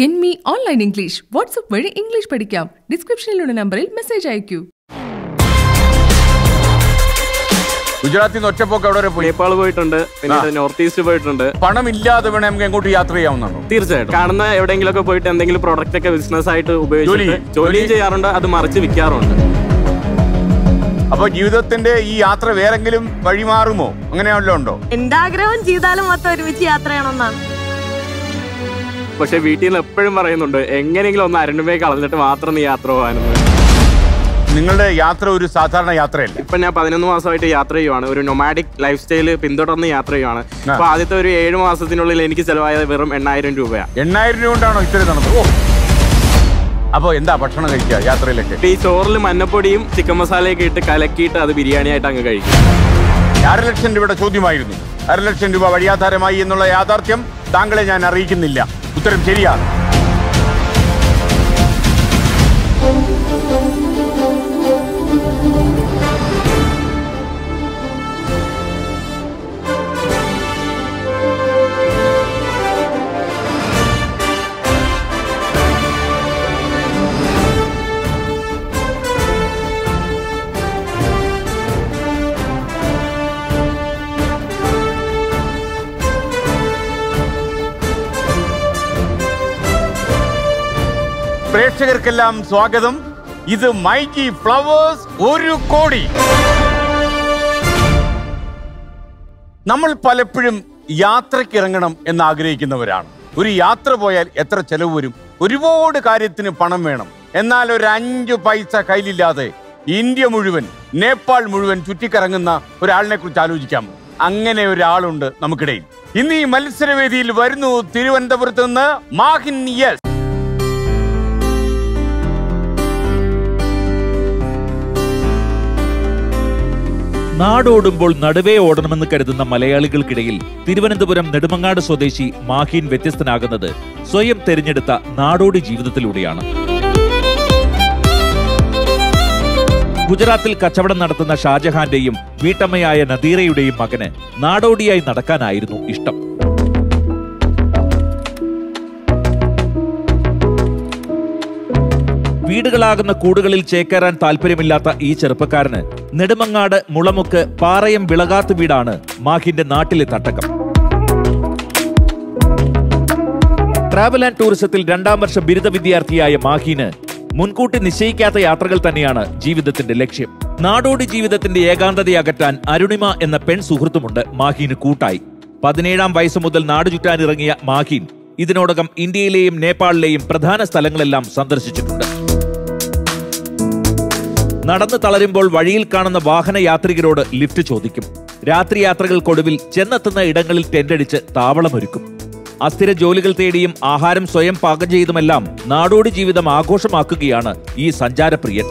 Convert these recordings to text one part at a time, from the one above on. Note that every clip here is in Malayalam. Can me online English? WhatsApp vazhi English padikkam. Description il ulla number il message ayikku. Gujarat in Ottawa, Nepal, Northeast, Panamilla, the Venamgangutia, Triana. Tirset, Karna, Evangelica Poet and the product take a business site to obey Jolie Jaranda at the Marchi Vicaron. About you the Tende, Yatra, Verangilim, Padimarumo, Unganondo. In Dagram, Jidalamato, Vichiatrana. But a beating a permanent, engaging on Marinamaka, Yatro. നിങ്ങളുടെ യാത്ര ഒരു സാധാരണ യാത്രയല്ല. ഇപ്പോ ഞാൻ 11 മാസമായിട്ട് യാത്ര ചെയ്യുവാണ്. ഒരു നോമാഡിക് ലൈഫ് സ്റ്റൈൽ പിന്തുടർന്ന് യാത്ര ചെയ്യുവാണ്. അപ്പോൾ ആദ്യത്തെ ഒരു 7 മാസത്തിനുള്ളിൽ എനിക്ക് ചിലവായത് വെറും 8000 രൂപയാണ്. 8000 രൂപ കൊണ്ടാണോ ഇത്ര നടന്നത്? ഓ. അപ്പോൾ എന്താ ഭക്ഷണം കഴിക്കുക യാത്രയിലേക്ക്? ഈ ചോറിൽ മഞ്ഞപ്പൊടിയും ചിക്കൻ മസാലയൊക്കെ ഇട്ട് കലക്കിയിട്ട് അത് ബിരിയാണി ആയിട്ട് അങ്ങ് കഴിക്കും. 1.5 ലക്ഷം രൂപയുടെ ചോദ്യമായിരുന്നു. 1.5 ലക്ഷം രൂപ വഴിയാധാരമായി എന്നുള്ള യാഥാർത്ഥ്യം താങ്കളെ ഞാൻ അറിയിക്കുന്നില്ല. ഉത്തരം ശരിയാണ്. പ്രേക്ഷകർക്കെല്ലാം സ്വാഗതം. ഇത് മൈജി ഫ്ലവേഴ്സ് ഒരുകോടി. നമ്മൾ പലപ്പോഴും യാത്രയ്ക്ക് ഇറങ്ങണം എന്ന് ആഗ്രഹിക്കുന്നവരാണ്. ഒരു യാത്ര പോയാൽ എത്ര ചെലവ് വരും, ഒരുപാട് കാര്യത്തിന് പണം വേണം. എന്നാൽ ഒരു 5 പൈസ കയ്യിലില്ലാതെ ഇന്ത്യ മുഴുവൻ, നേപ്പാൾ മുഴുവൻ ചുറ്റിക്കറങ്ങുന്ന ഒരാളിനെ കുറിച്ച് ആലോചിക്കാം. അങ്ങനെ ഒരാളുണ്ട് നമുക്കിടയിൽ. ഇന്ന് ഈ മത്സരവേദിയിൽ വരുന്നു തിരുവനന്തപുരത്ത് നിന്ന് മഹീൻ എസ്. നാടോടുമ്പോൾ നടുവേ ഓടണമെന്ന് കരുതുന്ന മലയാളികൾക്കിടയിൽ തിരുവനന്തപുരം നെടുമങ്ങാട് സ്വദേശി മഹീൻ വ്യത്യസ്തനാകുന്നത് സ്വയം തിരഞ്ഞെടുത്ത നാടോടി ജീവിതത്തിലൂടെയാണ്. ഗുജറാത്തിൽ കച്ചവടം നടത്തുന്ന ഷാജഹാന്റെയും വീട്ടമ്മയായ നദീറയുടെയും മകന് നാടോടിയായി നടക്കാനായിരുന്നു ഇഷ്ടം. വീടുകളാകുന്ന കൂടുകളിൽ ചേക്കേറാൻ താല്പര്യമില്ലാത്ത ഈ ചെറുപ്പക്കാരന് നെടുമങ്ങാട് മുളമുക്ക് പാറയം വിളകാത്ത് വീടാണ് മഹീന്റെ നാട്ടിലെ തട്ടകം. ട്രാവൽ ആൻഡ് ടൂറിസത്തിൽ 2ാം വർഷ ബിരുദ വിദ്യാർത്ഥിയായ മഹീന് മുൻകൂട്ടി നിശ്ചയിക്കാത്ത യാത്രകൾ തന്നെയാണ് ജീവിതത്തിന്റെ ലക്ഷ്യം. നാടോടി ജീവിതത്തിന്റെ ഏകാന്തതയകറ്റാൻ അരുണിമ എന്ന പെൺ സുഹൃത്തുമുണ്ട് മഹീന് കൂട്ടായി. 17ാം വയസ്സ് മുതൽ നാടുചുറ്റാനിറങ്ങിയ മഹീൻ ഇതിനോടകം ഇന്ത്യയിലെയും നേപ്പാളിലെയും പ്രധാന സ്ഥലങ്ങളെല്ലാം സന്ദർശിച്ചിട്ടുണ്ട്. നടന്ന് തളരുമ്പോൾ വഴിയിൽ കാണുന്ന വാഹന യാത്രികരോട് ലിഫ്റ്റ് ചോദിക്കും. രാത്രി യാത്രകൾക്കൊടുവിൽ ചെന്നെത്തുന്ന ഇടങ്ങളിൽ ടെന്റടിച്ച് താവളമൊരുക്കും. അസ്ഥിര ജോലികൾ തേടിയും ആഹാരം സ്വയം പാകം ചെയ്തുമെല്ലാം നാടോടി ജീവിതം ആഘോഷമാക്കുകയാണ് ഈ സഞ്ചാരപ്രിയൻ.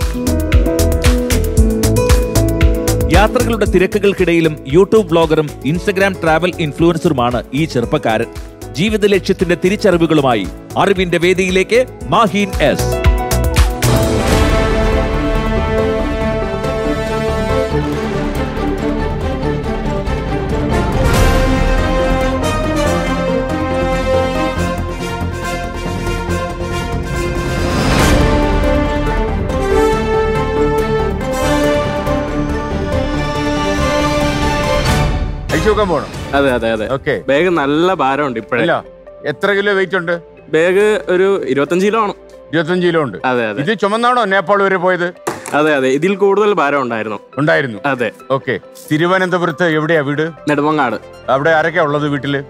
യാത്രകളുടെ തിരക്കുകൾക്കിടയിലും യൂട്യൂബ് വ്ളോഗറും ഇൻസ്റ്റഗ്രാം ട്രാവൽ ഇൻഫ്ലുവൻസറുമാണ് ഈ ചെറുപ്പക്കാരൻ. ജീവിത ലക്ഷ്യത്തിന്റെ തിരിച്ചറിവുകളുമായി അറിവിന്റെ വേദിയിലേക്ക് മഹീൻ എസ്. അതെ അതെ അതെ ബാഗ് നല്ല ഭാരമുണ്ട്. ഇപ്പഴല്ല എത്ര കിലോ വെയിറ്റ് ഉണ്ട് ബാഗ്? ഒരു 25 കിലോ ആണ്. 25 കിലോ ഉണ്ട്. അതെ അതെ. ഇത് ചുമന്നാണോ നേപ്പാൾ വരെ പോയത്? അതെ അതെ. ഇതിൽ കൂടുതൽ ഭാരം ഉണ്ടായിരുന്നു. അതെ. ഓക്കെ. തിരുവനന്തപുരത്ത് എവിടെയാ വീട്? നെടുമങ്ങാട്. അവിടെ ആരൊക്കെയാ ഉള്ളത് വീട്ടില്?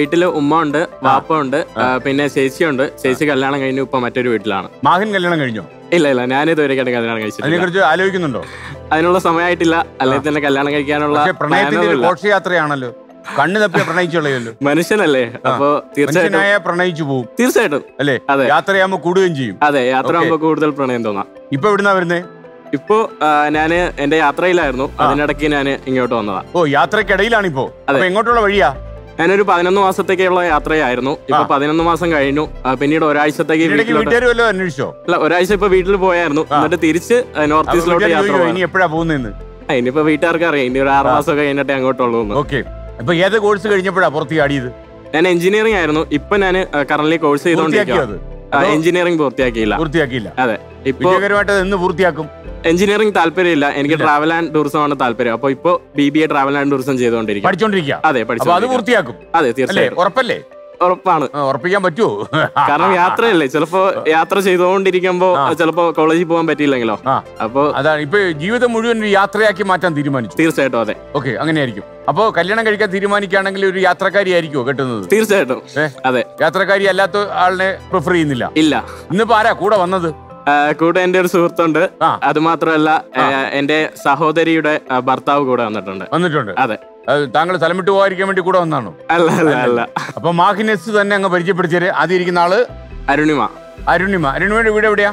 വീട്ടില് ഉമ്മ ഉണ്ട്, വാപ്പ ഉണ്ട്, പിന്നെ ചേച്ചിയുണ്ട്. ചേച്ചി കല്യാണം കഴിഞ്ഞു, ഇപ്പൊ മറ്റൊരു വീട്ടിലാണ്. മഹീൻ കല്യാണം കഴിഞ്ഞോ? ഇല്ല ഇല്ല, ഞാനിതുവരെ കല്യാണം കഴിച്ചിട്ടില്ല. അതിനെക്കുറിച്ച് ആലോചിക്കുന്നുണ്ടോ? അതിനുള്ള സമയമായിട്ടില്ല. അല്ലെങ്കിൽ തന്നെ കല്യാണം കഴിക്കാനുള്ള ഘോഷയാത്രയാണല്ലോ. കണ്ണു തപ്പിയ പ്രണയിച്ചുള്ളൂ. മനുഷ്യനല്ലേ, അപ്പൊ തീർച്ചയായും പ്രണയിച്ചു പോകും. തീർച്ചയായിട്ടും അല്ലേ? അതെ. യാത്രയാകുമ്പോ കൂടുകയും ചെയ്യും. അതെ, യാത്രയാകുമ്പോ കൂടുതൽ പ്രണയം തോന്നാം. ഇപ്പൊ എവിടുന്നാ വരുന്നേ? ഇപ്പോ ഞാന് എന്റെ യാത്രയിലായിരുന്നു, അതിനിടയ്ക്ക് ഞാൻ ഇങ്ങോട്ട് വന്നതാ. ഓ, യാത്രക്കിടയിലാണ് ഇപ്പോ? അതെ. എങ്ങോട്ടുള്ള വഴിയാ? ഞാനൊരു 11 മാസത്തേക്കുള്ള യാത്രയായിരുന്നു. ഇപ്പൊ 11 മാസം കഴിഞ്ഞു. പിന്നീട് ഒരാഴ്ചത്തേക്ക് അന്വേഷിച്ചോ? അല്ല, ഒരാഴ്ച ഇപ്പൊ വീട്ടിൽ പോയായിരുന്നു. എന്നിട്ട് തിരിച്ച് നോർത്ത് ഈസ്റ്റിലോട്ട് യാത്ര പോകുന്നു. ഇനിയിപ്പോ വീട്ടുകാർക്ക് അറിയാം, ഇനി ഒരു 6 മാസം കഴിഞ്ഞിട്ടേ അങ്ങോട്ടുള്ളൂ. ഏത് കോഴ്സ് കഴിഞ്ഞപ്പോഴാണ് പുറത്ത് ചാടിയത്? ഞാൻ എഞ്ചിനീയറിംഗ് ആയിരുന്നു. ഇപ്പൊ ഞാൻ കറന്റ് കോഴ്സ് ചെയ്തോണ്ടിരിക്കുകയാണ്. എഞ്ചിനീയറിംഗ് പൂർത്തിയാക്കിയില്ല. അതെ, ഇപ്പൊ എഞ്ചിനീയറിംഗ് താല്പര്യമില്ല. എനിക്ക് ട്രാവൽ ആൻഡ് ടൂറിസം ആണ് താല്പര്യം. അപ്പൊ ഇപ്പൊ BBA ട്രാവൽ ആൻഡ് ടൂറിസം ചെയ്തോണ്ടിരിക്കും, പഠിച്ചോണ്ടിരിക്കുക. അതെ, പഠിച്ചോണ്ടിരിക്കും. അതെ, തീർച്ചയായും. ഉറപ്പല്ലേ? ഉറപ്പാണ്. ഉറപ്പിക്കാൻ പറ്റുമോ? കാരണം യാത്രയല്ലേ, ചിലപ്പോ യാത്ര ചെയ്തോണ്ടിരിക്കുമ്പോ ചിലപ്പോ കോളേജിൽ പോകാൻ പറ്റിയില്ലെങ്കിലോ. അപ്പൊ അതാണ് ഇപ്പൊ ജീവിതം മുഴുവൻ യാത്രയാക്കി മാറ്റാൻ തീരുമാനിച്ചു. തീർച്ചയായിട്ടും. അതെ, ഓക്കെ, അങ്ങനെയായിരിക്കും. അപ്പൊ കല്യാണം കഴിക്കാൻ തീരുമാനിക്കുകയാണെങ്കിൽ ഒരു യാത്രക്കാരിയായിരിക്കുമോ കെട്ടുന്നത്? തീർച്ചയായിട്ടും. അതെ, യാത്രക്കാരി അല്ലാത്ത ആളിനെ പ്രിഫർ ചെയ്യുന്നില്ല. ഇല്ല. ഇന്നിപ്പോ ആരാ കൂടെ വന്നത്? കൂടെ എന്റെ ഒരു സുഹൃത്തുണ്ട്. അത് മാത്രമല്ല, എന്റെ സഹോദരിയുടെ ഭർത്താവ് കൂടെ വന്നിട്ടുണ്ട്. അതെ. താങ്കൾ സ്ഥലം വിട്ടു പോകാതിരിക്കാൻ വേണ്ടി കൂടെ വന്നാണോ? അല്ല അല്ല അല്ല. അപ്പൊ മഹീൻ എസ് തന്നെ അങ്ങ് പരിചയപ്പെടുത്തിയത്. ആദ്യം ഇരിക്കുന്ന ആള് അരുണിമയുടെ വീട് എവിടെയാ?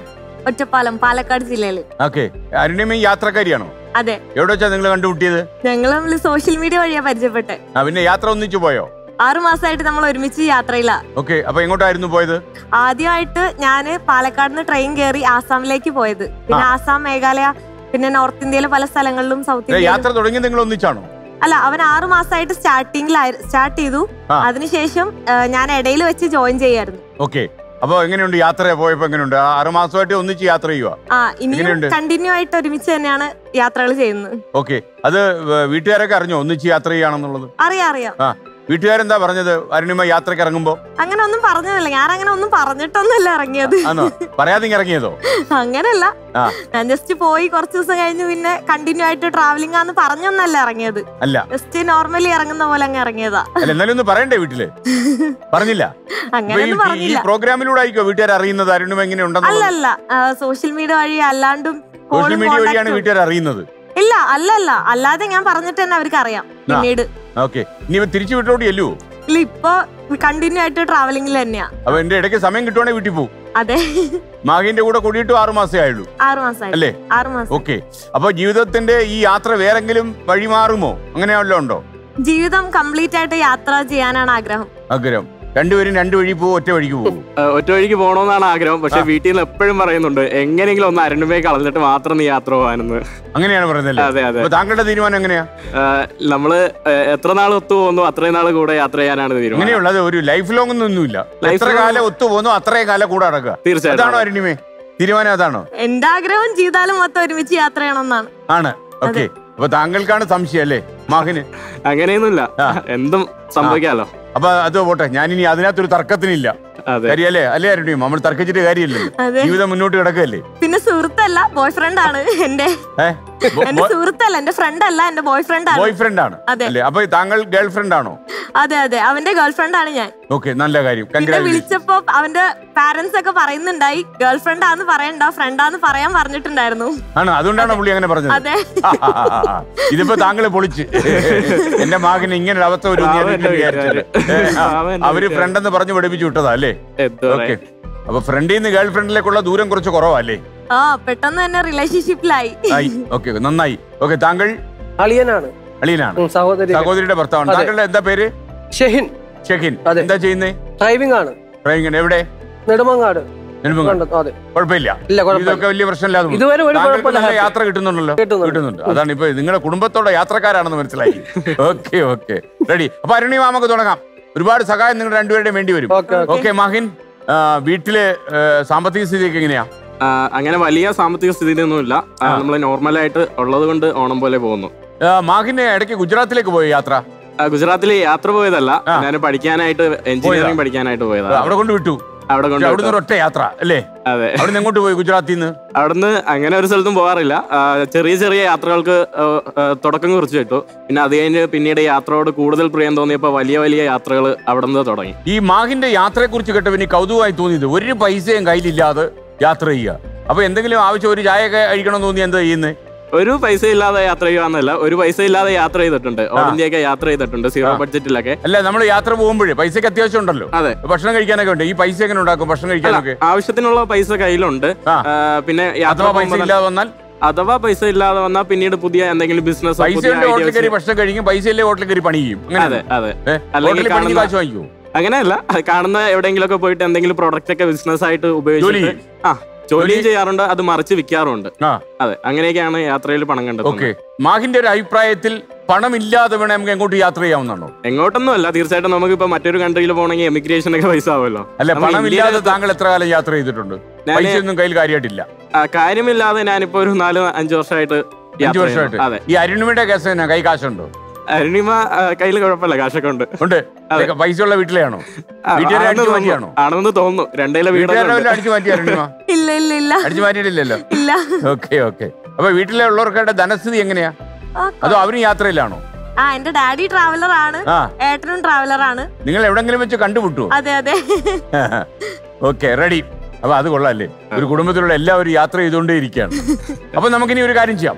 ഒറ്റപ്പാലം, പാലക്കാട് ജില്ലയില്. ഓക്കെ. അരുണിമ യാത്രക്കാരിയാണോ? അതെ. എവിടെ വെച്ചാ നിങ്ങൾ കണ്ടുമുട്ടിയത്? ഞങ്ങൾ സോഷ്യൽ മീഡിയ വഴിയാ പരിചയപ്പെട്ടെ. പിന്നെ യാത്ര ഒന്നിച്ചു പോയോ? 6 മാസമായിട്ട് നമ്മൾ ഒരുമിച്ച് യാത്രയില്ല. ഓക്കെ. അപ്പൊ എങ്ങോട്ടായിരുന്നു പോയത്? ആദ്യമായിട്ട് ഞാന് പാലക്കാടിന്ന് ട്രെയിൻ കയറി ആസാമിലേക്ക് പോയത്. പിന്നെ ആസാം, മേഘാലയ, പിന്നെ നോർത്ത് ഇന്ത്യയിലെ പല സ്ഥലങ്ങളിലും സൗത്ത് ഇന്ത്യ. യാത്ര തുടങ്ങിയത് നിങ്ങൾ ഒന്നിച്ചാണോ? അല്ല, അവൻ 6 മാസമായിട്ട് സ്റ്റാർട്ട് ചെയ്തു. അതിനുശേഷം ഞാൻ ഇടയിൽ വെച്ച് ജോയിൻ ചെയ്യായിരുന്നു. ഓക്കെ. അപ്പൊ എങ്ങനെയുണ്ട് യാത്ര പോയപ്പോ? എങ്ങനെയുണ്ട് 6 മാസമായിട്ട് ഒന്നിച്ച് യാത്ര ചെയ്യുക? ഇനി കണ്ടിന്യൂ ആയിട്ട് ഒരുമിച്ച് തന്നെയാണ് യാത്രകൾ ചെയ്യുന്നത്. ഓക്കെ. അത് വീട്ടുകാരൊക്കെ അറിഞ്ഞോ ഒന്നിച്ച് യാത്ര ചെയ്യാണെന്നുള്ളത്? അറിയാം. വീട്ടുകാരെന്താ പറഞ്ഞത് അരുണിമ യാത്രക്ക് ഇറങ്ങുമ്പോ? അങ്ങനെ ഒന്നും പറഞ്ഞതല്ല, ഞാൻ അങ്ങനെ ഒന്നും പറഞ്ഞിട്ടൊന്നുമല്ല ഇറങ്ങിയത്. പറയാതെ ഇറങ്ങിയതോ? അങ്ങനല്ല, ഞാൻ ജസ്റ്റ് പോയി കുറച്ച് ദിവസം കഴിഞ്ഞ് പിന്നെ കണ്ടിന്യൂ ആയിട്ട് ട്രാവലിംഗ് ആന്ന് പറഞ്ഞൊന്നല്ല ഇറങ്ങിയത്. അല്ല, ജസ്റ്റ് നോർമലി ഇറങ്ങുന്ന പോലെ അങ്ങ് ഇറങ്ങിയതാ. എന്നാലും ഒന്ന് പറയണ്ടേ? വീട്ടില് പറഞ്ഞില്ല? അങ്ങനെയൊന്നും പറഞ്ഞില്ല. പ്രോഗ്രാമിലൂടെ ആയിരിക്കും വീട്ടുകാർ അറിയുന്നത് അരുണിമ എങ്ങനെ ഉണ്ടെന്ന്? അല്ലല്ല, സോഷ്യൽ മീഡിയ വഴി അല്ലാണ്ടും സോഷ്യൽ മീഡിയ വഴിയാണ് വീട്ടുകാർ അറിയുന്നത്. ഇല്ല, അല്ലല്ല, അല്ലാതെ ഞാൻ പറഞ്ഞിട്ട് തന്നെ അവർക്ക് അറിയാം പിന്നീട്. തിരിച്ചു വീട്ടിലോട്ട് ചെല്ലൂ? ഇല്ല, ഇപ്പൊ കണ്ടിന്യൂ ആയിട്ട് ട്രാവലിംഗിൽ തന്നെയാ. അപ്പൊ എന്റെ ഇടയ്ക്ക് സമയം കിട്ടുവാണെങ്കിൽ വീട്ടിൽ പോകും. അതെ. മഹീന്റെ കൂടെ കൂടിയിട്ട് 6 മാസേ ആയുള്ളൂ. 6 മാസം അല്ലേ? 6 മാസം. ഓക്കെ. അപ്പൊ ജീവിതത്തിന്റെ ഈ യാത്ര വേറെങ്കിലും വഴിമാറുമോ? അങ്ങനെയാണല്ലോ ഉണ്ടോ? ജീവിതം കംപ്ലീറ്റ് ആയിട്ട് യാത്ര ചെയ്യാനാണ് ആഗ്രഹം. രണ്ടുപേരും രണ്ട് വഴി പോകും? ഒറ്റ വഴിക്ക് പോകണമെന്നാണ് ആഗ്രഹം. പക്ഷെ വീട്ടിൽ നിന്ന് എപ്പോഴും പറയുന്നുണ്ട് എങ്ങനെയെങ്കിലും ഒന്ന് അരുണിമയെ കളഞ്ഞിട്ട് മാത്രം നീ യാത്ര പോകാനെന്ന്. അങ്ങനെയാണ് പറയുന്നത്? അതെ അതെ. താങ്കളുടെ തീരുമാനം എങ്ങനെയാ? നമ്മള് എത്ര നാൾ ഒത്തു പോകുന്നു അത്രയും നാൾ കൂടെ യാത്ര ചെയ്യാനാണ് തീരുമാനം. ഒരു ലൈഫ് ലോങ് ഒന്നുമില്ല, എത്ര കാലം ഒത്തു പോകുന്നു അത്രയും കാലം കൂടെ നടക്കുക. തീർച്ചയായിട്ടും. അരുണിമേ തീരുമാനം അതാണോ? എന്റെ ആഗ്രഹം ജീവിതകാലം മൊത്തം ഒരുമിച്ച് യാത്ര ചെയ്യണമെന്നാണ്. ആണ്. ഓക്കെ. അപ്പൊ താങ്കൾക്കാണ് സംശയം അല്ലേ മഹീന്? അങ്ങനെയൊന്നുമില്ല, എന്തും സംഭവിക്കാലോ. അപ്പൊ അത് പോട്ടെ, ഞാനിനി അതിനകത്തൊരു തർക്കത്തിനില്ല. കാര്യല്ലേ അല്ലേ അരുണിമ? നമ്മൾ തർക്കിച്ചിട്ട് കാര്യമില്ല, ജീവിതം മുന്നോട്ട് കിടക്കല്ലേ. പിന്നെ സുഹൃത്തല്ല, ബോയ് ഫ്രണ്ട് ആണ്. സുഹൃത്തല്ല, എന്റെ ഫ്രണ്ട് അല്ല, എന്റെ ബോയ് ഫ്രണ്ട് ആണ്. അപ്പൊ താങ്കൾ ഗേൾ ഫ്രണ്ട് ആണോ? അതെ അതെ, അവന്റെ ഗേൾ ഫ്രണ്ട് ആണ് ഞാൻ. ഓക്കെ, നല്ല കാര്യം. വിളിച്ചപ്പോ അവന്റെ പാരന്റ്സ് ഒക്കെ പറയുന്നുണ്ടായി ഗേൾ ഫ്രണ്ട് ആന്ന് പറയണ്ട, ഫ്രണ്ടാന്ന് പറയാൻ പറഞ്ഞിട്ടുണ്ടായിരുന്നു. ആണോ? അതുകൊണ്ടാണ് പുള്ളി അങ്ങനെ പറഞ്ഞത്? അതെ. ഇതിപ്പോ താങ്കളെ പൊളിച്ച് എന്റെ മകന് ഇങ്ങനെ ഒരു അവസ്ഥ അവര് ഫ്രണ്ടെന്ന് പറഞ്ഞു പഠിപ്പിച്ചു വിട്ടതാ അല്ലേ? ഓക്കെ. അപ്പൊ ഫ്രണ്ടിന്ന് ഗേൾ ഫ്രണ്ടിലേക്കുള്ള ദൂരം കുറച്ച് കുറവല്ലേ? പെട്ടെന്ന് തന്നെ റിലേഷൻഷിപ്പിലായി. ഓക്കെ, നന്നായി. ഓക്കെ, താങ്കൾ അളിയനാണ്, സഹോദരിയുടെ ഭർത്താവാണ്. താങ്കളുടെ എന്താ പേര്? ഷഹീൻ. എന്താ ചെയ്യുന്നേ? ഡ്രൈവിംഗ് ആണ്. എവിടെ? നെടുമങ്ങാട്. കുഴപ്പമില്ല, ഇതൊക്കെ വലിയ പ്രശ്നമില്ലാതെ യാത്ര കിട്ടുന്നുണ്ട്. അതാണ് ഇപ്പൊ നിങ്ങളുടെ കുടുംബത്തോടെ യാത്രക്കാരാണെന്ന് മനസ്സിലായി. Okay okay, ready. അപ്പൊ അരുണിമ നമുക്ക് തുടങ്ങാം. ഒരുപാട് സഹായം നിങ്ങൾ രണ്ടുപേരുടെയും വേണ്ടി വരും. ഓക്കെ. മഹീൻ, വീട്ടിലെ സാമ്പത്തിക സ്ഥിതിയൊക്കെ എങ്ങനെയാ? അങ്ങനെ വലിയ സാമ്പത്തിക സ്ഥിതിയൊന്നുമില്ല, നമ്മള് നോർമലായിട്ട് ഉള്ളത് കൊണ്ട് ഓണം പോലെ പോകുന്നു. മഹീന് ഇടയ്ക്ക് ഗുജറാത്തിലേക്ക് പോയ യാത്ര? ഗുജറാത്തിൽ യാത്ര പോയതല്ല, ഞാൻ പഠിക്കാനായിട്ട് എഞ്ചിനീയറിംഗ് പഠിക്കാനായിട്ട് പോയതാണ്. അവിടെ കൊണ്ട് വിട്ടു? ഒറ്റ യാത്ര അല്ലേ? അതെ. അവിടെ എങ്ങോട്ട് പോയി ഗുജറാത്തിൽ നിന്ന്? അവിടുന്ന് അങ്ങനെ ഒരു സ്ഥലത്തും പോകാറില്ല, ചെറിയ ചെറിയ യാത്രകൾക്ക് തുടക്കം കുറിച്ച് വിട്ടു. പിന്നെ അത് കഴിഞ്ഞ് പിന്നീട് യാത്രയോട് കൂടുതൽ പ്രിയം തോന്നിയപ്പോ വലിയ വലിയ യാത്രകൾ അവിടെ നിന്ന് തുടങ്ങി. ഈ മഹീന്റെ യാത്രയെ കുറിച്ച് കേട്ടപ്പോൾ എനിക്ക് കൗതുകമായി തോന്നിയത് ഒരു പൈസയും കയ്യിലില്ലാതെ യാത്ര ചെയ്യുക. അപ്പൊ എന്തെങ്കിലും ആവശ്യം ഒരു ചായ കഴിക്കണമെന്ന് തോന്നി എന്താ ചെയ്യുന്നത്? ഒരു പൈസ ഇല്ലാതെ യാത്ര ചെയ്യുകയെന്നല്ല, ഒരു പൈസ ഇല്ലാതെ യാത്ര ചെയ്തിട്ടുണ്ട്, ഓൾ ഇന്ത്യയൊക്കെ യാത്ര ചെയ്തിട്ടുണ്ട്, സീറോ ബഡ്ജറ്റിലൊക്കെ. അല്ല, നമ്മൾ യാത്ര പോകുമ്പോഴേ പൈസക്ക് അത്യാവശ്യം ഉണ്ടല്ലോ. അതെ, ഭക്ഷണം കഴിക്കാനൊക്കെ ഉണ്ട്. ഈ പൈസ എങ്ങനെ ഉണ്ടാക്കും ഭക്ഷണം കഴിക്കാനൊക്കെ? ആവശ്യത്തിനുള്ള പൈസ കയ്യിലുണ്ട്. പിന്നെ യാത്ര പൈസ ഇല്ലാതെ വന്നാൽ, അഥവാ പൈസ ഇല്ലാതെ വന്നാൽ പിന്നീട് പുതിയ എന്തെങ്കിലും ബിസിനസ്, ഭക്ഷണം കഴിക്കും, പൈസ ഇല്ലേ ഹോട്ടലിൽ കയറി പണി ചെയ്യും. അതെ അതെ. അല്ലെങ്കിൽ കാശ് വാങ്ങിക്കോ? അങ്ങനെയല്ല, കാണുന്ന എവിടെയെങ്കിലൊക്കെ പോയിട്ട് എന്തെങ്കിലും പ്രോഡക്റ്റ് ഒക്കെ ബിസിനസ് ആയിട്ട് ഉപയോഗിച്ചിട്ട് ജോലിയും ചെയ്യാറുണ്ട്, അത് മറിച്ച് വിൽക്കാറുണ്ട്. അതെ, അങ്ങനെയൊക്കെയാണ് യാത്രയിൽ പണം കണ്ടത്. മഹീന്റെ ഒരു അഭിപ്രായത്തിൽ പണമില്ലാത്തവണ നമുക്ക് എങ്ങോട്ട് യാത്ര ചെയ്യാവുന്നതാണോ? എങ്ങോട്ടൊന്നും അല്ല, തീർച്ചയായിട്ടും നമുക്കിപ്പോ മറ്റൊരു കൺട്രിയിൽ പോകണമെങ്കിൽ എമിഗ്രേഷൻ ഒക്കെ പൈസ ആവുമല്ലോ. അല്ല, പണമില്ലാതെ താങ്കൾ എത്ര കാലം യാത്ര ചെയ്തിട്ടുണ്ട്? പൈസ ഒന്നും കയ്യിൽ കാര്യമായിട്ടില്ല. കാര്യമില്ലാതെ ഞാനിപ്പോ ഒരു 4-5 വർഷമായിട്ട്. 5 വർഷമായിട്ട്? അതെ. ഈ അരുണിമയുടെ കേസ് തന്നെ കൈ കാശുണ്ടോ? അരുണിമ കയ്യിൽ കുഴപ്പമില്ല, കാശൊക്കെ ഉണ്ട്. പൈസ ഉള്ള വീട്ടിലെയാണോ? ആണെന്ന് തോന്നുന്നു. രണ്ടേല വീട്ടിലെ അടിച്ചു മാറ്റി അരുണിമ? ഇല്ല, അടിച്ചു മാറ്റിയിട്ടില്ലല്ലോ. Okay okay. അപ്പൊ വീട്ടിലെ ഉള്ളവർക്കായിട്ട് ധനസ്ഥിതി എങ്ങനെയാ? അതോ അവരും യാത്രയിലാണോ? എന്റെ ഡാഡി ട്രാവലർ ആണ്, ഏട്ടനും ട്രാവലർ ആണ്. നിങ്ങൾ എവിടെങ്കിലും വെച്ച് കണ്ടുമുട്ടു? അതെ അതെ. Okay, ready. അപ്പൊ അത് കൊള്ളാല്ലേ, ഒരു കുടുംബത്തിലുള്ള എല്ലാവരും യാത്ര ചെയ്തുകൊണ്ടേ ഇരിക്കുകയാണ്. അപ്പൊ നമുക്കിനി ഒരു കാര്യം ചെയ്യാം,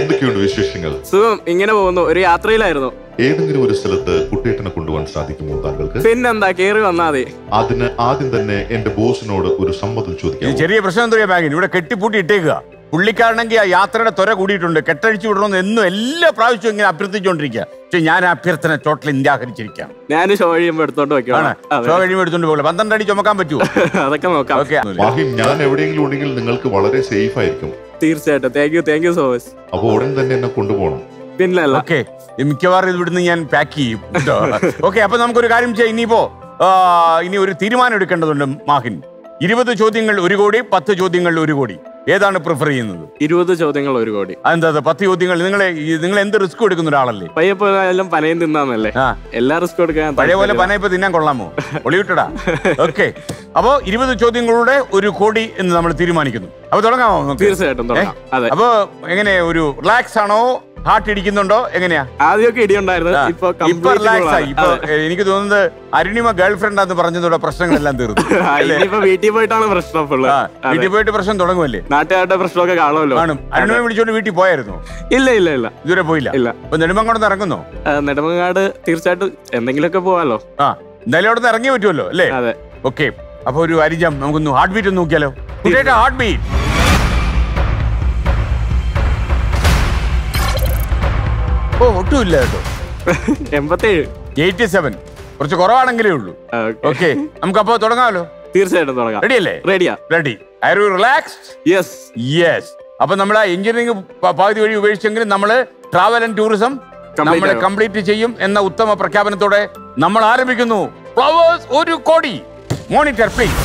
എന്തൊക്കെയുണ്ട് വിശേഷങ്ങൾ? സുഖം, ഇങ്ങനെ പോകുന്നു. ഒരു യാത്രയിലായിരുന്നു. ഏതെങ്കിലും ഒരു സ്ഥലത്ത് കുട്ടേട്ടനെ കൊണ്ടുപോകാൻ സാധിക്കുമോ താങ്കൾക്ക്? പിന്നെന്താ, കേറി വന്നാൽ മതി. അതിന് ആദ്യം തന്നെ എന്റെ ബോസിനോട് ഒരു സമ്മതം ചോദിക്കാം. ചെറിയ പ്രശ്നം എന്താ മാഹിൻ, ഇവിടെ കെട്ടിപ്പൂട്ടി ഇട്ടേക്കുക. പുള്ളിക്കാരനെങ്കിൽ ആ യാത്രയുടെ ത്വര കൂടിയിട്ടുണ്ട്, കെട്ടഴിച്ചു വിടണമെന്ന് എന്നും എല്ലാ പ്രാവശ്യവും ഇങ്ങനെ അഭ്യർത്ഥിച്ചുകൊണ്ടിരിക്കുക. പക്ഷെ ഞാൻ അഭ്യർത്ഥന ടോട്ടൽ നിരാകരിച്ചിരിക്കാം. ഞാൻ ഷോ കഴിയുമ്പോൾ എടുത്തോണ്ട് വെക്കാണ്. ഷോ കഴിയുമ്പോൾ എടുത്തോണ്ട് പോകില്ല. 12 അടി ചുമക്കാൻ പറ്റുമോ? അതൊക്കെ നോക്കാം. ഞാൻ എവിടെയെങ്കിലും ഉണ്ടെങ്കിൽ നിങ്ങൾക്ക് വളരെ സേഫ് ആയിരിക്കും. തീർച്ചയായിട്ടും. Thank you, thank you so much. അപ്പൊ ഉടൻ തന്നെ എന്നെ കൊണ്ടുപോകണം. പിന്നെ ഓക്കെ, മിക്കവാറും ഇവിടുന്ന് ഞാൻ പാക്ക് ചെയ്യും. ഓക്കെ, അപ്പൊ നമുക്കൊരു കാര്യം ചെയ്യാം. ഇനി ഒരു തീരുമാനം എടുക്കേണ്ടതുണ്ട് മാഹിൻ. 20 ചോദ്യങ്ങൾ 1 കോടി, 10 ചോദ്യങ്ങൾ 1 കോടി. ഏതാണ് പ്രിഫർ ചെയ്യുന്നത്? 20 ചോദ്യങ്ങൾ 1 കോടി. എന്താ 10 ചോദ്യങ്ങൾ? നിങ്ങൾ എന്ത് റിസ്ക് എടുക്കുന്ന ഒരാളല്ലേ? പയ്യെല്ലാം പനയും തിന്നാന്നല്ലേ? എല്ലാ റിസ്ക് എടുക്കാൻ പഴയ പോലെ പനയിപ്പോ തിന്നാൻ കൊള്ളാമോ? ഒളിവിട്ടടാ. ഓക്കെ, അപ്പോ 20 ചോദ്യങ്ങളുടെ 1 കോടി എന്ന് നമ്മൾ തീരുമാനിക്കുന്നു. അപ്പൊ തുടങ്ങാമോ? തീർച്ചയായിട്ടും. അപ്പൊ എങ്ങനെ, ഒരു റിലാക്സ് ആണോ, ഹാർട്ട് ഇടിക്കുന്നുണ്ടോ, എങ്ങനെയാ? ആദ്യമൊക്കെ ഇടിയുണ്ടായിരുന്നു, ഇപ്പൊ റിലാക്സ് ആയി. ഇപ്പൊ എനിക്ക് തോന്നുന്നത് അരുണിമ ഗേൾഫ്രണ്ട് ആന്ന് പറഞ്ഞതോടെ പ്രശ്നങ്ങളെല്ലാം തീർന്നു. വീട്ടിൽ പോയിട്ടാണ് പ്രശ്നം. വീട്ടിൽ പോയിട്ട് പ്രശ്നം തുടങ്ങുമല്ലേ? നാട്ടുകാരുടെ പ്രശ്നമൊക്കെ കാണുമല്ലോ. അരുണിമ വിളിച്ചോണ്ട് വീട്ടിൽ പോയായിരുന്നു? ഇല്ല ഇല്ല ഇല്ല, ഇതുവരെ പോയില്ല. ഇല്ല. അപ്പൊ നെടുമങ്ങാട് ഇറങ്ങുന്നോ? നെടുമങ്ങാട് തീർച്ചയായിട്ടും എന്തെങ്കിലുമൊക്കെ പോവാലോ. ആ, എന്തായാലും അവിടെ നിന്ന് ഇറങ്ങി പറ്റുമല്ലോ അല്ലേ? അതെ. ഓക്കെ, അപ്പൊ ഒരു അരിജം നമുക്കൊന്ന് ഹാർട്ട് ബീറ്റ് ഒന്ന് നോക്കിയാലോ? Heart beat. ഓ, ഒട്ടുമില്ല കേട്ടോ. 87 കുറച്ച് കുറവാണെങ്കിലേ ഉള്ളൂ. ഓക്കെ, നമുക്ക് അപ്പൊ തുടങ്ങാമല്ലോ? തീർച്ചയായിട്ടും തുടങ്ങാം. റെഡിയല്ലേ? റെഡിയാ. Ready. Are you relaxed? Yes yes. അപ്പൊ നമ്മളെ എഞ്ചിനീയറിംഗ് പകുതി വഴി ഉപേക്ഷിച്ചെങ്കിലും നമ്മള് ട്രാവൽ ആൻഡ് ടൂറിസം നമ്മളെ കംപ്ലീറ്റ് ചെയ്യും എന്ന ഉത്തമ പ്രഖ്യാപനത്തോടെ നമ്മൾ ആരംഭിക്കുന്നു ഫ്ലവേഴ്സ് 1 കോടി. Monitor please.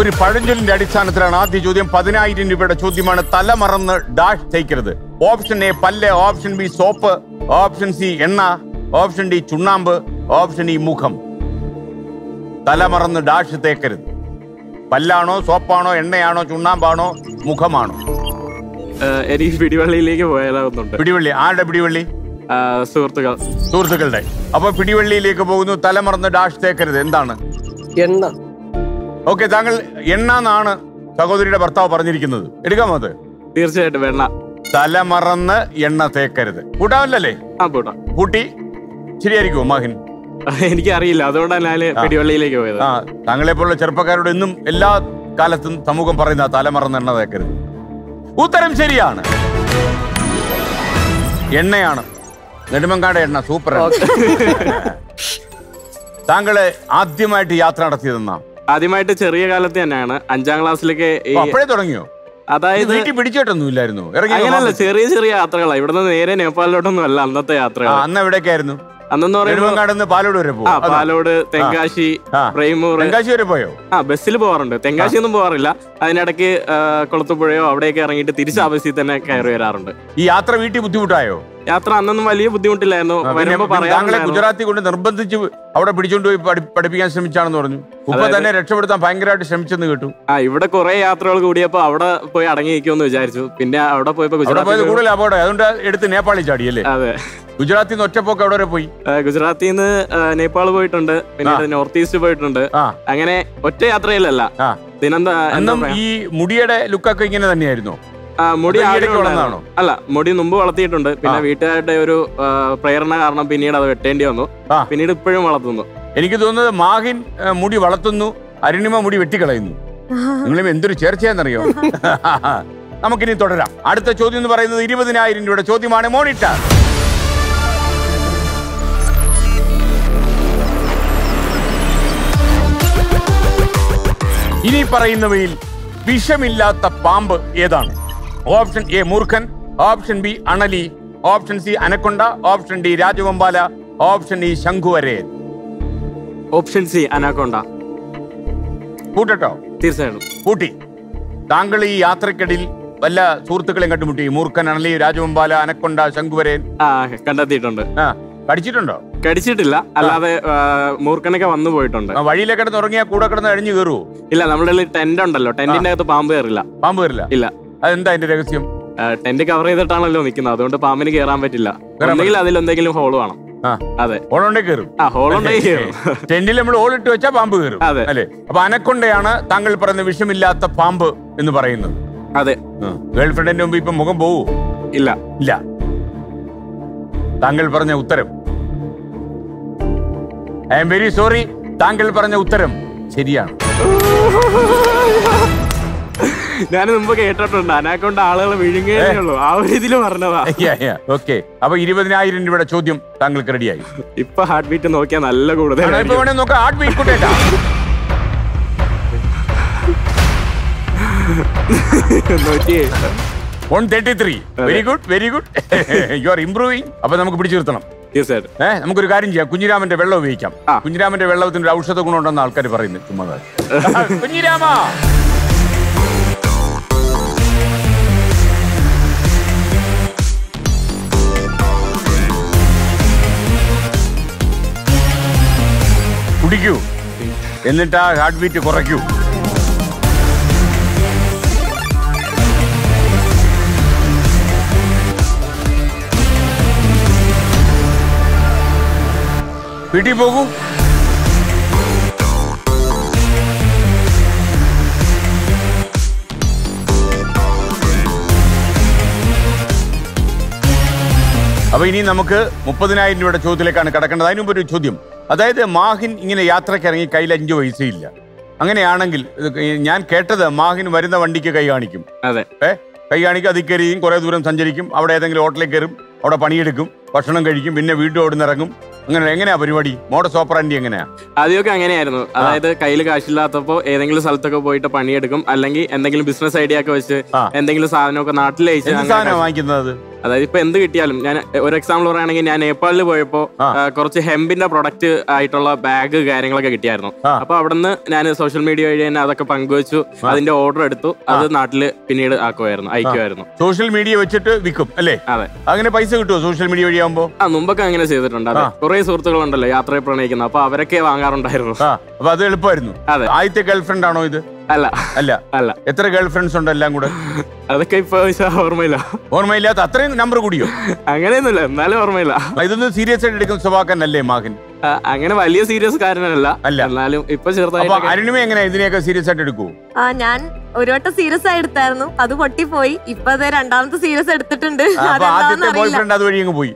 ഒരു പഴഞ്ചൊല്ലിന്റെ അടിസ്ഥാനത്തിലാണ് ആദ്യ ചോദ്യം. 10,000 രൂപയുടെ ചോദ്യമാണ്. തല മറന്ന് ഡാഷ് തേക്കരുത്. ഓപ്ഷൻ എ പല്ല്, option B soap, option C എണ്ണ, ഓപ്ഷൻ ഡി ചുണ്ണാമ്പ്, ഓപ്ഷൻ ഇ മുഖം. തല മറന്ന് ഡാഷ് തേക്കരുത്. പല്ലാണോ, സോപ്പാണോ, എണ്ണയാണോ, ചുണ്ണാമ്പാണോ, മുഖമാണോ? എനിക്ക് പിടിവള്ളിയിലേക്ക് പോയാലാകുന്നുണ്ട്. പിടിവള്ളി ആരുടെ പിടിവള്ളി? സുഹൃത്തുക്കളുടെ. അപ്പൊ പിടിവള്ളിയിലേക്ക് പോകുന്നു. തല മറന്ന് ഡാഷ് തേക്കരുത് എന്താണ്? എണ്ണ. ഓക്കെ, താങ്കൾ എണ്ണ എന്നാണ് സഹോദരിയുടെ ഭർത്താവ് പറഞ്ഞിരിക്കുന്നത്. എടുക്കാമോ അത്? തീർച്ചയായിട്ടും എണ്ണ. തലമറന്ന് എണ്ണ തേക്കരുത്. കൂട്ടാമല്ലേ? കൂട്ടി ശരിയായിരിക്കുമോ മാഹിൻ? എനിക്കറിയില്ല, അതുകൊണ്ടാണ് ഞാൻ പിടിവള്ളിയിലേക്ക് പോയത്. ആ, താങ്കളെപ്പോലുള്ള ചെറുപ്പക്കാരോട് എന്നും എല്ലാ കാലത്തും സമൂഹം പറയുന്ന തലമറന്ന് എണ്ണ തേക്കരുത്. ഉത്തരം ശരിയാണ്, എണ്ണയാണ്. നെടുമങ്ങാട് എണ്ണ. സൂപ്പർ. താങ്കള് ആദ്യമായിട്ട് യാത്ര നടത്തിയതെന്നാ? ആദ്യമായിട്ട് ചെറിയ കാലത്ത് തന്നെയാണ്, 5ആം ക്ലാസ്സിലേക്ക്. തുടങ്ങിയോ? അതായത് പിടിച്ചിട്ടൊന്നും ഇല്ലായിരുന്നു. അങ്ങനല്ല, ചെറിയ ചെറിയ യാത്രകളാണ്. ഇവിടുന്ന് നേരെ നേപ്പാളിലോട്ടൊന്നും അല്ല അന്നത്തെ യാത്ര. അന്ന് എവിടെയൊക്കെയായിരുന്നു? അന്നെന്ന് പറയുമ്പോൾ പാലോട് വരെ പോകും. പാലോട്, തെങ്കാശി, പ്രേമൂർ. തെങ്കാശി വരെ പോയോ? ആ, ബസ്സിൽ പോകാറുണ്ട്. തെങ്കാശി ഒന്നും പോകാറില്ല. അതിനിടയ്ക്ക് കൊളത്തുപുഴയോ അവിടെയൊക്കെ ഇറങ്ങിയിട്ട് തിരിച്ച് ആ ബസ്സിൽ തന്നെ കയറി വരാറുണ്ട്. ഈ യാത്ര വീട്ടിൽ ബുദ്ധിമുട്ടായോ? യാത്ര അന്നൊന്നും വലിയ ബുദ്ധിമുട്ടില്ലായിരുന്നു. വരുമ്പോ പറയാങ്ങളെ ഗുജറാത്തി കൊണ്ട് നിർബന്ധിച്ച് അവിടെ പിടിച്ചുകൊണ്ടുപോയി പഠിപ്പിക്കാൻ ശ്രമിച്ചാണെന്ന് പറഞ്ഞു. ഇപ്പൊ തന്നെ രക്ഷപ്പെടുത്താൻ ഭയങ്കരമായിട്ട് ശ്രമിച്ചെന്ന് കേട്ടു. ആ, ഇവിടെ കുറെ യാത്രകൾ കൂടിയപ്പോ അവിടെ പോയി അടങ്ങിയിരിക്കുമെന്ന് വിചാരിച്ചു. പിന്നെ അവിടെ പോയപ്പോ ഗുജറാത്ത് കൂടുതൽ അപകടം. അതുകൊണ്ട് എടുത്ത് നേപ്പാളിൽ ചാടിയല്ലേ? അതെ. ഗുജറാത്തിൽ നിന്ന് ഒറ്റപ്പോക്ക് അവിടെ വരെ പോയി? ഗുജറാത്തിൽ നിന്ന് നേപ്പാൾ പോയിട്ടുണ്ട്, പിന്നെ നോർത്ത് ഈസ്റ്റ് പോയിട്ടുണ്ട്. അങ്ങനെ ഒറ്റ യാത്രയിലല്ല. ഈ മുടിയുടെ ലുക്കൊക്കെ ഇങ്ങനെ തന്നെയായിരുന്നു? മുടി വളർന്നതാണോ? അല്ല, മുടി മുമ്പ് വളർത്തിയിട്ടുണ്ട്. പിന്നെ വീട്ടുകാരുടെ ഒരു പ്രേരണ കാരണം പിന്നീട് അത് വെട്ടേണ്ടി വന്നു. പിന്നീട് ഇപ്പോഴും വളർത്തുന്നു. എനിക്ക് തോന്നുന്നത് മാഹിൻ മുടി വളർത്തുന്നു, അരുണിമ മുടി വെട്ടിക്കളയുന്നു. നിങ്ങളും എന്തൊരു ചേർച്ചയാണെന്നറിയോ? നമുക്കിനി തുടരാം. അടുത്ത ചോദ്യം എന്ന് പറയുന്നത് 20,000 രൂപയുടെ ചോദ്യമാണ്. മോണിറ്റർ ഇനി പറയുന്നവയിൽ വിഷമില്ലാത്ത പാമ്പ് ഏതാണ്? ഓപ്ഷൻ എ മൂർഖൻ, ഓപ്ഷൻ ബി അണലി, option C anaconda, option D രാജവമ്പാല, ഓപ്ഷൻ ഇ ശംഖുവരേ. Option C anaconda. കൂട്ടട്ടോ? തീർച്ചയായിട്ടും കൂട്ടി. താങ്കൾ ഈ യാത്രക്കിടയിൽ വല്ല സുഹൃത്തുക്കളെയും കണ്ടുമുട്ടി? മൂർഖൻ, അണലി, രാജവമ്പാല, അനക്കൊണ്ട, ശംഖുവരേൻ കണ്ടെത്തിയിട്ടുണ്ട്. കടിച്ചിട്ടുണ്ടോ? കടിച്ചിട്ടില്ല, അല്ലാതെ മൂർഖനൊക്കെ വന്നു പോയിട്ടുണ്ട്. വഴിയിലെ കിടന്ന് ഉറങ്ങിയാൽ കൂടെ കിടന്ന് കഴിഞ്ഞു കയറുവോ? ഇല്ല, നമ്മുടെ ടെന്റ് ഉണ്ടല്ലോ, ടെന്റിന്റെ അകത്ത് പാമ്പ് കയറില്ല. പാമ്പ് കയറില്ല? ഇല്ല. അതെന്താ അതിന്റെ രഹസ്യം? ടെന്റ് കവർ ചെയ്തിട്ടാണല്ലോ നിൽക്കുന്നത്, അതുകൊണ്ട് പാമ്പിന് കയറാൻ പറ്റില്ല. അതിൽ എന്തെങ്കിലും ഹോൾ വേണം. അതെ, ഹോളുണ്ടേ കയറും. ടെന്റിൽ നമ്മൾ ഹോൾ ഇട്ട് വെച്ചാൽ പാമ്പ് കയറും. അതെ അല്ലെ? അപ്പൊ അനക്കൊണ്ടയാണ് താങ്കൾ പറയുന്ന വിഷമില്ലാത്ത പാമ്പ് എന്ന് പറയുന്നത്. അതെ. ഗേൾഫ്രണ്ടിന്റെ മുമ്പ് ഇപ്പൊ മുഖം പോവൂ? ഇല്ല ഇല്ല. താങ്കൾ പറഞ്ഞ ഉത്തരം, ഐ എം വെരി സോറി, താങ്കൾ പറഞ്ഞ ഉത്തരം ശരിയാണ്. ഞാൻ മുമ്പ് കേട്ടിട്ടുണ്ട്, അനാക്കൊണ്ട് ആളുകളെ വിഴുങ്ങുകയുള്ളൂ, ആ ഒരു ഇതിൽ പറഞ്ഞതാ. ഓക്കെ, അപ്പൊ 20,000 രൂപയുടെ ചോദ്യം താങ്കൾക്ക് റെഡിയായി. ഇപ്പൊ ഹാർട്ട് ബീറ്റ് നോക്കിയാൽ നല്ല കൂടുതൽ നോക്കാം. ഹാർട്ട് ബീറ്റ് കൂട്ടേട്ടാ. Very good very good, you are improving. അപ്പൊ നമുക്ക് പിടിച്ചു നിർത്തണം. നമുക്കൊരു കാര്യം ചെയ്യാം, കുഞ്ഞിരാമന്റെ വെള്ളം ഉപയോഗിക്കാം. കുഞ്ഞിരാമന്റെ വെള്ളത്തിന് ഒരു ഔഷധ ഗുണമുണ്ടെന്ന് ആൾക്കാർ പറയുന്നു. ചുമ്മാ കുഞ്ഞിരാമ. കുടിക്കൂ, എന്നിട്ട് ആ ഹാർട്ട് ബീറ്റ് കുറയ്ക്കൂ. വീട്ടിൽ പോകൂ. അപ്പൊ ഇനി നമുക്ക് 30,000 രൂപയുടെ ചോദ്യത്തിലേക്കാണ് കടക്കേണ്ടത്. അതിനുമുമ്പ് ഒരു ചോദ്യം, അതായത് മാഹിൻ ഇങ്ങനെ യാത്രയ്ക്ക് ഇറങ്ങി കയ്യിൽ 5 പൈസയില്ല. അങ്ങനെയാണെങ്കിൽ ഞാൻ കേട്ടത് മാഹിൻ വരുന്ന വണ്ടിക്ക് കൈ കാണിക്കും. അതെ, കൈ കാണിക്കും, അതിൽ കയറിയും കുറേ ദൂരം സഞ്ചരിക്കും, അവിടെ ഏതെങ്കിലും ഹോട്ടലിൽ കയറും, അവിടെ പണിയെടുക്കും, ഭക്ഷണം കഴിക്കും, പിന്നെ വീണ്ടും അവിടെ നിന്ന് ഇറങ്ങും. അങ്ങനെ എങ്ങനെയാ പരിപാടി? മോഡസ് ഓപ്പറാൻഡി എങ്ങനെയാ? ആദ്യമൊക്കെ അങ്ങനെയായിരുന്നു. അതായത് കയ്യിൽ കാശില്ലാത്തപ്പോൾ ഏതെങ്കിലും സ്ഥലത്തൊക്കെ പോയിട്ട് പണിയെടുക്കും, അല്ലെങ്കിൽ എന്തെങ്കിലും ബിസിനസ് ഐഡിയ ഒക്കെ വെച്ച് എന്തെങ്കിലും സാധനമൊക്കെ നാട്ടിലേക്ക് വാങ്ങിക്കുന്നത്. അതായത് ഇപ്പൊ എന്ത് കിട്ടിയാലും, ഞാൻ ഒരു എക്സാമ്പിൾ പറയുകയാണെങ്കിൽ, ഞാൻ നേപ്പാളിൽ പോയപ്പോ കുറച്ച് ഹെമ്പിന്റെ പ്രൊഡക്റ്റ് ആയിട്ടുള്ള ബാഗ് കാര്യങ്ങളൊക്കെ കിട്ടിയായിരുന്നു. അപ്പൊ അവിടുന്ന് ഞാൻ സോഷ്യൽ മീഡിയ വഴി തന്നെ അതൊക്കെ പങ്കുവെച്ചു, അതിന്റെ ഓർഡർ എടുത്തു, അത് നാട്ടില് പിന്നീട് ആക്കുമായിരുന്നു, അയക്കുമായിരുന്നു. സോഷ്യൽ മീഡിയ വെച്ചിട്ട് വിൽക്കും അല്ലേ? അതെ. അങ്ങനെ പൈസ കിട്ടുമോ സോഷ്യൽ മീഡിയ വഴി ആകുമ്പോ? ആ, മുമ്പൊക്കെ അങ്ങനെ ചെയ്തിട്ടുണ്ട്. അതെ, കുറെ സുഹൃത്തുക്കളുണ്ടല്ലോ യാത്രയെ പ്രണയിക്കുന്നത്, അപ്പൊ അവരൊക്കെ വാങ്ങാറുണ്ടായിരുന്നു. അപ്പൊ അത് എളുപ്പമായിരുന്നു. അതെ. ആദ്യത്തെ ഗേൾഫ്രണ്ട് ആണോ ഇത്? അല്ല അല്ല അല്ല. എത്ര ഗേൾഫ്രണ്ട്സ് ഉണ്ട് എല്ലാം കൂടെ? അതൊക്കെ ഇപ്പൊ ഓർമ്മയില്ല. ഓർമ്മയില്ലാത്ത അത്രയും നമ്പർ കൂടിയോ? അങ്ങനെയൊന്നുമില്ല, എന്നാലും ഓർമ്മയില്ല. ഇതൊന്നും സീരിയസ് ആയിട്ട് എടുക്കുന്ന സ്വഭാവക്കാരനല്ലേ മാഹിൻ? അങ്ങനെ വലിയ സീരിയസ് കാരണല്ല, എന്നാലും ഇപ്പൊ ചെറുതായിട്ട്. അരുണിമ എങ്ങനെയാ, ഇതിനെയൊക്കെ സീരിയസ് ആയിട്ട് എടുക്കുവോ? ഞാൻ ഒരു വട്ടം സീരിയസ് ആയി എടുത്തായിരുന്നു, അത് പൊട്ടിപ്പോയി. ഇപ്പൊ അത് രണ്ടാമത്തെ സീരിയസ് എടുത്തിട്ടുണ്ട്. ആദ്യത്തെ ബോയ് ഫ്രണ്ട് അതുവഴി അങ്ങ് പോയി,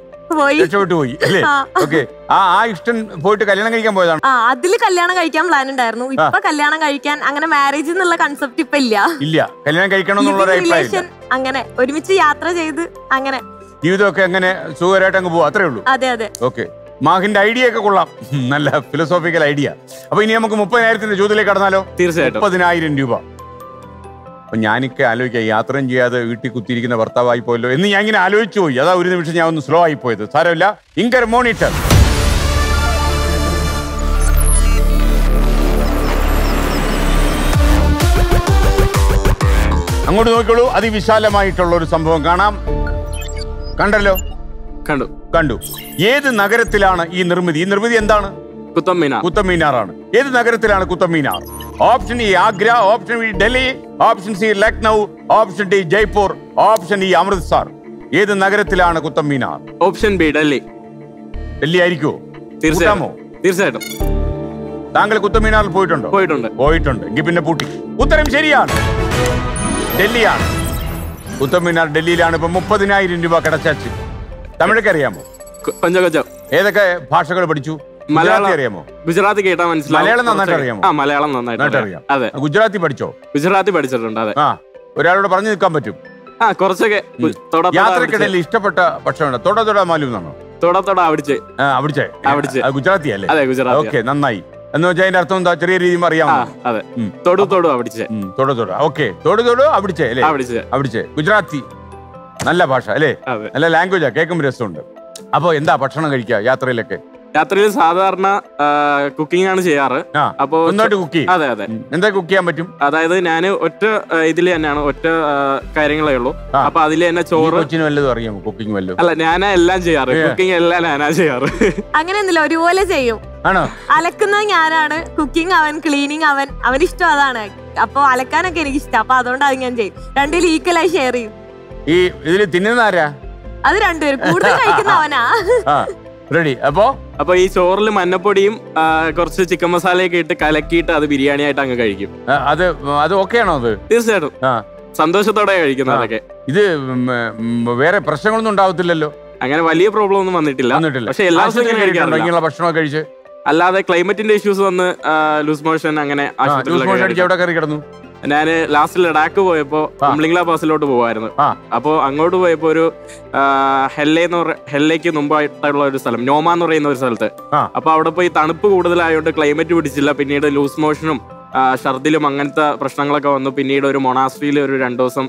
രക്ഷപ്പെട്ടു പോയി അല്ലേ? ഓക്കെ. ആ ഇഷ്ടം പോയിട്ട് കല്യാണം കഴിക്കാൻ പോയതാണ്. അതില് കല്യാണം കഴിക്കാൻ പ്ലാൻ ഉണ്ടായിരുന്നു. ഇപ്പൊ കല്യാണം കഴിക്കാൻ അങ്ങനെ മാരേജ് എന്നുള്ള കൺസെപ്റ്റ് ഇപ്പൊ ഇല്ല ഇല്ല. കല്യാണം കഴിക്കണം എന്നുള്ള റിലേഷൻ, അങ്ങനെ ഒരുമിച്ച് യാത്ര ചെയ്ത് അങ്ങനെ ജീവിതമൊക്കെ അങ്ങനെ സുഖകരമായിട്ട് അങ്ങ് പോവാ, അത്രേ ഉള്ളൂ. അതെ അതെ. ഓക്കെ, മാഹിന്റെ ഐഡിയ ഒക്കെ കൊള്ളാം, നല്ല ഫിലോസോഫിക്കൽ ഐഡിയ. അപ്പൊ ഇനി നമുക്ക് 30,000ന്റെ ചോദ്യത്തിലേക്ക് കടന്നാലോ? തീർച്ചയായിട്ടും. 10,000 രൂപ. അപ്പം ഞാനൊക്കെ ആലോചിക്കാം, യാത്രയും ചെയ്യാതെ വീട്ടിൽ കുത്തിയിരിക്കുന്ന ഭർത്താവായി പോയല്ലോ എന്ന് ഞാൻ ഇങ്ങനെ ആലോചിച്ചു പോയി. അതാ ഒരു നിമിഷം ഞാൻ ഒന്ന് സ്ലോ ആയി പോയത്, സാരമില്ല. ഇൻകർ മോണിറ്റർ അങ്ങോട്ട് നോക്കിക്കോളൂ. അതിവിശാലമായിട്ടുള്ള ഒരു സംഭവം കാണാം. കണ്ടല്ലോ? കണ്ടു കണ്ടു. ഏത് നഗരത്തിലാണ് ഈ നിർമ്മിതി? ഈ നിർമ്മിതി എന്താണ്? കുത്തബ്മിനാറാണ്. ഏത് നഗരത്തിലാണ് Qutub Minar? Option E Agra, option B Delhi, option C Lucknow, option D Jaipur, option E Amritsar. ഏത് നഗരത്തിലാണ് കുത്തബ്മിനാർ? Option B Delhi. ഡൽഹി ആയിരിക്കുമോ? തീർച്ചയായിട്ടും തീർച്ചയായിട്ടും. താങ്കൾ കുത്തബ്മിനാറിൽ പോയിട്ടുണ്ടോ? പോയിട്ടുണ്ട്. പോയിട്ടുണ്ട് എങ്കിൽ പിന്നെ പൂട്ടി. ഉത്തരം ശരിയാണ്, ഡൽഹിയാണ്. കുത്തബ്മിനാർ ഡൽഹിയിലാണ്. ഇപ്പൊ 30,000 രൂപ കിടച്ചാച്ചു. തമിഴൊക്കെ അറിയാമോ? ഏതൊക്കെ ഭാഷകൾ പഠിച്ചു? മലയാളം അറിയാമോ? ഗുജറാത്തി കേട്ടാ മനസ്സിലാവും. മലയാളം നന്നായിട്ട് അറിയാമോ? ആ, മലയാളം നന്നായിട്ട് അറിയാം. അതെ. ഗുജറാത്തി പഠിച്ചോ? ഗുജറാത്തി പഠിച്ചിട്ടുണ്ട്. അതെ. ഒരാളോട് പറഞ്ഞു നിൽക്കാൻ പറ്റും? കുറച്ചൊക്കെ യാത്രക്കിടയിൽ ഇഷ്ടപ്പെട്ട ഭക്ഷണം തൊട തൊട മാലു എന്നാണോ? തൊട തൊട അവിടിച്ച് അവിടിച്ച് ഗുജറാത്തി അല്ലേ? അതെ ഗുജറാത്തി. ഓക്കെ നന്നായി. എന്ന് വെച്ചാൽ അതിന്റെ അർത്ഥം എന്താ ചെറിയ രീതിയിൽ അറിയാമോ? അതെ തൊടു തൊടു അവിടിച്ച് തൊടു തൊടു. ഓക്കെ തൊടു തൊടു അവിടിച്ച് അല്ലേ? അവിടിച്ച് അവിടിച്ച് ഗുജറാത്തി നല്ല ഭാഷ അല്ലേ? നല്ല ലാംഗ്വേജാ, കേൾക്കുമ്പോൾ രസമുണ്ട്. അപ്പൊ എന്താ ഭക്ഷണം കഴിക്കുക യാത്രയിലൊക്കെ? യാത്രയിൽ സാധാരണ കുക്കിംഗ് ആണ് ചെയ്യാറ്. അപ്പൊ അതെ അതെ എന്താ കുക്ക് ചെയ്യാൻ പറ്റും? അതായത് ഞാൻ ഒറ്റ ഇതിൽ തന്നെയാണ്, ഒറ്റ കാര്യങ്ങളേ ഉള്ളൂ. അപ്പൊ അതിൽ തന്നെ ചോറ് കുക്കിംഗ് അല്ല ഞാനാ എല്ലാം ചെയ്യാറ്, കുക്കിംഗ് എല്ലാം ഞാനാ ചെയ്യാറ്. അങ്ങനെയൊന്നുമില്ല, ഒരുപോലെ ചെയ്യും. ആണോ? അലക്കുന്നത് ഞാനാണ്, കുക്കിംഗ് അവൻ, ക്ലീനിങ് അവൻ, അവനിഷ്ടം അതാണ്. അപ്പൊ അലക്കാനൊക്കെ എനിക്ക് ഇഷ്ടം, അപ്പൊ അതുകൊണ്ട് അത് ഞാൻ ചെയ്യും. രണ്ടിൽ ഈക്വലായി ഷെയർ ചെയ്യും. ഈ ഇതിൽ തിന്നുന്നാരാ? അത് രണ്ടുപേരും കൂടുതൽ കഴിക്കുന്ന അവനാ. റെഡി. അപ്പൊ ഈ ചോറിൽ മഞ്ഞപ്പൊടിയും കുറച്ച് ചിക്കൻ മസാലയൊക്കെ ഇട്ട് കലക്കിയിട്ട് അത് ബിരിയാണി ആയിട്ട് അങ്ങ് കഴിക്കും. അത് ഓക്കെ ആണോ? അത് തീർച്ചയായിട്ടും സന്തോഷത്തോടെ കഴിക്കുന്ന അതൊക്കെ. ഇത് വേറെ പ്രശ്നങ്ങളൊന്നും ഉണ്ടാവത്തില്ലല്ലോ? അങ്ങനെ വലിയ പ്രോബ്ലം ഒന്നും വന്നിട്ടില്ല. പക്ഷെ എല്ലാ ദിവസവും ഭക്ഷണം കഴിച്ച് അല്ലാതെ ക്ലൈമറ്റിന്റെ ഇഷ്യൂസ് വന്ന് ലൂസ് മോഷൻ അങ്ങനെ കിടന്നു. ഞാന് ലാസ്റ്റ് ലഡാക്ക് പോയപ്പോ കുംലിംഗ്ല പാസിലോട്ട് പോവായിരുന്നു. അപ്പോ അങ്ങോട്ട് പോയപ്പോ ഒരു ഹെല്ലയ്ക്ക് മുമ്പായിട്ടുള്ള ഒരു സ്ഥലം നോമ എന്ന് പറയുന്ന ഒരു സ്ഥലത്ത്. അപ്പൊ അവിടെ പോയി തണുപ്പ് കൂടുതലായോണ്ട് ക്ലൈമറ്റ് പിടിച്ചില്ല. പിന്നീട് ലൂസ് മോഷനും ഷർദിലും അങ്ങനത്തെ പ്രശ്നങ്ങളൊക്കെ വന്നു. പിന്നീട് ഒരു മൊണാസ്ട്രിയിൽ ഒരു 2 ദിവസം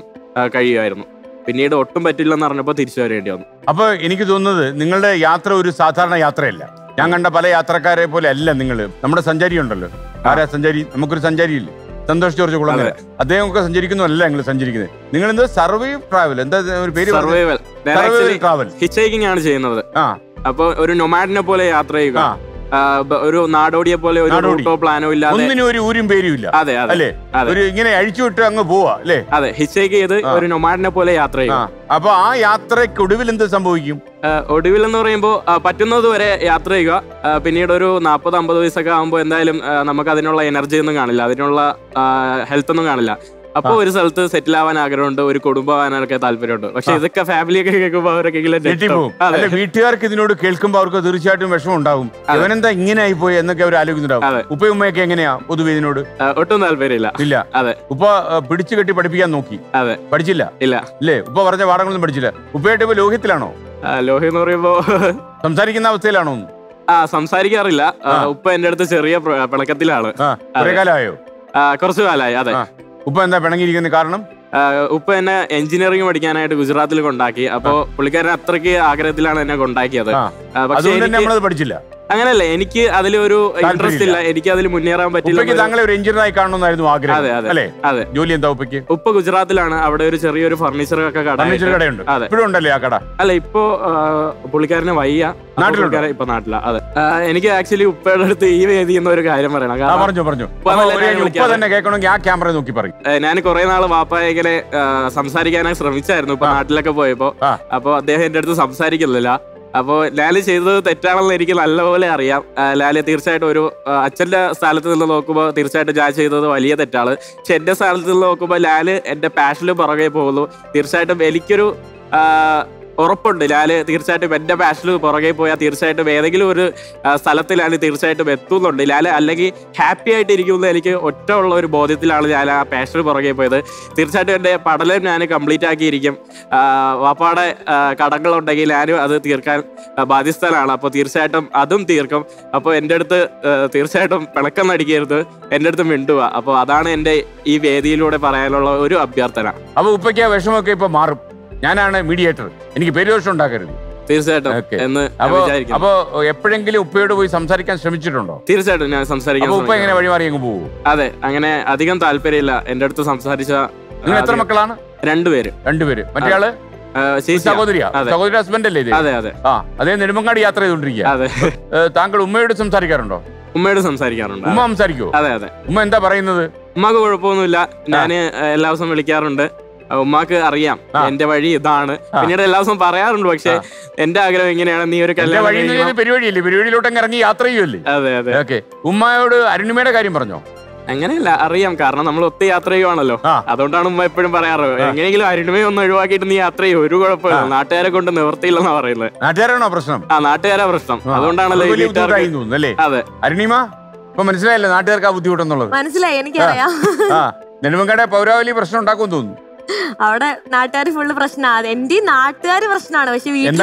കഴിയുമായിരുന്നു. പിന്നീട് ഒട്ടും പറ്റില്ലെന്ന് പറഞ്ഞപ്പോ തിരിച്ചു വരേണ്ടി വന്നു. അപ്പൊ എനിക്ക് തോന്നുന്നത് നിങ്ങളുടെ യാത്ര ഒരു സാധാരണ യാത്രയല്ല. ഞാൻ കണ്ട പല യാത്രക്കാരെ പോലെ അല്ല നിങ്ങള്. നമ്മുടെ സഞ്ചാരി ഉണ്ടല്ലോ, ആരാ സഞ്ചാരി? നമുക്കൊരു സഞ്ചാരിയില്ലേ, സന്തോഷ് ജോർജ് കുളങ്ങര. അദ്ദേഹം ഒക്കെ സഞ്ചരിക്കുന്നതല്ല നിങ്ങൾ സഞ്ചരിക്കുന്നത്. നിങ്ങൾ എന്താ സർവൈവ് ട്രാവൽ, എന്താ ഒരു പേര്? സർവൈവൽ ട്രാവൽ, ഹിച്ച് ഹൈക്കിംഗ് ആണ് ചെയ്യുന്നത്. അപ്പൊ ഒരു നൊമാഡിനെ പോലെ യാത്ര ചെയ്യുക, ഒരു നാടോടിയെ പോലെ. ഒരു റൂട്ടോ പ്ലാനോ ഇല്ലാതെ, ഒന്നിനും ഒരു ഊരും പേരും ഇല്ല. അതെ അതെ, ഒരു ഇങ്ങനെ അഴിച്ചുവിട്ട് അങ്ങ് പോവാ അല്ലേ? അതെ, ഹിച്ച് ഹൈക്ക് ചെയ്ത് ഒരു നൊമാഡിനെ പോലെ യാത്ര ചെയ്യുക. അപ്പൊ ആ യാത്രയ്ക്ക് ഒടുവിൽ എന്ത് സംഭവിക്കും? ഒടുവിൽ എന്ന് പറയുമ്പോൾ പറ്റുന്നത് വരെ യാത്ര ചെയ്യുക. പിന്നീട് ഒരു 40-50 വയസ്സൊക്കെ ആകുമ്പോൾ എന്തായാലും നമുക്ക് അതിനുള്ള എനർജി ഒന്നും കാണില്ല, അതിനുള്ള ഹെൽത്ത് ഒന്നും കാണില്ല. അപ്പൊ ഒരു സ്ഥലത്ത് സെറ്റിൽ ആവാൻ ആഗ്രഹമുണ്ട്, ഒരു കുടുംബമാവാനൊക്കെ താല്പര്യമുണ്ട്. പക്ഷെ ഇതൊക്കെ ഫാമിലിയൊക്കെ കേൾക്കുമ്പോൾ അവരൊക്കെ വീട്ടുകാർക്ക് ഇതിനോട് കേൾക്കുമ്പോൾ അവർക്ക് തീർച്ചയായിട്ടും വിഷമം ഉണ്ടാവും. അവനെന്താ ഇങ്ങനെ ആയി പോയി എന്നൊക്കെ അവർ ആലോചിക്കുന്നുണ്ടാവും. ഉപ്പയുമ്മയൊക്കെ എങ്ങനെയാ പൊതുവെ ഇതിനോട്? ഒട്ടും താല്പര്യമില്ല. ഇല്ല. അതെ. ഉപ്പ പിടിച്ചു കെട്ടി പഠിപ്പിക്കാൻ നോക്കി. അതെ. പഠിച്ചില്ല. ഇല്ല അല്ലേ? ഉപ്പ പറഞ്ഞ പാഠങ്ങളൊന്നും പഠിച്ചില്ല. ഉപ്പയായിട്ട് ഇപ്പൊ ലോഹ്യത്തിലാണോ? ലോഹ്യം എന്ന് പറയുമ്പോ സംസാരിക്കുന്ന അവസ്ഥയിലാണോ? സംസാരിക്കാറില്ല. ഉപ്പ എന്റെ അടുത്ത് ചെറിയ പിണക്കത്തിലാണ്. കാലമായോ? കുറച്ചു കാലായി. അതെ. ഉപ്പ എന്താ പിണങ്ങിയിരിക്കുന്ന കാരണം? ഉപ്പ എന്നെ എഞ്ചിനീയറിംഗ് പഠിക്കാനായിട്ട് ഗുജറാത്തിൽ കൊണ്ടാക്കി. അപ്പൊ പുള്ളിക്കാരൻ അത്രയ്ക്ക് ആഗ്രഹത്തിലാണ് എന്നെ കൊണ്ടാക്കിയത്. പക്ഷേ പഠിച്ചില്ല. അങ്ങനെയല്ല, എനിക്ക് അതിലൊരു ഇൻട്രസ്റ്റ് ഇല്ല, എനിക്ക് അതിൽ മുന്നേറാൻ പറ്റില്ല. ഉപ്പ ഗുജറാത്തിലാണ്, അവിടെ ഒരു ചെറിയൊരു ഫർണിച്ചർ ഒക്കെ കടയുണ്ട്. അല്ല, ഇപ്പൊ പുള്ളിക്കാരന് വയ്യ, നാട്ടിലുണ്ട്. ഇപ്പൊ നാട്ടില. അതെ. എനിക്ക് ആക്ച്വലി ഉപ്പയുടെ അടുത്ത് ഈ വേദി എന്ന ഒരു കാര്യം പറയണം. ഞാൻ കുറെ നാള് വാപ്പായ ഇങ്ങനെ സംസാരിക്കാനായി ശ്രമിച്ചായിരുന്നു ഇപ്പൊ നാട്ടിലൊക്കെ പോയപ്പോ. അപ്പൊ അദ്ദേഹം എന്റെ അടുത്ത് സംസാരിക്കുന്നില്ല. അപ്പോ ലാല് ചെയ്തത് തെറ്റാണെന്ന് എനിക്ക് നല്ലപോലെ അറിയാം. ലാല് തീർച്ചയായിട്ടും ഒരു അച്ഛൻ്റെ സ്ഥലത്ത് നിന്ന് നോക്കുമ്പോൾ തീർച്ചയായിട്ടും ഞാൻ ചെയ്തത് വലിയ തെറ്റാണ്. പക്ഷെ എൻ്റെ സ്ഥലത്ത് നിന്ന് നോക്കുമ്പോൾ ലാല് എൻ്റെ പാഷനിൽ പുറകെ പോകുന്നു. തീർച്ചയായിട്ടും എനിക്കൊരു ഉറപ്പുണ്ട്, ലാല് തീർച്ചയായിട്ടും എൻ്റെ പാഷനിൽ പുറകെ പോയാൽ തീർച്ചയായിട്ടും ഏതെങ്കിലും ഒരു സ്ഥലത്ത് ലാല് തീർച്ചയായിട്ടും എത്തുന്നുണ്ട്. ലാല് അല്ലെങ്കിൽ ഹാപ്പി ആയിട്ടിരിക്കുമെന്ന് എനിക്ക് ഒറ്റ ഉള്ള ഒരു ബോധ്യത്തിലാണ് ഞാൻ ആ പാഷനിൽ പുറകെ പോയത്. തീർച്ചയായിട്ടും എൻ്റെ പഠനം ഞാൻ കംപ്ലീറ്റ് ആക്കിയിരിക്കും. വാപ്പാടെ കടങ്ങളുണ്ടെങ്കിൽ ഞാനും അത് തീർക്കാൻ ബാധ്യസ്ഥനാണ്. അപ്പോൾ തീർച്ചയായിട്ടും അതും തീർക്കും. അപ്പോൾ എൻ്റെ അടുത്ത് തീർച്ചയായിട്ടും പിണക്കം നടിക്കരുത്, എൻ്റെ അടുത്ത് മിണ്ടുക. അപ്പോൾ അതാണ് എൻ്റെ ഈ വേദിയിലൂടെ പറയാനുള്ള ഒരു അഭ്യർത്ഥന. അപ്പോൾ ഉപ്പയ്ക്ക് ആ വിഷമൊക്കെ ഇപ്പോൾ മാറും. ഞാനാണ് മീഡിയേറ്റർ, എനിക്ക് പേര് ദോഷം ഉണ്ടാക്കരുത്. തീർച്ചയായിട്ടും. അപ്പൊ എപ്പോഴെങ്കിലും ഉപ്പയോട് പോയി സംസാരിക്കാൻ ശ്രമിച്ചിട്ടുണ്ടോ? തീർച്ചയായിട്ടും ഞാൻ സംസാരിക്കാം. ഉപ്പ എങ്ങനെ വഴിമാറിയെങ്കിൽ പോകും? അതെ, അങ്ങനെ അധികം താല്പര്യമില്ല എന്റെ അടുത്ത് സംസാരിച്ച. നിങ്ങൾ എത്ര മക്കളാണ്? 2 പേര്. 2 പേര്. മറ്റേയാള് സഹോദരിയാ? സഹോദരി ഹസ്ബൻഡ് അല്ലേ? അതെ അതെ. ആ, അതേ നെടുമങ്ങാട് യാത്ര ചെയ്തോണ്ടിരിക്കുക. അതെ. താങ്കൾ ഉമ്മയോട് സംസാരിക്കാറുണ്ടോ? ഉമ്മയോട് സംസാരിക്കാറുണ്ട്. ഉമ്മ സംസാരിക്കുമോ? അതെ അതെ. ഉമ്മ എന്താ പറയുന്നത്? ഉമ്മക്ക് കുഴപ്പമൊന്നുമില്ല, ഞാൻ എല്ലാ ദിവസവും വിളിക്കാറുണ്ട്. ഉമ്മാക്ക് അറിയാം എന്റെ വഴി ഇതാണ്. പിന്നീട് എല്ലാ ദിവസവും പറയാറുണ്ട്. പക്ഷെ എന്റെ ആഗ്രഹം എങ്ങനെയാണ്, നീ ഒരു പരിപാടിയില്ലേ, പരിപാടിയിലോട്ട് ഇറങ്ങി യാത്ര ചെയ്യുമല്ലേ? അതെ അതെ. ഓക്കെ. ഉമ്മയോട് അരുണിമയുടെ കാര്യം പറഞ്ഞോ? അങ്ങനെയല്ല, അറിയാം. കാരണം നമ്മൾ ഒത്തിരി യാത്ര ചെയ്യുവാണല്ലോ, അതുകൊണ്ടാണ് ഉമ്മ എപ്പോഴും പറയാറ് എങ്ങനെയെങ്കിലും അരുണിമയെ ഒന്ന് ഒഴിവാക്കിയിട്ട് നീ യാത്ര ചെയ്യും, ഒരു കുഴപ്പമില്ല, നാട്ടുകാരെ കൊണ്ട് നിവർത്തിയില്ലെന്നാ പറയുന്നത്. നാട്ടുകാരാണോ പ്രശ്നം? ആ, നാട്ടുകാരാ പ്രശ്നം, അതുകൊണ്ടാണല്ലോ. അതെ. അരുണിമ ഇപ്പൊ മനസ്സിലായല്ലോ നാട്ടുകാർക്ക് ആ ബുദ്ധിമുട്ടെന്നുള്ളത്. മനസ്സിലായി, എനിക്കറിയാം. നെടുമങ്ങാട് പൗരാവലി പ്രശ്നം ഉണ്ടാക്കുമെന്ന് തോന്നുന്നു. നാട്ടുകാർ ഫുള്ള് പ്രശ്നമാണ്. എന്റെ നാട്ടുകാർ പ്രശ്നമാണ്, പക്ഷെ അല്ല എന്റെ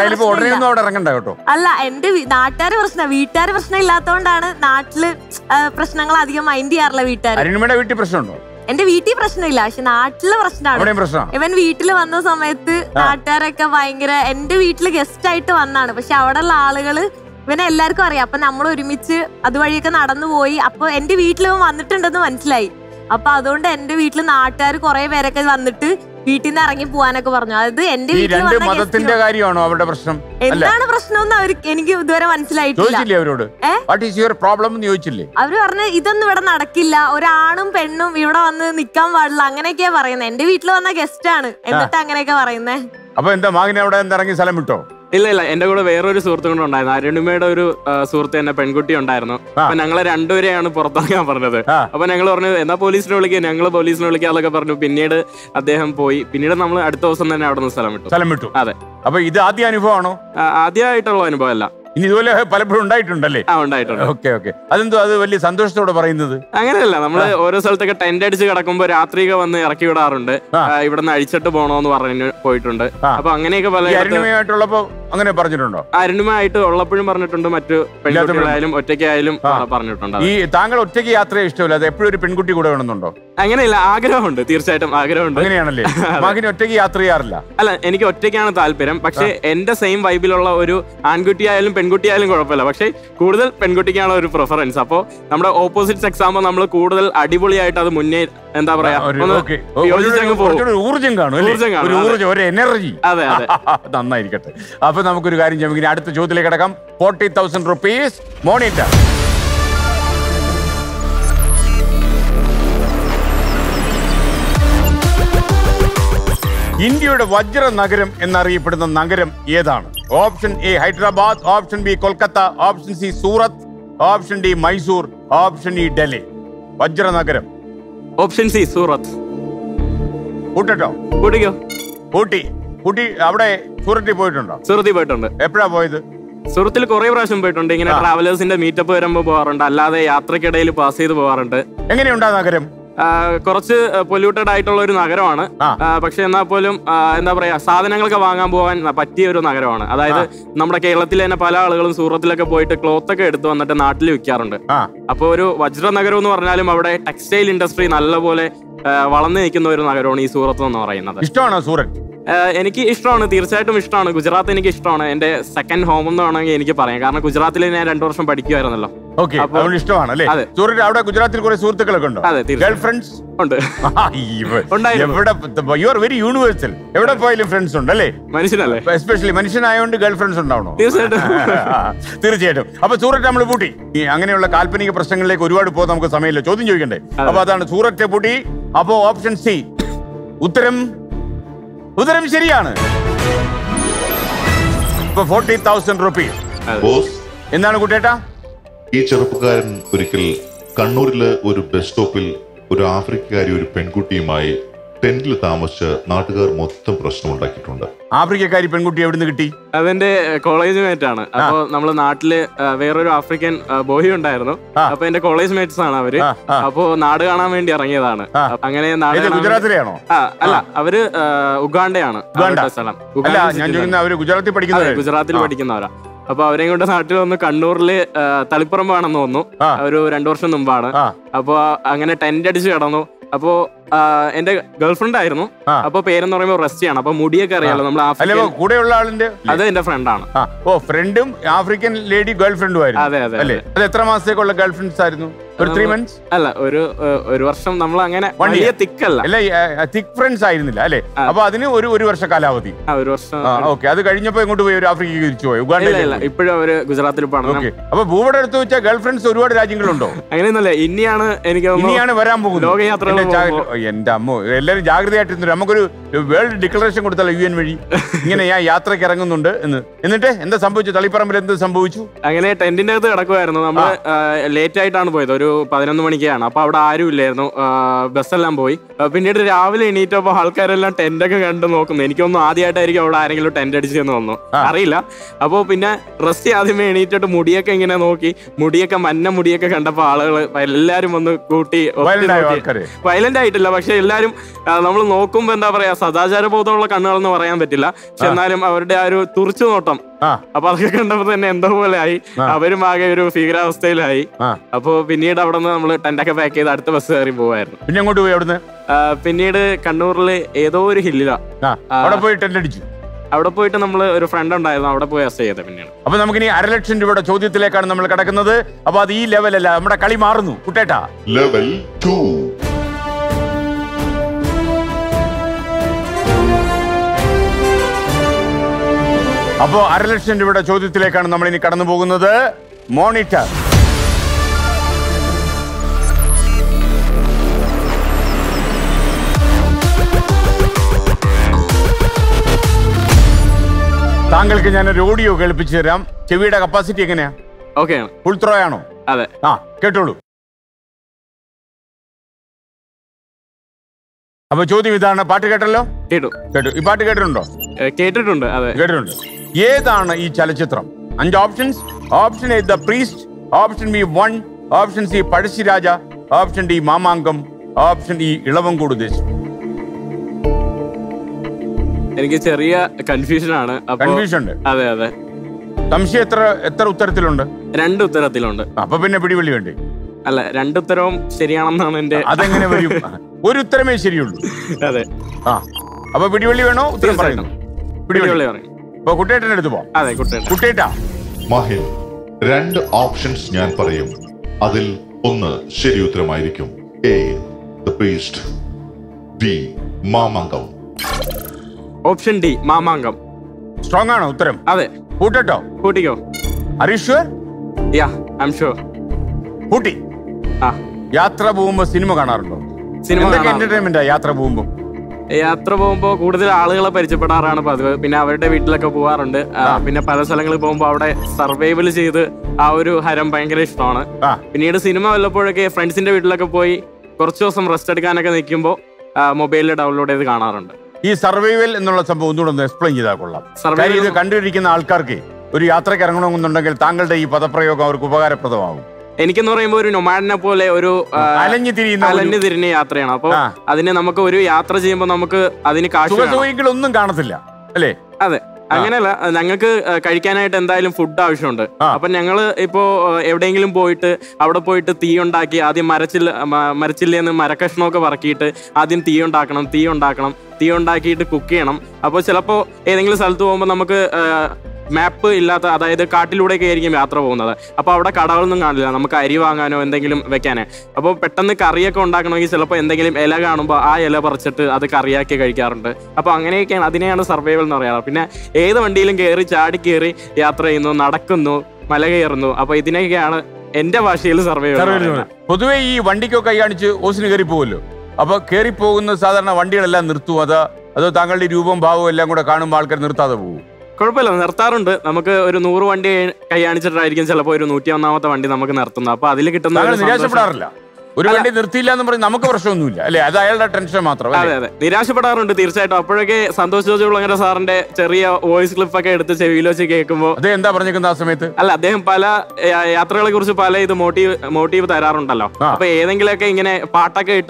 നാട്ടുകാർ പ്രശ്നം, വീട്ടുകാർ പ്രശ്നം ഇല്ലാത്തോണ്ടാണ് നാട്ടില് പ്രശ്നങ്ങൾ അധികം മൈൻഡ് ചെയ്യാറില്ല. വീട്ടുകാർ എന്റെ വീട്ടിൽ പ്രശ്നമില്ല, പക്ഷെ നാട്ടില് പ്രശ്നമാണ്. ഇവൻ വീട്ടിൽ വന്ന സമയത്ത് നാട്ടുകാരൊക്കെ ഭയങ്കര, എന്റെ വീട്ടില് ഗസ്റ്റ് ആയിട്ട് വന്നാണ്, പക്ഷെ അവിടെ ഉള്ള ആളുകള് ഇവനെ എല്ലാവർക്കും അറിയാം. അപ്പൊ നമ്മൾ ഒരുമിച്ച് അതുവഴിയൊക്കെ നടന്നു പോയി. അപ്പൊ എന്റെ വീട്ടിൽ ഇവൻ വന്നിട്ടുണ്ടെന്ന് മനസ്സിലായി. അപ്പൊ അതുകൊണ്ട് എന്റെ വീട്ടില് നാട്ടുകാർ കുറെ പേരൊക്കെ വന്നിട്ട് വീട്ടിൽ നിന്ന് ഇറങ്ങി പോവാനൊക്കെ പറഞ്ഞു. അതായത് എന്റെ വീട്ടിൽ കാര്യമാണോ അവരുടെ പ്രശ്നം, എന്താണ് പ്രശ്നം എനിക്ക് ഇതുവരെ മനസ്സിലായിട്ടില്ല. അവര് പറഞ്ഞ ഇതൊന്നും ഇവിടെ നടക്കില്ല, ഒരാണും പെണ്ണും ഇവിടെ വന്ന് നിക്കാൻ പാടില്ല, അങ്ങനെയൊക്കെയാ പറയുന്നത്. എന്റെ വീട്ടിൽ വന്ന ഗസ്റ്റ് ആണ് എന്നിട്ട് അങ്ങനെയൊക്കെ പറയുന്നേ. അപ്പൊ എന്താ മകനെ അവിടെ ഇറങ്ങി സ്ഥലം വിട്ടോ? ഇല്ല ഇല്ല, എന്റെ കൂടെ വേറൊരു സുഹൃത്തും കൂടെ ഉണ്ടായിരുന്നു. അരുണിമയുടെ ഒരു സുഹൃത്ത് തന്നെ പെൺകുട്ടി ഉണ്ടായിരുന്നു. അപ്പൊ ഞങ്ങളെ രണ്ടുപേരെയാണ് പുറത്തിറങ്ങാൻ പറഞ്ഞത്. അപ്പൊ ഞങ്ങൾ പറഞ്ഞു എന്നാ പോലീസിനെ വിളിക്കുക, ഞങ്ങൾ പോലീസിനെ വിളിക്കാന്നൊക്കെ പറഞ്ഞു. പിന്നീട് അദ്ദേഹം പോയി. പിന്നീട് നമ്മൾ അടുത്ത ദിവസം തന്നെ അവിടെ നിന്ന് സ്ഥലം വിട്ടു. അതെ. അപ്പൊ ഇത് ആദ്യ അനുഭവമാണോ? ആദ്യമായിട്ടുള്ള അനുഭവം അല്ല, ഇനി ഇതുപോലെ പലപ്പോഴും ഉണ്ടായിട്ടുണ്ടല്ലേ? Okay okay. അതെന്തോ അത് വലിയ സന്തോഷത്തോടെ പറയുന്നത്? അങ്ങനെയല്ല, നമ്മള് ഓരോ സ്ഥലത്തൊക്കെ ടെന്റ് അടിച്ച് കിടക്കുമ്പോ രാത്രിയൊക്കെ വന്ന് ഇറക്കി വിടാറുണ്ട്. ഇവിടെ നിന്ന് അഴിച്ചിട്ട് പോണോന്ന് പറഞ്ഞു പോയിട്ടുണ്ട്. അപ്പൊ അങ്ങനെയൊക്കെ പല അരുണിമയായിട്ടുള്ളപ്പോ അങ്ങനെ പറഞ്ഞിട്ടുണ്ടോ? അരുണിമയായിട്ട് ഉള്ളപ്പോഴും പറഞ്ഞിട്ടുണ്ട്, മറ്റു പെൺകുട്ടികളായാലും ഒറ്റയ്ക്കായാലും പറഞ്ഞിട്ടുണ്ട്. ഈ താങ്കൾ ഒറ്റയ്ക്ക് യാത്ര ഇഷ്ടമില്ല, അത് എപ്പോഴും ഒരു പെൺകുട്ടി കൂടെ വേണമെന്നുണ്ടോ? അങ്ങനെയല്ല, ആഗ്രഹമുണ്ട്, തീർച്ചയായിട്ടും ആഗ്രഹമുണ്ട്. അങ്ങനെയാണല്ലേ? ഒറ്റയ്ക്ക് യാത്ര ചെയ്യാറില്ല? അല്ല, എനിക്ക് ഒറ്റയ്ക്കാണ് താല്പര്യം. പക്ഷെ എന്റെ സെയിം വൈബിലുള്ള ഒരു ആൺകുട്ടിയായാലും പെൺകുട്ടിയായാലും കുഴപ്പമില്ല, പക്ഷെ കൂടുതൽ പെൺകുട്ടിക്കാണ് ഒരു പ്രിഫറൻസ്. അപ്പോൾ നമ്മുടെ ഓപ്പോസിറ്റ് സെക്സ് ആകുമ്പോൾ നമ്മൾ കൂടുതൽ അടിപൊളിയായിട്ട് അത് മുന്നേ എന്താ പറയാ, അതെ അതെ, നന്നായിരിക്കട്ടെ. അപ്പൊ നമുക്കൊരു കാര്യം ചെയ്യാം, അടുത്ത ചോദ്യത്തിലേക്ക് കിടക്കാം. 40,000 rupees മോണിറ്റർ. ഇന്ത്യയുടെ വജ്ര നഗരം എന്നറിയപ്പെടുന്ന നഗരം ഏതാണ്? Option A Hyderabad, option B Kolkata, option C Surat, option D Mysore, option E Delhi. വജ്ര നഗരം ഓപ്ഷൻ സി സൂറത്ത്. കൂട്ടട്ടോ? കൂട്ടിക്കോ. കൂട്ടി അവിടെ സൂറത്തിൽ പോയിട്ടുണ്ടോ? സൂറത്തിൽ പോയിട്ടുണ്ട്. എപ്പോഴാ പോയത്? സൂറത്തിൽ കുറെ പ്രാവശ്യം പോയിട്ടുണ്ട്. ഇങ്ങനെ ട്രാവലേഴ്സിന്റെ മീറ്റപ്പ് വരുമ്പോൾ പോകാറുണ്ട്, അല്ലാതെ യാത്രക്കിടയിൽ പാസ് ചെയ്ത് പോകാറുണ്ട്. എങ്ങനെയുണ്ടാ നഗരം? കുറച്ച് പൊല്യൂട്ടഡ് ആയിട്ടുള്ള ഒരു നഗരമാണ്, പക്ഷെ എന്നാൽ പോലും എന്താ പറയാ, സാധനങ്ങളൊക്കെ വാങ്ങാൻ പോകാൻ പറ്റിയ ഒരു നഗരമാണ്. അതായത് നമ്മുടെ കേരളത്തിലെ തന്നെ പല ആളുകളും സൂറത്തിലൊക്കെ പോയിട്ട് ക്ലോത്ത് ഒക്കെ എടുത്ത് വന്നിട്ട് നാട്ടിൽ വിൽക്കാറുണ്ട്. അപ്പൊ ഒരു വജ്ര നഗരം എന്ന് പറഞ്ഞാലും അവിടെ ടെക്സ്റ്റൈൽ ഇൻഡസ്ട്രി നല്ലപോലെ വളർന്നു നിൽക്കുന്ന ഒരു നഗരമാണ് ഈ സൂറത്ത് എന്ന് പറയുന്നത്. ഇഷ്ടമാണോ സൂറത്ത്? എനിക്ക് ഇഷ്ടമാണ്, തീർച്ചയായിട്ടും ഇഷ്ടമാണ്. ഗുജറാത്ത് എനിക്ക് ഇഷ്ടമാണ്, എന്റെ സെക്കൻഡ് ഹോം എന്ന് വേണമെങ്കിൽ എനിക്ക് പറയാം. കാരണം ഗുജറാത്തിൽ ഞാൻ 2 വർഷം പഠിക്കുമായിരുന്നല്ലോ. ഗുജറാത്തിൽ കുറെ സുഹൃത്തുക്കളൊക്കെ ഉണ്ടോ? ഗേൾ ഫ്രണ്ട്സ് ഉണ്ട്. യൂണിവേഴ്സൽ, എവിടെ പോയാലും ഫ്രണ്ട്സ് ഉണ്ട് അല്ലേ? മനുഷ്യനല്ലേ, എസ്പെഷ്യലി മനുഷ്യനായോണ്ട് ഗേൾ ഫ്രണ്ട്സ് ഉണ്ടാവണോ? തീർച്ചയായിട്ടും തീർച്ചയായിട്ടും. അപ്പൊ സൂററ്റ് നമ്മൾ പൂട്ടി. അങ്ങനെയുള്ള കാൽപ്പനിക പ്രശ്നങ്ങളിലേക്ക് ഒരുപാട് പോകാൻ നമുക്ക് സമയമില്ല, ചോദ്യം ചോദിക്കണ്ടേ? അപ്പൊ അതാണ് സൂററ്റ് പൂട്ടി. അപ്പൊ ഓപ്ഷൻ സി ഉത്തരം ശരിയാണ്. ഇപ്പൊ 40,000 rupees. എന്താണ് കൂട്ടേട്ടാ? ഈ ചെറുപ്പക്കാരൻ ഒരിക്കൽ കണ്ണൂരിലെ ഒരു ബസ് സ്റ്റോപ്പിൽ ഒരു ആഫ്രിക്കക്കാരി ഒരു പെൺകുട്ടിയുമായി ടെന്റിൽ താമസിച്ച് നാട്ടുകാർ മൊത്തം പ്രശ്നം ഉണ്ടാക്കിയിട്ടുണ്ട്. ആഫ്രിക്കക്കാരി പെൺകുട്ടി എവിടെ നിന്ന് കിട്ടി? അതെന്റെ കോളേജ് മേറ്റ് ആണ്. അപ്പൊ നമ്മള് നാട്ടില് വേറൊരു ആഫ്രിക്കൻ ബോയ് ഉണ്ടായിരുന്നു. അപ്പൊ എന്റെ കോളേജ് മേറ്റ്സ് ആണ് അവര്. അപ്പൊ നാട് കാണാൻ വേണ്ടി ഇറങ്ങിയതാണ്. അങ്ങനെ ഗുജറാത്തിലെയാണോ? അല്ല, അവര് ഉഗാണ്ടയാണ് സ്ഥലം. ഗുജറാത്തിൽ പഠിക്കുന്നവരാ. അപ്പൊ അവരെയും കൊണ്ട് നാട്ടിൽ വന്ന് കണ്ണൂരില് തളിപ്പുറമ്പാണെന്ന് തോന്നുന്നു, ഒരു 2 വർഷം മുമ്പാണ്. അപ്പൊ അങ്ങനെ ടെന്റ് അടിച്ച് കിടന്നു. അപ്പോ എന്റെ ഗേൾഫ്രണ്ട് ആയിരുന്നു. അപ്പൊ പേരെന്ന് പറയുമ്പോൾ റെസ്റ്റിയാണ്. അപ്പൊ മുടിയൊക്കെ അറിയാലോ നമ്മളെ കൂടെയുള്ള ആളിന്റെ. അത് എന്റെ ഫ്രണ്ടാണ്. ഓ, ഫ്രണ്ടും ആഫ്രിക്കൻ ലേഡി ഗേൾഫ്രണ്ടും ആയിരുന്നു. അതെ അതെ. അത് എത്ര മാസത്തേക്കുള്ള ഗേൾഫ്രണ്ട്സ് ആയിരുന്നു? ഒരു 3 months അല്ല, ഒരു വർഷം. നമ്മൾ അങ്ങനെ വലിയ തിക്കല്ല, തിക്ക് ഫ്രണ്ട്സ് ആയിരുന്നില്ല അല്ലെ? അപ്പൊ അതിന് ഒരു വർഷ കാലാവധി. ഒരു വർഷം. ഓക്കെ. അത് കഴിഞ്ഞപ്പോ ഇങ്ങോട്ട് പോയി ഒരു ആഫ്രിക്കയ്ക്ക് തിരിച്ചു പോയി. ഉഗാണ്ടയിലല്ല, ഇപ്പോഴും അവര് ഗുജറാത്തിൽ പോകണം. അപ്പൊ ഭൂവിടെ എടുത്ത് വെച്ചാൽ ഗേൾഫ്രണ്ട്സ് ഒരുപാട് രാജ്യങ്ങളുണ്ടോ? അങ്ങനെയൊന്നുമല്ല, ഇനിയാണ് ഇനിയാണ് വരാൻ പോകുന്നത് ലോകയാത്ര. എന്റെ അമ്മ, എല്ലാവരും ജാഗ്രതയായിട്ടിരുന്നു. നമുക്കൊരു വേൾഡ് ഡിക്ലറേഷൻ കൊടുത്താലോ UN വഴി, ഇങ്ങനെ ഞാൻ യാത്രയ്ക്ക് ഇറങ്ങുന്നുണ്ട് എന്ന്. എന്നിട്ട് എന്താ സംഭവിച്ചു? തളിപ്പറമ്പിൽ എന്ത് സംഭവിച്ചു? അങ്ങനെ ടെന്റിന്റെ അകത്ത് കിടക്കുമായിരുന്നു. നമ്മൾ ലേറ്റ് ആയിട്ടാണ് പോയത്, ഒരു 11 മണിക്കാണ് അപ്പോൾ അവിടെ ആരും ഇല്ലായിരുന്നു ബസ്സെല്ലാം പോയി പിന്നീട് രാവിലെ എണീറ്റപ്പോൾ ആൾക്കാരെല്ലാം ടെന്റ് ഒക്കെ കണ്ടു നോക്കുന്നു എനിക്കൊന്നും ആദ്യമായിട്ടായിരിക്കും അവിടെ ആരെങ്കിലും ടെന്റ് അടിച്ചെന്ന് തോന്നുന്നു അറിയില്ല അപ്പോൾ പിന്നെ റെസ്റ്റ് ആദ്യമേ എണീറ്റിട്ട് മുടിയൊക്കെ ഇങ്ങനെ നോക്കി മുടിയൊക്കെ മഞ്ഞ മുടിയൊക്കെ കണ്ടപ്പോൾ ആളുകൾ എല്ലാവരും വന്ന് കൂട്ടി വയലന്റ് ആയിട്ടില്ല പക്ഷെ എല്ലാവരും നമ്മൾ നോക്കുമ്പോൾ എന്താ പറയാ സദാചാര ബോധമുള്ള കണ്ണുകളെന്ന് പറയാൻ പറ്റില്ല പക്ഷെ എന്നാലും അവരുടെ ആ ഒരു തുറിച്ചു നോട്ടം അപ്പൊ അതൊക്കെ കണ്ടപ്പോ തന്നെ എന്തോ പോലെ ആയി അവരും ആകെ ഒരു ഭീകരാവസ്ഥയിലായി അപ്പൊ പിന്നീട് അവിടെ നിന്ന് നമ്മള് ടെന്റൊക്കെ പാക്ക് ചെയ്ത് അടുത്ത ബസ് കയറി പോവായിരുന്നു പിന്നെ അങ്ങോട്ട് പോയി അവിടുന്ന് പിന്നീട് കണ്ണൂരില് ഏതോ ഒരു ഹില്ലിലാണ് പോയി ടെന്റ് അടിച്ചു അവിടെ പോയിട്ട് നമ്മൾ ഒരു ഫ്രണ്ട് ഉണ്ടായിരുന്നു അവിടെ പോയി അസ് ചെയ്തത് പിന്നീട് അപ്പൊ നമുക്ക് ഇനി 1,00,000 രൂപയുടെ ചോദ്യത്തിലേക്കാണ് നമ്മൾ കിടക്കുന്നത് അപ്പൊ അത് ഈ ലെവലല്ല നമ്മുടെ കളി മാറുന്നു കുട്ടേട്ടാ ലെവൽ 2 അപ്പോൾ 1,00,000 രൂപയുടെ ചോദ്യത്തിലേക്കാണ് നമ്മൾ ഇനി കടന്നു പോകുന്നത് മോണിറ്റർ താങ്കൾക്ക് ഞാനൊരു ഓഡിയോ കേൾപ്പിച്ചു തരാം ചെവിയുടെ കപ്പാസിറ്റി എങ്ങനെയാ ഓക്കെ ഫുൾ ത്രോ ആണോ അതെ ആ കേട്ടോളൂ അപ്പൊ ചോദ്യം ഇതാണ് പാട്ട് കേട്ടല്ലോ കേട്ടു കേട്ടു ഈ പാട്ട് കേട്ടിട്ടുണ്ടോ കേട്ടിട്ടുണ്ട് അതെ കേട്ടിട്ടുണ്ട് ഏതാണ് ഈ ചലച്ചിത്രം 5 options option A the priest option B one option C Pazhassiraja option D Mamangam option E Elavamkodu Desam എനിക്ക് ചെറിയ കൺഫ്യൂഷൻ ആണ് കൺഫ്യൂഷൻ ഉണ്ട് അതെ അതെ സംശയം എത്ര ഉത്തരത്തിലുണ്ട് 2 ഉത്തരത്തിലുണ്ട് അപ്പൊ പിന്നെ പിടിവള്ളി വേണ്ടേ അല്ല 2 ഉത്തരവും ശരിയാണെന്നാണ് എന്റെ അതെങ്ങനെ വരും 1 ഉത്തരമേ ശരിയുള്ളൂ അതെ ആ അപ്പൊ പിടിവള്ളി വേണോ ഉത്തരം പറയണം മഹിൻ 2 ഓപ്ഷൻസ് ഞാൻ പറയും അതിൽ ഒന്ന് ശരി ഉത്തരമായിരിക്കും A the priest B Mamangam option D Mamangam strong ആണോ ഉത്തരം അതെ കൂട്ടട്ടോ കൂട്ടിക്കോ are you sure yeah I am sure കൂട്ടി ആ യാത്ര പോകുമ്പോ സിനിമ കാണാറുണ്ടോ സിനിമ എന്റർടൈൻമെന്റാ യാത്ര പോകുമ്പോ യാത്ര പോകുമ്പോൾ കൂടുതൽ ആളുകളെ പരിചയപ്പെടാറാണ് പതിവ് പിന്നെ അവരുടെ വീട്ടിലൊക്കെ പോവാറുണ്ട് പിന്നെ പല സ്ഥലങ്ങളിൽ പോകുമ്പോൾ അവിടെ സർവൈവൽ ചെയ്ത് ആ ഒരു ഹരം ഭയങ്കര ഇഷ്ടമാണ് പിന്നീട് സിനിമ വല്ലപ്പോഴൊക്കെ ഫ്രണ്ട്സിന്റെ വീട്ടിലൊക്കെ പോയി കുറച്ച് ദിവസം റെസ്റ്റ് എടുക്കാനൊക്കെ നിൽക്കുമ്പോൾ മൊബൈലിൽ ഡൗൺലോഡ് ചെയ്ത് കാണാറുണ്ട് ഈ സർവൈവൽ എന്നുള്ള സംഭവം ഒന്നുകൂടെ എക്സ്പ്ലെയിൻ ചെയ്താൽ കൊള്ളാം സർവൈവൽ ഇത് കണ്ടിരിക്കുന്ന ആൾക്കാർക്ക് ഒരു യാത്രയ്ക്ക് ഇറങ്ങണമെന്നുണ്ടെങ്കിൽ താങ്കളുടെ ഈ പദപ്രയോഗം അവർക്ക് ഉപകാരപ്രദമാകും എനിക്കെന്ന് പറയുമ്പോൾ ഒരു നൊമാഡിനെ പോലെ ഒരു അലഞ്ഞു തിരിഞ്ഞ യാത്രയാണ് അപ്പൊ അതിന് നമുക്ക് ഒരു യാത്ര ചെയ്യുമ്പോൾ നമുക്ക് അതിന് കാശൊന്നും കാണത്തില്ല അല്ലേ അതെ അങ്ങനെയല്ല ഞങ്ങൾക്ക് കഴിക്കാനായിട്ട് എന്തായാലും ഫുഡ് ആവശ്യമുണ്ട് അപ്പൊ ഞങ്ങള് ഇപ്പോ എവിടെയെങ്കിലും പോയിട്ട് അവിടെ പോയിട്ട് തീ ഉണ്ടാക്കി ആദ്യം മരച്ചില്ലെന്ന് മരക്കഷ്ണമൊക്കെ പറക്കിയിട്ട് ആദ്യം തീ ഉണ്ടാക്കിയിട്ട് കുക്ക് ചെയ്യണം അപ്പോൾ ചിലപ്പോൾ ഏതെങ്കിലും സ്ഥലത്ത് പോകുമ്പോൾ നമുക്ക് മാപ്പ് ഇല്ലാത്ത അതായത് കാട്ടിലൂടെയൊക്കെ ആയിരിക്കും യാത്ര പോകുന്നത് അപ്പോൾ അവിടെ കടകളൊന്നും കാണില്ല നമുക്ക് അരി വാങ്ങാനോ എന്തെങ്കിലും വെക്കാനോ അപ്പോൾ പെട്ടെന്ന് കറിയൊക്കെ ഉണ്ടാക്കണമെങ്കിൽ ചിലപ്പോൾ എന്തെങ്കിലും ഇല കാണുമ്പോൾ ആ ഇല പറിച്ചിട്ട് അത് കറിയാക്കി കഴിക്കാറുണ്ട് അപ്പോൾ അങ്ങനെയൊക്കെയാണ് അതിനെയാണ് സർവൈവൽ എന്ന് പറയാറ് പിന്നെ ഏത് വണ്ടിയിലും കയറി ചാടി കയറി യാത്ര ചെയ്യുന്നു നടക്കുന്നു മല കയറുന്നു അപ്പോൾ ഇതിനൊക്കെയാണ് എൻ്റെ ഭാഷയിൽ സർവൈവൽ പൊതുവേ ഈ വണ്ടിക്കൊക്കെ കാണിച്ച് ഓസിന് കയറി പോകുമല്ലോ അപ്പൊ കയറിപ്പോകുന്ന സാധാരണ വണ്ടികളെല്ലാം നിർത്തും അതോ താങ്കളുടെ രൂപം ഭാവവും എല്ലാം കൂടെ കാണുമ്പോൾ ആൾക്കാർ നിർത്താതെ പോകും കുഴപ്പമില്ല നിർത്താറുണ്ട് നമുക്ക് ഒരു 100 വണ്ടി കൈയാണിച്ചിട്ടായിരിക്കും ചിലപ്പോൾ ഒരു 101ാമത്തെ വണ്ടി നമുക്ക് നിർത്തുന്നത് അപ്പൊ അതിൽ കിട്ടുന്ന നിരാശപ്പെടാറില്ല ഒരു വണ്ടി നിർത്തിയില്ല എന്ന് പറഞ്ഞാൽ നമുക്ക് പ്രശ്നമൊന്നുമില്ല അല്ലെ അത് അയാളുടെ ടെൻഷൻ മാത്രം അതെ അതെ നിരാശപ്പെടാറുണ്ട് തീർച്ചയായിട്ടും അപ്പോഴൊക്കെ സന്തോഷ് ജോർജ് സാറിന്റെ ചെറിയ വോയിസ് ക്ലിപ്പ് ഒക്കെ എടുത്ത് ചെവിയിൽ വെച്ച് കേൾക്കുമ്പോൾ അദ്ദേഹം എന്താ പറഞ്ഞിരിക്കുന്ന ആ സമയത്ത് അല്ല അദ്ദേഹം പല യാത്രകളെ കുറിച്ച് പല ഇത് മോട്ടീവ് തരാറുണ്ടല്ലോ അപ്പൊ ഏതെങ്കിലുമൊക്കെ ഇങ്ങനെ പാട്ടൊക്കെ ഇട്ട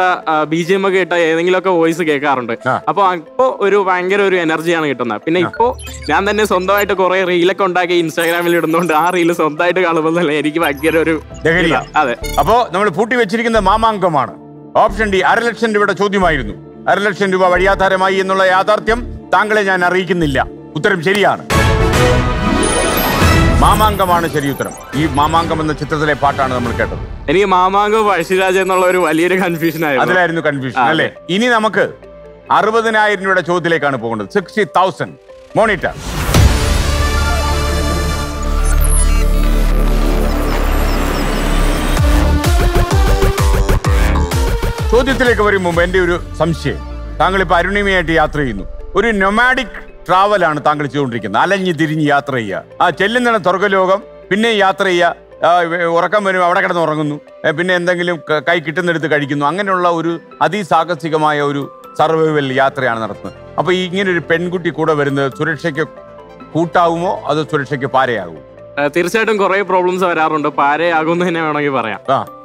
BGM ഒക്കെ ഇട്ട ഏതെങ്കിലുമൊക്കെ വോയിസ് കേൾക്കാറുണ്ട് അപ്പൊ അപ്പോൾ ഒരു ഭയങ്കര ഒരു എനർജിയാണ് കിട്ടുന്നത് പിന്നെ ഇപ്പോൾ ഞാൻ തന്നെ സ്വന്തമായിട്ട് കുറെ റീലൊക്കെ ഉണ്ടാക്കി ഇൻസ്റ്റാഗ്രാമിൽ ഇടുന്നുണ്ട് ആ റീല് സ്വന്തമായിട്ട് കാണുമ്പോൾ തന്നെ എനിക്ക് ഭയങ്കര ഒരു അതെ അപ്പോ നമ്മൾ പൂട്ടി വെച്ചിരിക്കുന്ന മാമാങ്കമാണ് ഓപ്ഷൻ ഡി 1,00,000 രൂപയുടെ ചോദ്യമായിരുന്നു 1,00,000 രൂപ വഴിയാധാരമായി എന്നുള്ള യാഥാർത്ഥ്യം താങ്കളെ ഞാൻ അറിയിക്കുന്നില്ല ഉത്തരം ശരിയാണ് മാമാങ്കമാണ് ശരി ഉത്തരം ഈ മാമാങ്കം എന്ന ചിത്രത്തിലെ പാട്ടാണ് നമ്മൾ കേട്ടത് എനിക്ക് മാമാങ്കം പഴശ്ശിരാജ എന്നുള്ള ഒരു വലിയൊരു കൺഫ്യൂഷൻ ആയിരുന്നു അതിലായിരുന്നു കൺഫ്യൂഷൻ അല്ലേ ഇനി നമുക്ക് 60,000 രൂപയുടെ ചോദ്യത്തിലേക്കാണ് പോകേണ്ടത് 60,000 മോണിറ്റർ ചോദ്യത്തിലേക്ക് വരും മുമ്പ് എൻ്റെ ഒരു സംശയം താങ്കൾ ഇപ്പോൾ അരുണിമയായിട്ട് യാത്ര ചെയ്യുന്നു ഒരു നൊമാഡിക് ട്രാവലാണ് താങ്കൾ ചെയ്തുകൊണ്ടിരിക്കുന്നത് അലഞ്ഞു തിരിഞ്ഞ് യാത്ര ചെയ്യുക ആ ചെല്ലുന്ന സ്വർഗ്ഗലോകം പിന്നെ യാത്ര ചെയ്യുക ഉറക്കം വരും അവിടെ കിടന്ന് ഉറങ്ങുന്നു, പിന്നെ എന്തെങ്കിലും കൈ കിട്ടുന്നെടുത്ത് കഴിക്കുന്നു. അങ്ങനെയുള്ള ഒരു അതിസാഹസികമായ ഒരു സർവൈവൽ യാത്രയാണ് നടത്തുന്നത്. അപ്പോൾ ഈ ഇങ്ങനൊരു പെൺകുട്ടി കൂടെ വരുന്നത് സുരക്ഷയ്ക്ക് കൂട്ടാവുമോ അതോ സുരക്ഷയ്ക്ക് പാരയാകുമോ? തീർച്ചയായിട്ടും കുറേ പ്രോബ്ലംസ് വരാറുണ്ട്, പാരയാകും എന്ന് തന്നെ വേണമെങ്കിൽ പറയാം.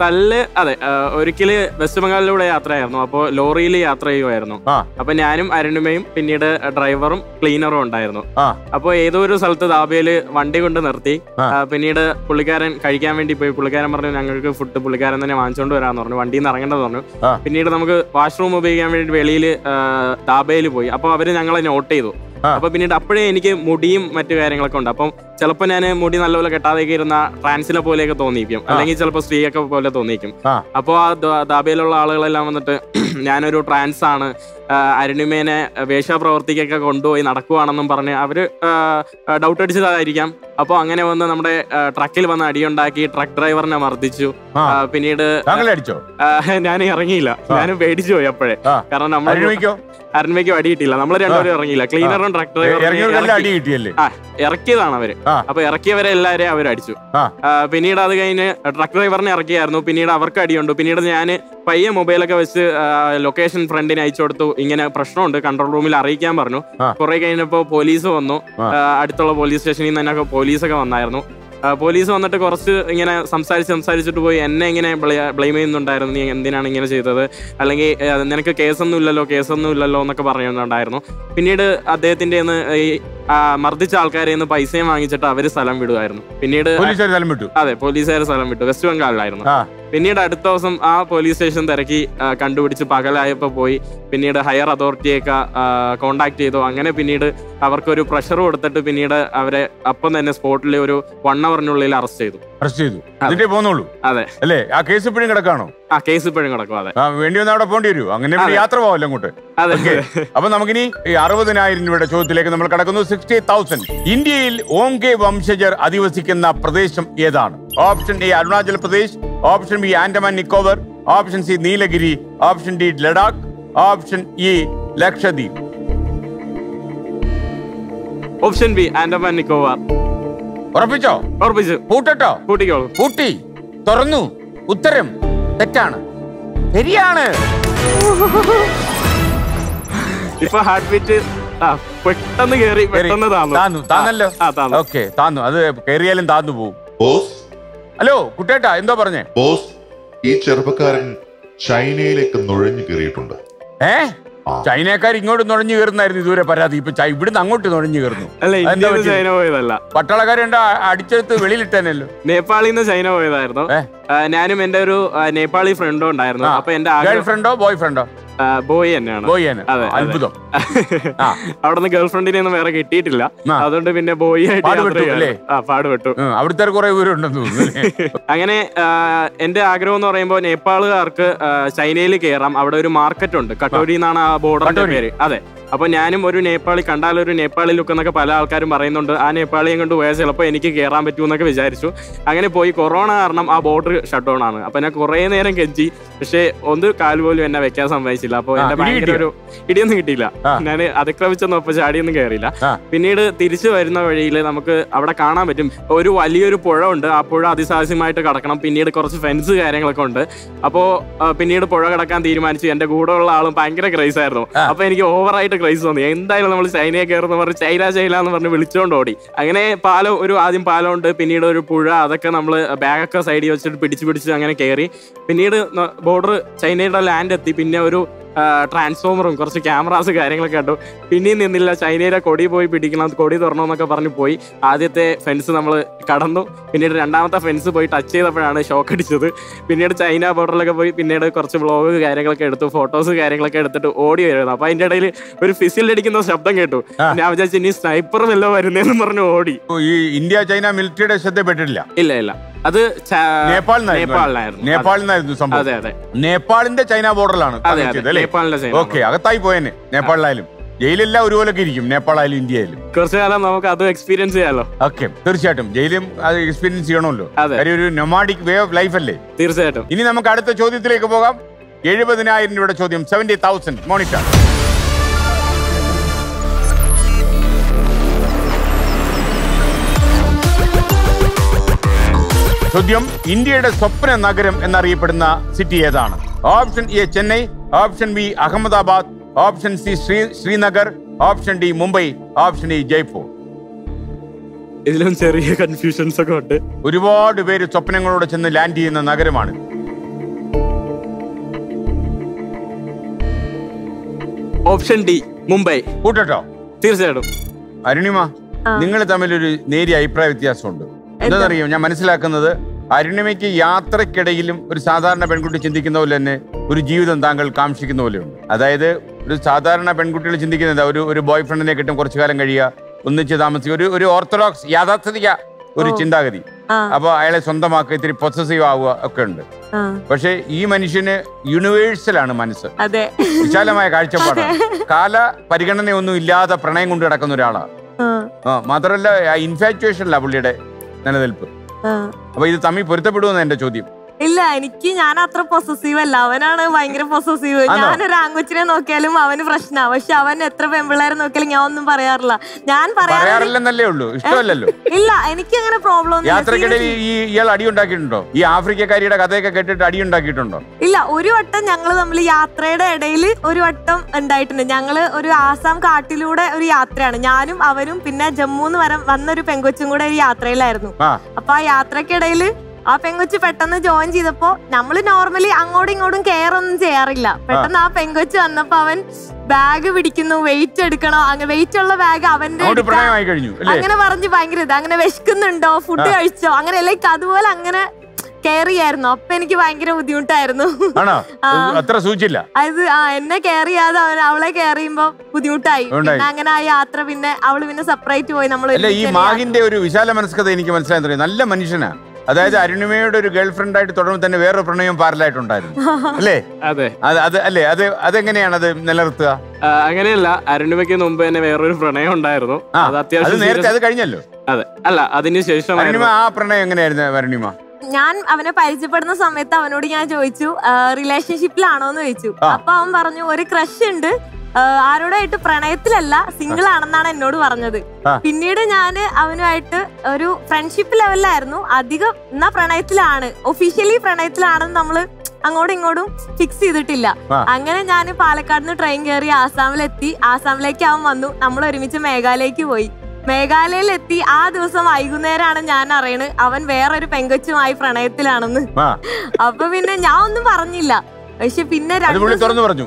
തല്ല്, അതെ. ഒരിക്കല് വെസ്റ്റ് ബംഗാളിലൂടെ യാത്രയായിരുന്നു, അപ്പോൾ ലോറിയിൽ യാത്ര ചെയ്യുമായിരുന്നു. അപ്പൊ ഞാനും അരുണിമയും പിന്നീട് ഡ്രൈവറും ക്ലീനറും ഉണ്ടായിരുന്നു. അപ്പോൾ ഏതോ ഒരു സ്ഥലത്ത് ദാബയില് വണ്ടി കൊണ്ട് നിർത്തി. പിന്നീട് പുള്ളിക്കാരൻ കഴിക്കാൻ വേണ്ടി പോയി. പുള്ളിക്കാരൻ പറഞ്ഞു ഞങ്ങൾക്ക് ഫുഡ് പുള്ളിക്കാരൻ തന്നെ വാങ്ങിച്ചോണ്ട് വരാമെന്ന് പറഞ്ഞു, വണ്ടിയിൽ നിന്ന് ഇറങ്ങേണ്ടെന്ന് പറഞ്ഞു. പിന്നീട് നമുക്ക് വാഷ്റൂം ഉപയോഗിക്കാൻ വേണ്ടി വെളിയിൽ ദാബയിൽ പോയി. അപ്പോൾ അവര് ഞങ്ങളെ നോട്ട് ചെയ്തു. അപ്പൊ പിന്നീട് അപ്പോഴേ എനിക്ക് മുടിയും മറ്റു കാര്യങ്ങളൊക്കെ ഉണ്ട്. അപ്പം ചിലപ്പോ ഞാൻ മുടി നല്ലപോലെ കെട്ടാതെയൊക്കെ ഇരുന്ന ട്രാൻസിലെ പോലെയൊക്കെ തോന്നിയിക്കും, അല്ലെങ്കിൽ ചിലപ്പോൾ സ്ത്രീയൊക്കെ പോലെ തോന്നിക്കും. അപ്പൊ ആ ദാബയിലുള്ള ആളുകളെല്ലാം വന്നിട്ട് ഞാനൊരു ട്രാൻസ് ആണ്, അരുണിമേനെ വേഷപ്രവർത്തിക്കൊക്കെ കൊണ്ടുപോയി നടക്കുവാണെന്നും പറഞ്ഞ് അവര് ഡൗട്ട് അടിച്ചതായിരിക്കാം. അപ്പൊ അങ്ങനെ വന്ന് നമ്മുടെ ട്രക്കിൽ വന്ന് അടിയുണ്ടാക്കി, ട്രക്ക് ഡ്രൈവറിനെ മർദ്ദിച്ചു. പിന്നീട് ഞാൻ ഇറങ്ങിയില്ല, ഞാൻ പേടിച്ചു പോയി അപ്പോഴേ. കാരണം നമ്മൾ അരുണിമയ്ക്കും അടി കിട്ടിയില്ല, നമ്മൾ രണ്ടുപേരും ഇറങ്ങിയില്ല. ക്ലീനറും ട്രക്ക് ഡ്രൈവറും ഇറക്കിയതാണ് അവര്. അപ്പൊ ഇറക്കിയവരെ എല്ലാവരെയും അവർ അടിച്ചു. പിന്നീട് അത് കഴിഞ്ഞ് ട്രക്ക് ഡ്രൈവറിനെ ഇറക്കിയായിരുന്നു, പിന്നീട് അവർക്ക് അടിയുണ്ട്. പിന്നീട് ഞാൻ പയ്യെ മൊബൈലൊക്കെ വെച്ച് ലൊക്കേഷൻ ഫ്രണ്ടിന് അയച്ചു കൊടുത്തു, ഇങ്ങനെ പ്രശ്നമുണ്ട് കൺട്രോൾ റൂമിൽ അറിയിക്കാൻ പറഞ്ഞു. കുറെ കഴിഞ്ഞപ്പോൾ പോലീസ് വന്നു, അടുത്തുള്ള പോലീസ് സ്റ്റേഷനിൽ നിന്നൊക്കെ പോലീസൊക്കെ വന്നായിരുന്നു. പോലീസ് വന്നിട്ട് കുറച്ച് ഇങ്ങനെ സംസാരിച്ചിട്ട് പോയി, എന്നെ ഇങ്ങനെ ബ്ലെയിം ചെയ്യുന്നുണ്ടായിരുന്നു, നീ എന്തിനാണ് ഇങ്ങനെ ചെയ്തത്, അല്ലെങ്കിൽ നിനക്ക് കേസൊന്നും ഇല്ലല്ലോ എന്നൊക്കെ പറയുന്നുണ്ടായിരുന്നു. പിന്നീട് അദ്ദേഹത്തിൻ്റെ ഈ മർദ്ദിച്ച ആൾക്കാരെ നിന്ന് പൈസയും വാങ്ങിച്ചിട്ട് അവര് സ്ഥലം വിടുമായിരുന്നു. പിന്നീട് അതെ, പോലീസുകാർ സ്ഥലം വിട്ടു, വെസ്റ്റ് ബംഗാളിലായിരുന്നു. പിന്നീട് അടുത്ത ദിവസം ആ പോലീസ് സ്റ്റേഷൻ തിരക്കി കണ്ടുപിടിച്ച് പകലായപ്പോൾ പോയി. പിന്നീട് ഹയർ അതോറിറ്റിയൊക്കെ കോണ്ടാക്ട് ചെയ്തു. അങ്ങനെ പിന്നീട് അവർക്കൊരു പ്രഷർ കൊടുത്തിട്ട് പിന്നീട് അവരെ അപ്പം തന്നെ സ്പോട്ടിൽ ഒരു 1 hour അറസ്റ്റ് ചെയ്തു. അതെ അല്ലേ? ആ കേസ് ഇപ്പോഴും കിടക്കാണോ? ആ കേസ് ഇപ്പോഴും കിടക്കും. അതെ, വേണ്ടി വന്നാൽ അവിടെ പോകേണ്ടി വരും. അങ്ങനെ യാത്ര പോകല്ലോ അങ്ങോട്ട്. അതെ. അപ്പൊ നമുക്കിനി 60,000 രൂപയുടെ ചോദ്യത്തിലേക്ക് നമ്മൾ കിടക്കുന്നു. 60,000. ഇന്ത്യയിൽ ഓംഗെ വംശജർ അധിവസിക്കുന്ന പ്രദേശം ഏതാണ്? Option A Arunachal Pradesh, option B Andaman Nicobar, option C Nilgiri, option D Ladakh, option E Lakshadweep. Option B Andaman Nicobar. ഉറപ്പിച്ചോ? ഉറപ്പിച്ചു. പൂട്ടട്ടോ? പൂട്ടിക്കോളൂ. പൂട്ടി തുറന്നു. ഉത്തരം തെറ്റാണ്. ശരിയാണ്. ഇപ്പൊ ഹാർട്ട് ബീറ്റ് പെട്ടെന്ന് കേറി പെട്ടെന്ന് താന്നു. താന്നല്ലോ? ഓക്കെ, താന്നു. അത് കേറിയാലും താന്നു പോവും. ഹലോ കുട്ടേട്ടാ, എന്തോ പറഞ്ഞേ? ബോസ്, ഈ ചെറുപ്പക്കാരൻ ചൈനയിലേക്ക് നുഴഞ്ഞു കയറിയിട്ടുണ്ട്. ചൈനക്കാർ ഇങ്ങോട്ട് നുഴഞ്ഞു കയറുന്നായിരുന്നു ഇതുവരെ പരാതി. ഇപ്പൊ ഇവിടുന്ന് അങ്ങോട്ട് നുഴഞ്ഞു കയറുന്നു. ചൈന പോയതല്ല, പട്ടാളക്കാരുണ്ട് അടിച്ചെടുത്ത് വെളിയിലിട്ടല്ലോ. നേപ്പാളിൽ നിന്ന് ചൈന പോയതായിരുന്നു. ഞാനും എന്റെ ഒരു നേപ്പാളി ഫ്രണ്ടോ ഉണ്ടായിരുന്നു. അപ്പൊ എന്റെ ഗേൾ ഫ്രണ്ടോ ബോയ് ഫ്രണ്ടോ? ബോയ് തന്നെയാണ്. ബോയ് തന്നെ. അതെ, അത്ഭുതം. അവിടെ നിന്ന് ഗേൾ ഫ്രണ്ടിനെ ഒന്നും വേറെ കിട്ടിയിട്ടില്ല, അതുകൊണ്ട് പിന്നെ ബോയ് ആയിട്ട് പാടുപെട്ടു. അവിടുത്തെ കുറെ പേരുണ്ടെന്ന് തോന്നുന്നു. അങ്ങനെ എന്റെ ആഗ്രഹം എന്ന് പറയുമ്പോൾ നേപ്പാളുകാർക്ക് ചൈനയിൽ കയറാം. അവിടെ ഒരു മാർക്കറ്റ് ഉണ്ട്, കട്ടോരി എന്നാണ് ആ ബോർഡറിന്റെ പേര്. അതെ. അപ്പൊ ഞാനും ഒരു നേപ്പാളി കണ്ടാലൊരു നേപ്പാളി ലുക്ക് എന്നൊക്കെ പല ആൾക്കാരും പറയുന്നുണ്ട്. ആ നേപ്പാളിയും കൊണ്ട് പോയാൽ ചിലപ്പോൾ എനിക്ക് കയറാൻ പറ്റുമെന്നൊക്കെ വിചാരിച്ചു. അങ്ങനെ പോയി. കൊറോണ കാരണം ആ ബോർഡർ ഷട്ട് ഡൗൺ ആണ്. അപ്പൊ ഞാൻ കുറെ നേരം കെഞ്ചി, പക്ഷെ ഒന്ന് കാൽ പോലും എന്നെ വെക്കാൻ സംഭവിച്ചില്ല. അപ്പൊ എന്റെ ഭയങ്കര ഒരു ഇടിയൊന്നും കിട്ടിയില്ല. ഞാൻ അതിക്രമിച്ചൊന്നും അപ്പൊ ചാടിയൊന്നും കയറിയില്ല. പിന്നീട് തിരിച്ചു വരുന്ന വഴിയിൽ നമുക്ക് അവിടെ കാണാൻ പറ്റും ഒരു വലിയൊരു പുഴ ഉണ്ട്. ആ പുഴ അതിസാഹസ്യമായിട്ട് കടക്കണം. പിന്നീട് കുറച്ച് ഫെൻസ് കാര്യങ്ങളൊക്കെ ഉണ്ട്. അപ്പോൾ പിന്നീട് പുഴ കടക്കാൻ തീരുമാനിച്ചു. എന്റെ കൂടെ ഉള്ള ആളും ഭയങ്കര ക്രൈസ് ആയിരുന്നു. അപ്പൊ എനിക്ക് ഓവറായിട്ട് ക്രൈസ് തോന്നി. എന്തായാലും നമ്മൾ ചൈനയെ കയറുന്ന പറഞ്ഞ് ചൈന എന്ന് പറഞ്ഞ് വിളിച്ചോണ്ട് ഓടി. അങ്ങനെ പാലം ആദ്യം പാലമുണ്ട്, പിന്നീട് ഒരു പുഴ, അതൊക്കെ നമ്മൾ ബാഗൊക്കെ സൈഡിൽ വെച്ചിട്ട് പിടിച്ച് അങ്ങനെ കയറി. പിന്നീട് ബോർഡർ ചൈനയുടെ ലാൻഡ് എത്തി. പിന്നെ ഒരു ട്രാൻസ്ഫോമറും കുറച്ച് ക്യാമറാസ് കാര്യങ്ങളൊക്കെ കണ്ടു. പിന്നെയും നിന്നില്ല, ചൈനയുടെ കൊടി പോയി പിടിക്കണം, കൊടി തുറണമെന്നൊക്കെ പറഞ്ഞ് പോയി. ആദ്യത്തെ ഫെൻസ് നമ്മൾ കടന്നു. പിന്നീട് രണ്ടാമത്തെ ഫെൻസ് പോയി ടച്ച് ചെയ്തപ്പോഴാണ് ഷോക്ക് അടിച്ചത്. പിന്നീട് ചൈന ബോർഡറിലൊക്കെ പോയി. പിന്നീട് കുറച്ച് വ്ളോഗ് കാര്യങ്ങളൊക്കെ എടുത്തു, ഫോട്ടോസ് കാര്യങ്ങളൊക്കെ എടുത്തിട്ട് ഓടി വരുന്നു. അപ്പോൾ അതിൻ്റെ ഇടയിൽ ഒരു ഫിസിലടിക്കുന്ന ശബ്ദം കേട്ടു. ഞാൻ വിചാരിച്ചു ഇനി സ്നൈപ്പർ വല്ലോ വരുന്നതെന്ന് പറഞ്ഞു ഓടി. ഈ ഇന്ത്യ ചൈന മിലിറ്ററിയുടെ ശ്രദ്ധപ്പെട്ടില്ല. ഇല്ല ഇല്ല, അത് നേപ്പാളിനായിരുന്നു. അതെ അതെ, നേപ്പാളിന്റെ ചൈന ബോർഡറിലാണ്. അകത്തായി പോയെന്നെ നേപ്പാളിലായാലും. ജയിലെല്ലാം ഒരുപോലൊക്കെ ഇരിക്കും നേപ്പാളായാലും ഇന്ത്യ ആയാലും. കുറച്ചു കാലം നമുക്ക് അത് എക്സ്പീരിയൻസ് ചെയ്യാലോ? ഓക്കെ, തീർച്ചയായിട്ടും ജയിലും അത് എക്സ്പീരിയൻസ് ചെയ്യണമല്ലോ. കാര്യം ഒരു നൊമാഡിക് വേ ഓഫ് ലൈഫ് അല്ലേ? തീർച്ചയായിട്ടും. ഇനി നമുക്ക് അടുത്ത ചോദ്യത്തിലേക്ക് പോകാം. 70,000 രൂപയുടെ ചോദ്യം. 70,000 മോണിറ്റർ. ചോദ്യം: ഇന്ത്യയുടെ സ്വപ്ന നഗരം എന്നറിയപ്പെടുന്ന സിറ്റി ഏതാണ്? Option A Chennai, option B Ahmedabad, option C Srinagar, option D Mumbai, option E Jaipur. ഇതിലും ചെറിയ കൺഫ്യൂഷൻസ് ഒക്കെ ഉണ്ട്. ഒരുപാട് പേര് സ്വപ്നങ്ങളോടെ ചെന്ന് ലാൻഡ് ചെയ്യുന്ന നഗരമാണ്. Option D Mumbai. കൂട്ടോ? തീർച്ചയായിട്ടും. അരുണിമ, നിങ്ങൾ തമ്മിലൊരു നേരിയ അഭിപ്രായ വ്യത്യാസമുണ്ട്. എന്താണെന്നറിയോ, ഞാൻ മനസ്സിലാക്കുന്നത് അരുണിമയ്ക്ക് യാത്രക്കിടയിലും ഒരു സാധാരണ പെൺകുട്ടി ചിന്തിക്കുന്ന പോലെ തന്നെ ഒരു ജീവിതം താങ്കൾ കാംക്ഷിക്കുന്ന പോലെയുണ്ട്. അതായത് ഒരു സാധാരണ പെൺകുട്ടികൾ ചിന്തിക്കുന്നത് ഒരു ബോയ് ഫ്രണ്ടിനെ കിട്ടും, കുറച്ചു കാലം കഴിയുക, ഒന്നിച്ച് താമസിക്കുക, ഒരു ഓർത്തഡോക്സ് യാഥാർത്ഥ്യ ഒരു ചിന്താഗതി. അപ്പൊ അയാളെ സ്വന്തമാക്കുക, ഇത്തിരി പൊസസീവ് ആവുക ഒക്കെ ഉണ്ട്. പക്ഷെ ഈ മനുഷ്യന് യൂണിവേഴ്സലാണ് മനസ്സ്, വിശാലമായ കാഴ്ചപ്പാടാണ്, കാല പരിഗണനയൊന്നും ഇല്ലാതെ പ്രണയം കൊണ്ട് കിടക്കുന്ന ഒരാളാണ്. മാത്രമല്ല ഇൻഫാക്ച്വേഷനല്ല പുള്ളിയുടെ നിലനിൽപ്പ്. അപ്പൊ ഇത് തമ്മിൽ പൊരുത്തപ്പെടുമെന്ന് എന്റെ ചോദ്യം. ഇല്ല, എനിക്ക് ഞാൻ അത്ര പൊസസീവ് അല്ല, അവനാണ് ഭയങ്കര പൊസസീവ്. ഞാനൊരു ആങ്കുച്ചിനെ നോക്കിയാലും അവന് പ്രശ്നമാണ്, പക്ഷെ അവൻ എത്ര പെമ്പിള്ളേരെ നോക്കിയാലും ഞാൻ ഒന്നും പറയാറില്ല. ഞാൻ പറയാറില്ലെന്നല്ലേ ഉള്ളൂ, ഇഷ്ടമല്ലല്ലോ. ഇല്ല, എനിക്ക് അങ്ങനെ പ്രോബ്ലം. യാത്രക്കിടയിൽ ഇയാൾ അടിയുണ്ടാക്കിയിട്ടുണ്ടോ? ഈ ആഫ്രിക്കക്കാരിയുടെ കഥയൊക്കെ കേട്ടിട്ട് അടിയുണ്ടാക്കിയിട്ടുണ്ടോ? ഇല്ല, ഒരു വട്ടം ഞങ്ങൾ തമ്മിൽ യാത്രയുടെ ഇടയിൽ ഒരു വട്ടം ഉണ്ടായിട്ടുണ്ട്. ഞങ്ങള് ഒരു ആസാം കാട്ടിലൂടെ ഒരു യാത്രയാണ്, ഞാനും അവനും പിന്നെ ജമ്മുന്ന് വന്നൊരു പെങ്കൊച്ചും കൂടെ ഒരു യാത്രയിലായിരുന്നു. അപ്പൊ ആ യാത്രക്കിടയിൽ ആ പെങ്കൊച്ച് പെട്ടെന്ന് ജോയിൻ ചെയ്തപ്പോ നമ്മള് നോർമലി അങ്ങോട്ടും ഇങ്ങോട്ടും കെയർ ഒന്നും ചെയ്യാറില്ല. പെട്ടെന്ന് ആ പെങ്കൊച്ച് വന്നപ്പോ അവൻ ബാഗ് പിടിക്കുന്നു, വെയിറ്റ് എടുക്കണോ, അങ്ങനെ വെയിറ്റ് ഉള്ള ബാഗ് അവന്റെ അങ്ങനെ പറഞ്ഞ് ഭയങ്കര ഇത്, അങ്ങനെ വിശക്കുന്നുണ്ടോ, ഫുഡ് കഴിച്ചോ, അങ്ങനെ ലൈക്ക് അതുപോലെ അങ്ങനെ കെയർ ചെയ്യായിരുന്നു. അപ്പൊ എനിക്ക് ഭയങ്കര ബുദ്ധിമുട്ടായിരുന്നു. അത് എന്നെ കെയർ ചെയ്യാതെ അവളെ കെയർ ചെയ്യുമ്പോ ബുദ്ധിമുട്ടായി. അങ്ങനെ ആ യാത്ര പിന്നെ അവള് പിന്നെ സെപ്പറേറ്റ് പോയി. നമ്മള് ഈ മാഗിന്റെ ഒരു വിശാല മനസ്കത എനിക്ക് മനസ്സിലായി, നല്ല മനുഷ്യനാ. അതായത് അരുണിമയുടെ ഒരു ഗേൾ ഫ്രണ്ട് ആയിട്ട് തുടങ്ങുമ്പോൾ തന്നെ വേറൊരു പ്രണയം പാരലായിട്ടുണ്ടായിരുന്നു അല്ലേ? അല്ലേ, അതെങ്ങനെയാണ് അത് നിലനിർത്തുക? അങ്ങനെയല്ല, അരുണിമയ്ക്ക് മുമ്പ് തന്നെ വേറൊരു പ്രണയം ഉണ്ടായിരുന്നു. അത് കഴിഞ്ഞല്ലോ. അതെ, അല്ല അതിനുശേഷം അരുണിമ. ആ പ്രണയം എങ്ങനെയായിരുന്നു അരുണിമ? ഞാൻ അവനെ പരിചയപ്പെടുന്ന സമയത്ത് അവനോട് ഞാൻ ചോദിച്ചു റിലേഷൻഷിപ്പിലാണോന്ന് ചോദിച്ചു. അപ്പൊ അവൻ പറഞ്ഞു ഒരു ക്രഷ് ഉണ്ട്, ആരോടായിട്ട് പ്രണയത്തിലല്ല, സിംഗിൾ ആണെന്നാണ് എന്നോട് പറഞ്ഞത്. പിന്നീട് ഞാന് അവനുമായിട്ട് ഒരു ഫ്രണ്ട്ഷിപ്പ് ലെവലിലായിരുന്നു അധികം, എന്നാ പ്രണയത്തിലാണ്, ഒഫീഷ്യലി പ്രണയത്തിലാണെന്ന് നമ്മള് അങ്ങോട്ടും ഇങ്ങോട്ടും ഫിക്സ് ചെയ്തിട്ടില്ല. അങ്ങനെ ഞാൻ പാലക്കാട് നിന്ന് ട്രെയിൻ കയറി ആസാമിലെത്തി. ആസാമിലേക്ക് അവൻ വന്നു, നമ്മൾ ഒരുമിച്ച് മേഘാലയക്ക് പോയി. മേഘാലയയിലെത്തി ആ ദിവസം വൈകുന്നേരമാണ് ഞാൻ അറിയണ് അവൻ വേറൊരു പെങ്കൊച്ചുമായി പ്രണയത്തിലാണെന്ന്. അപ്പൊ പിന്നെ ഞാൻ ഒന്നും പറഞ്ഞില്ല. പക്ഷെ പിന്നെ തുറന്നു പറഞ്ഞു,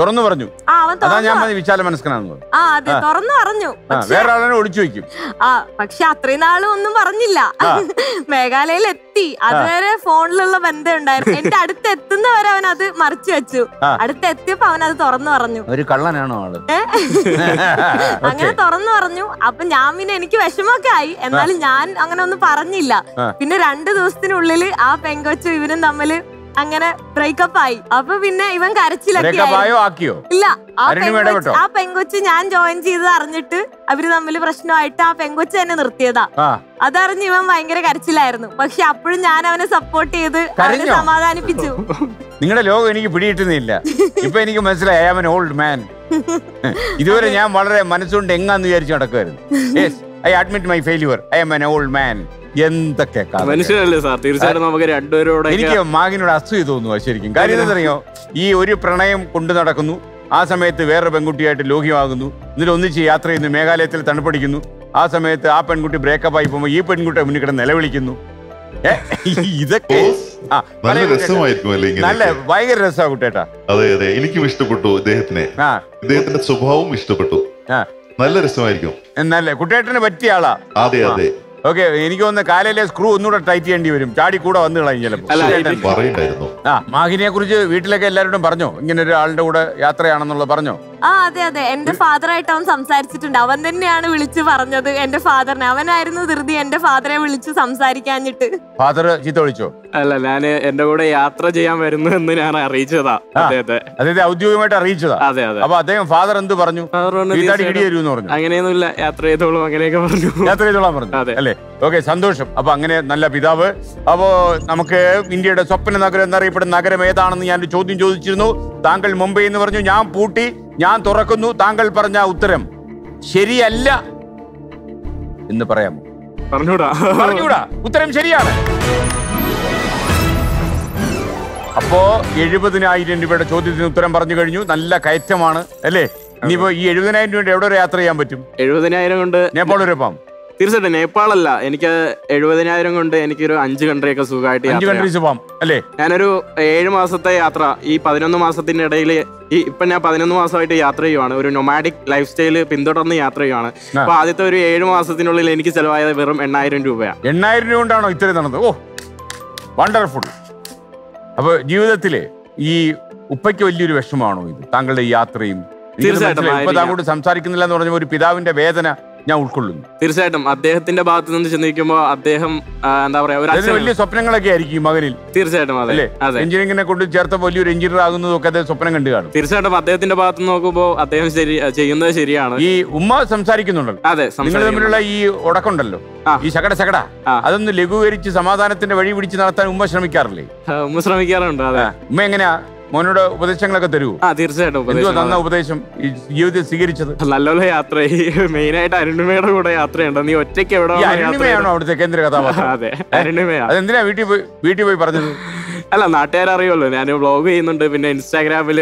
തുറന്നു പറഞ്ഞു. ആ അതെ, തുറന്നു പറഞ്ഞു. ആ പക്ഷെ അത്രയും നാളും ഒന്നും പറഞ്ഞില്ല. മേഘാലയയിൽ എത്തി അതുവരെ ഫോണിലുള്ള ബന്ധം ഉണ്ടായിരുന്നു. എന്റെ അടുത്ത് എത്തുന്നവരെ അവൻ അത് മറിച്ചു വെച്ചു. അടുത്തെത്തിയപ്പോ അവൻ അത് തുറന്നു പറഞ്ഞു. ഒരു കള്ളനാണോ ആള്? അങ്ങനെ തുറന്നു പറഞ്ഞു. അപ്പൊ ഞാൻ പിന്നെ എനിക്ക് വിഷമൊക്കെ ആയി, എന്നാലും ഞാൻ അങ്ങനെ ഒന്നും പറഞ്ഞില്ല. പിന്നെ 2 ദിവസത്തിനുള്ളിൽ ആ പെങ്കൊച്ചും ഇവനും തമ്മില് അങ്ങനെ ബ്രേക്കപ്പ് ആയി. അപ്പൊ പിന്നെ ഇവൻ കരച്ചിലൊക്കെ ആയി. ഇല്ല, ആ പെങ്കൊച്ച് ഞാൻ ജോയിൻ ചെയ്തത് അറിഞ്ഞിട്ട് അവര് തമ്മിൽ പ്രശ്നമായിട്ട് ആ പെങ്കൊച്ച് തന്നെ നിർത്തിയതാ. അതറിഞ്ഞ് ഇവൻ ഭയങ്കര കരച്ചിലായിരുന്നു. പക്ഷെ അപ്പോഴും ഞാൻ അവനെ സപ്പോർട്ട് ചെയ്ത് അവനെ സമാധാനിപ്പിച്ചു. നിങ്ങളുടെ ലോകം എനിക്ക് പിടിയിട്ടുന്നില്ല, ഇപ്പൊ എനിക്ക് മനസ്സിലായി, I am an old man. ഇതുവരെ ഞാൻ വളരെ മനസ്സുകൊണ്ട് എങ്ങാന്ന് വിചാരിച്ചു നടക്കുമായിരുന്നു. Yes, I admit my failure, I am an old man. എന്തൊക്കെ മനുഷ്യനല്ലേ സാർ. തീർച്ചയായിട്ടും നമുക്ക് രണ്ടുപേരോട് എനിക്ക് മാഗിനോട് അസൂയ തോന്നുക ശരിക്കും. കാര്യം എന്താണെന്നറിയോ, ഈ ഒരു പ്രണയം കൊണ്ടു നടക്കുന്നു, ആ സമയത്ത് വേറൊരു പെൺകുട്ടിയായിട്ട് ലോഹ്യമാകുന്നു, എന്നിട്ട് ഒന്നിച്ച് യാത്ര ചെയ്യുന്നു, മേഘാലയത്തിൽ തണുപ്പടിക്കുന്നു. ആ സമയത്ത് ആ പെൺകുട്ടി ബ്രേക്കപ്പ് ആയി പോകുമ്പോൾ ഈ പെൺകുട്ടിയെ മുന്നിൽ കിടന്ന് നിലവിളിക്കുന്നു. ഇതൊക്കെ നല്ല രസമായിരിക്കും അല്ലേ? നല്ല ഭയങ്കര രസമാണ് കുട്ടേട്ടാ. അതെ അതെ, എനിക്കും ഇഷ്ടപ്പെട്ടു ഇദ്ദേഹത്തിനെ, ഇദ്ദേഹത്തിന്റെ സ്വഭാവവും ഇഷ്ടപ്പെട്ടു. നല്ല രസമായിരിക്കും, നല്ല കുട്ടേട്ടന് പറ്റിയ ആളാ. അതെ അതെ. ഓക്കെ, എനിക്ക് തോന്നുന്ന കാലയിലെ സ്ക്രൂ ഒന്നുകൂടെ ടൈറ്റ് ചെയ്യേണ്ടി വരും, ചാടി കൂടെ വന്നു കളയും ചിലപ്പോൾ. മാഹിനെ കുറിച്ച് വീട്ടിലൊക്കെ എല്ലാവരോടും പറഞ്ഞോ, ഇങ്ങനെ ഒരു ആളുടെ കൂടെ യാത്രയാണെന്നുള്ളത് പറഞ്ഞോ? Ah, there, the father I town some sides to Davan, then Yana will to Varna, the end of father Navan. I know the end of father will to some side candidate. Father Chitoricho Alana and the Yatra Jayam reach other. How do you met a reach other? About them, father and the Varnu. I can only Yatra. Okay, Sandosh, Abangane, Nala Pidava, Abo Namaka, India, Sopanagar, Naripur Nagar, Medan, and Chodin Jojino, Tangal Mumbai, and Varnu, Putti. ഞാൻ തുറക്കുന്നു താങ്കൾ പറഞ്ഞ ഉത്തരം ശരിയല്ല എന്ന് പറയാമോ? പറഞ്ഞൂടാ ഉത്തരം ശരിയാണ്. അപ്പോൾ 70000 രൂപയുടെ ചോദ്യത്തിന് ഉത്തരം പറഞ്ഞു കഴിഞ്ഞു. നല്ല കയറ്റമാണ് അല്ലേ? ഇനിയിപ്പോ ഈ 70000 രൂപ എവിടെ യാത്ര ചെയ്യാൻ പറ്റും? 70000 കൊണ്ട് നേപ്പാൾ വരെ പോകാം. തീർച്ചയായിട്ടും നേപ്പാളല്ല, എനിക്ക് 70000 കൊണ്ട് എനിക്കൊരു 5 കൺട്രിയൊക്കെ സുഖമായിട്ട് 5 കൺട്രീസ് പോകാം അല്ലേ? ഞാനൊരു 7 മാസത്തെ യാത്ര ഈ 11 മാസത്തിനിടയിൽ ഈ ഇപ്പം ഞാൻ 11 മാസമായിട്ട് യാത്ര ചെയ്യുവാണ്. ഒരു നൊമാഡിക് ലൈഫ് സ്റ്റൈല് പിന്തുടർന്ന് യാത്ര ചെയ്യുവാണ്. അപ്പോൾ ആദ്യത്തെ ഒരു 7 മാസത്തിനുള്ളിൽ എനിക്ക് ചിലവായത് വെറും 8000 രൂപയാണ്. 8000 രൂപ കൊണ്ടാണോ ഇത്രയും നടന്നത്? Oh wonderful. അപ്പോൾ ജീവിതത്തിലെ ഈ ഉപ്പയ്ക്ക് വലിയൊരു വിഷമമാണോ ഇത്, താങ്കളുടെ ഈ യാത്രയും? തീർച്ചയായിട്ടും. ഇപ്പോൾ താങ്കളോട് സംസാരിക്കുന്നില്ല എന്ന് പറഞ്ഞപ്പോൾ ഒരു പിതാവിൻ്റെ വേദന ഞാൻ ഉൾക്കൊള്ളുന്നു. തീർച്ചയായിട്ടും അദ്ദേഹത്തിന്റെ ഭാഗത്ത് നിന്ന് ചിന്തിക്കുമ്പോൾ അദ്ദേഹം എന്താ പറയാ, വലിയ സ്വപ്നങ്ങളൊക്കെ ആയിരിക്കും മകനിൽ. തീർച്ചയായിട്ടും അതെ, എഞ്ചിനീയറിംഗിനെ കൊണ്ട് ചേർത്ത വലിയൊരു എഞ്ചിനീയർ ആകുന്നതൊക്കെ അദ്ദേഹം സ്വപ്നം കണ്ടു കാണും. തീർച്ചയായിട്ടും അദ്ദേഹത്തിന്റെ ഭാഗത്ത് നോക്കുമ്പോൾ അദ്ദേഹം ചെയ്യുന്നത് ശരിയാണ്. ഈ ഉമ്മ സംസാരിക്കുന്നുണ്ടല്ലോ, അതെ, നിങ്ങൾ തമ്മിലുള്ള ഈ ഉടക്കുണ്ടല്ലോ, ഈ ശകട ശകട, അതൊന്ന് ലഘൂകരിച്ച് സമാധാനത്തിന്റെ വഴി പിടിച്ച് നടത്താൻ ഉമ്മ ശ്രമിക്കാറില്ലേ? ഉമ്മ ശ്രമിക്കാറുണ്ട്. അതെ, ഉമ്മ എങ്ങനെയാ മോനോട് ഉപദേശങ്ങളൊക്കെ തരൂ? ആ തീർച്ചയായിട്ടും. തന്ന ഉപദേശം ഈ ജീവിതത്തിൽ സ്വീകരിച്ചത്? നല്ലപോലെ യാത്ര, മെയിനായിട്ട് അരുണിമയുടെ കൂടെ യാത്രയുണ്ട്. നീ ഒറ്റയ്ക്ക് എവിടെ? അരുണിമയാണോ അവിടുത്തെ കേന്ദ്ര കഥാപാത്രം? അതെ, അരുണിമയാണ്. അതെന്തിനാ വീട്ടിൽ പോയി പറഞ്ഞത്? അല്ല, നാട്ടുകാരറിയുമല്ലോ, ഞാൻ വ്ളോഗ് ചെയ്യുന്നുണ്ട്, പിന്നെ ഇൻസ്റ്റാഗ്രാമിൽ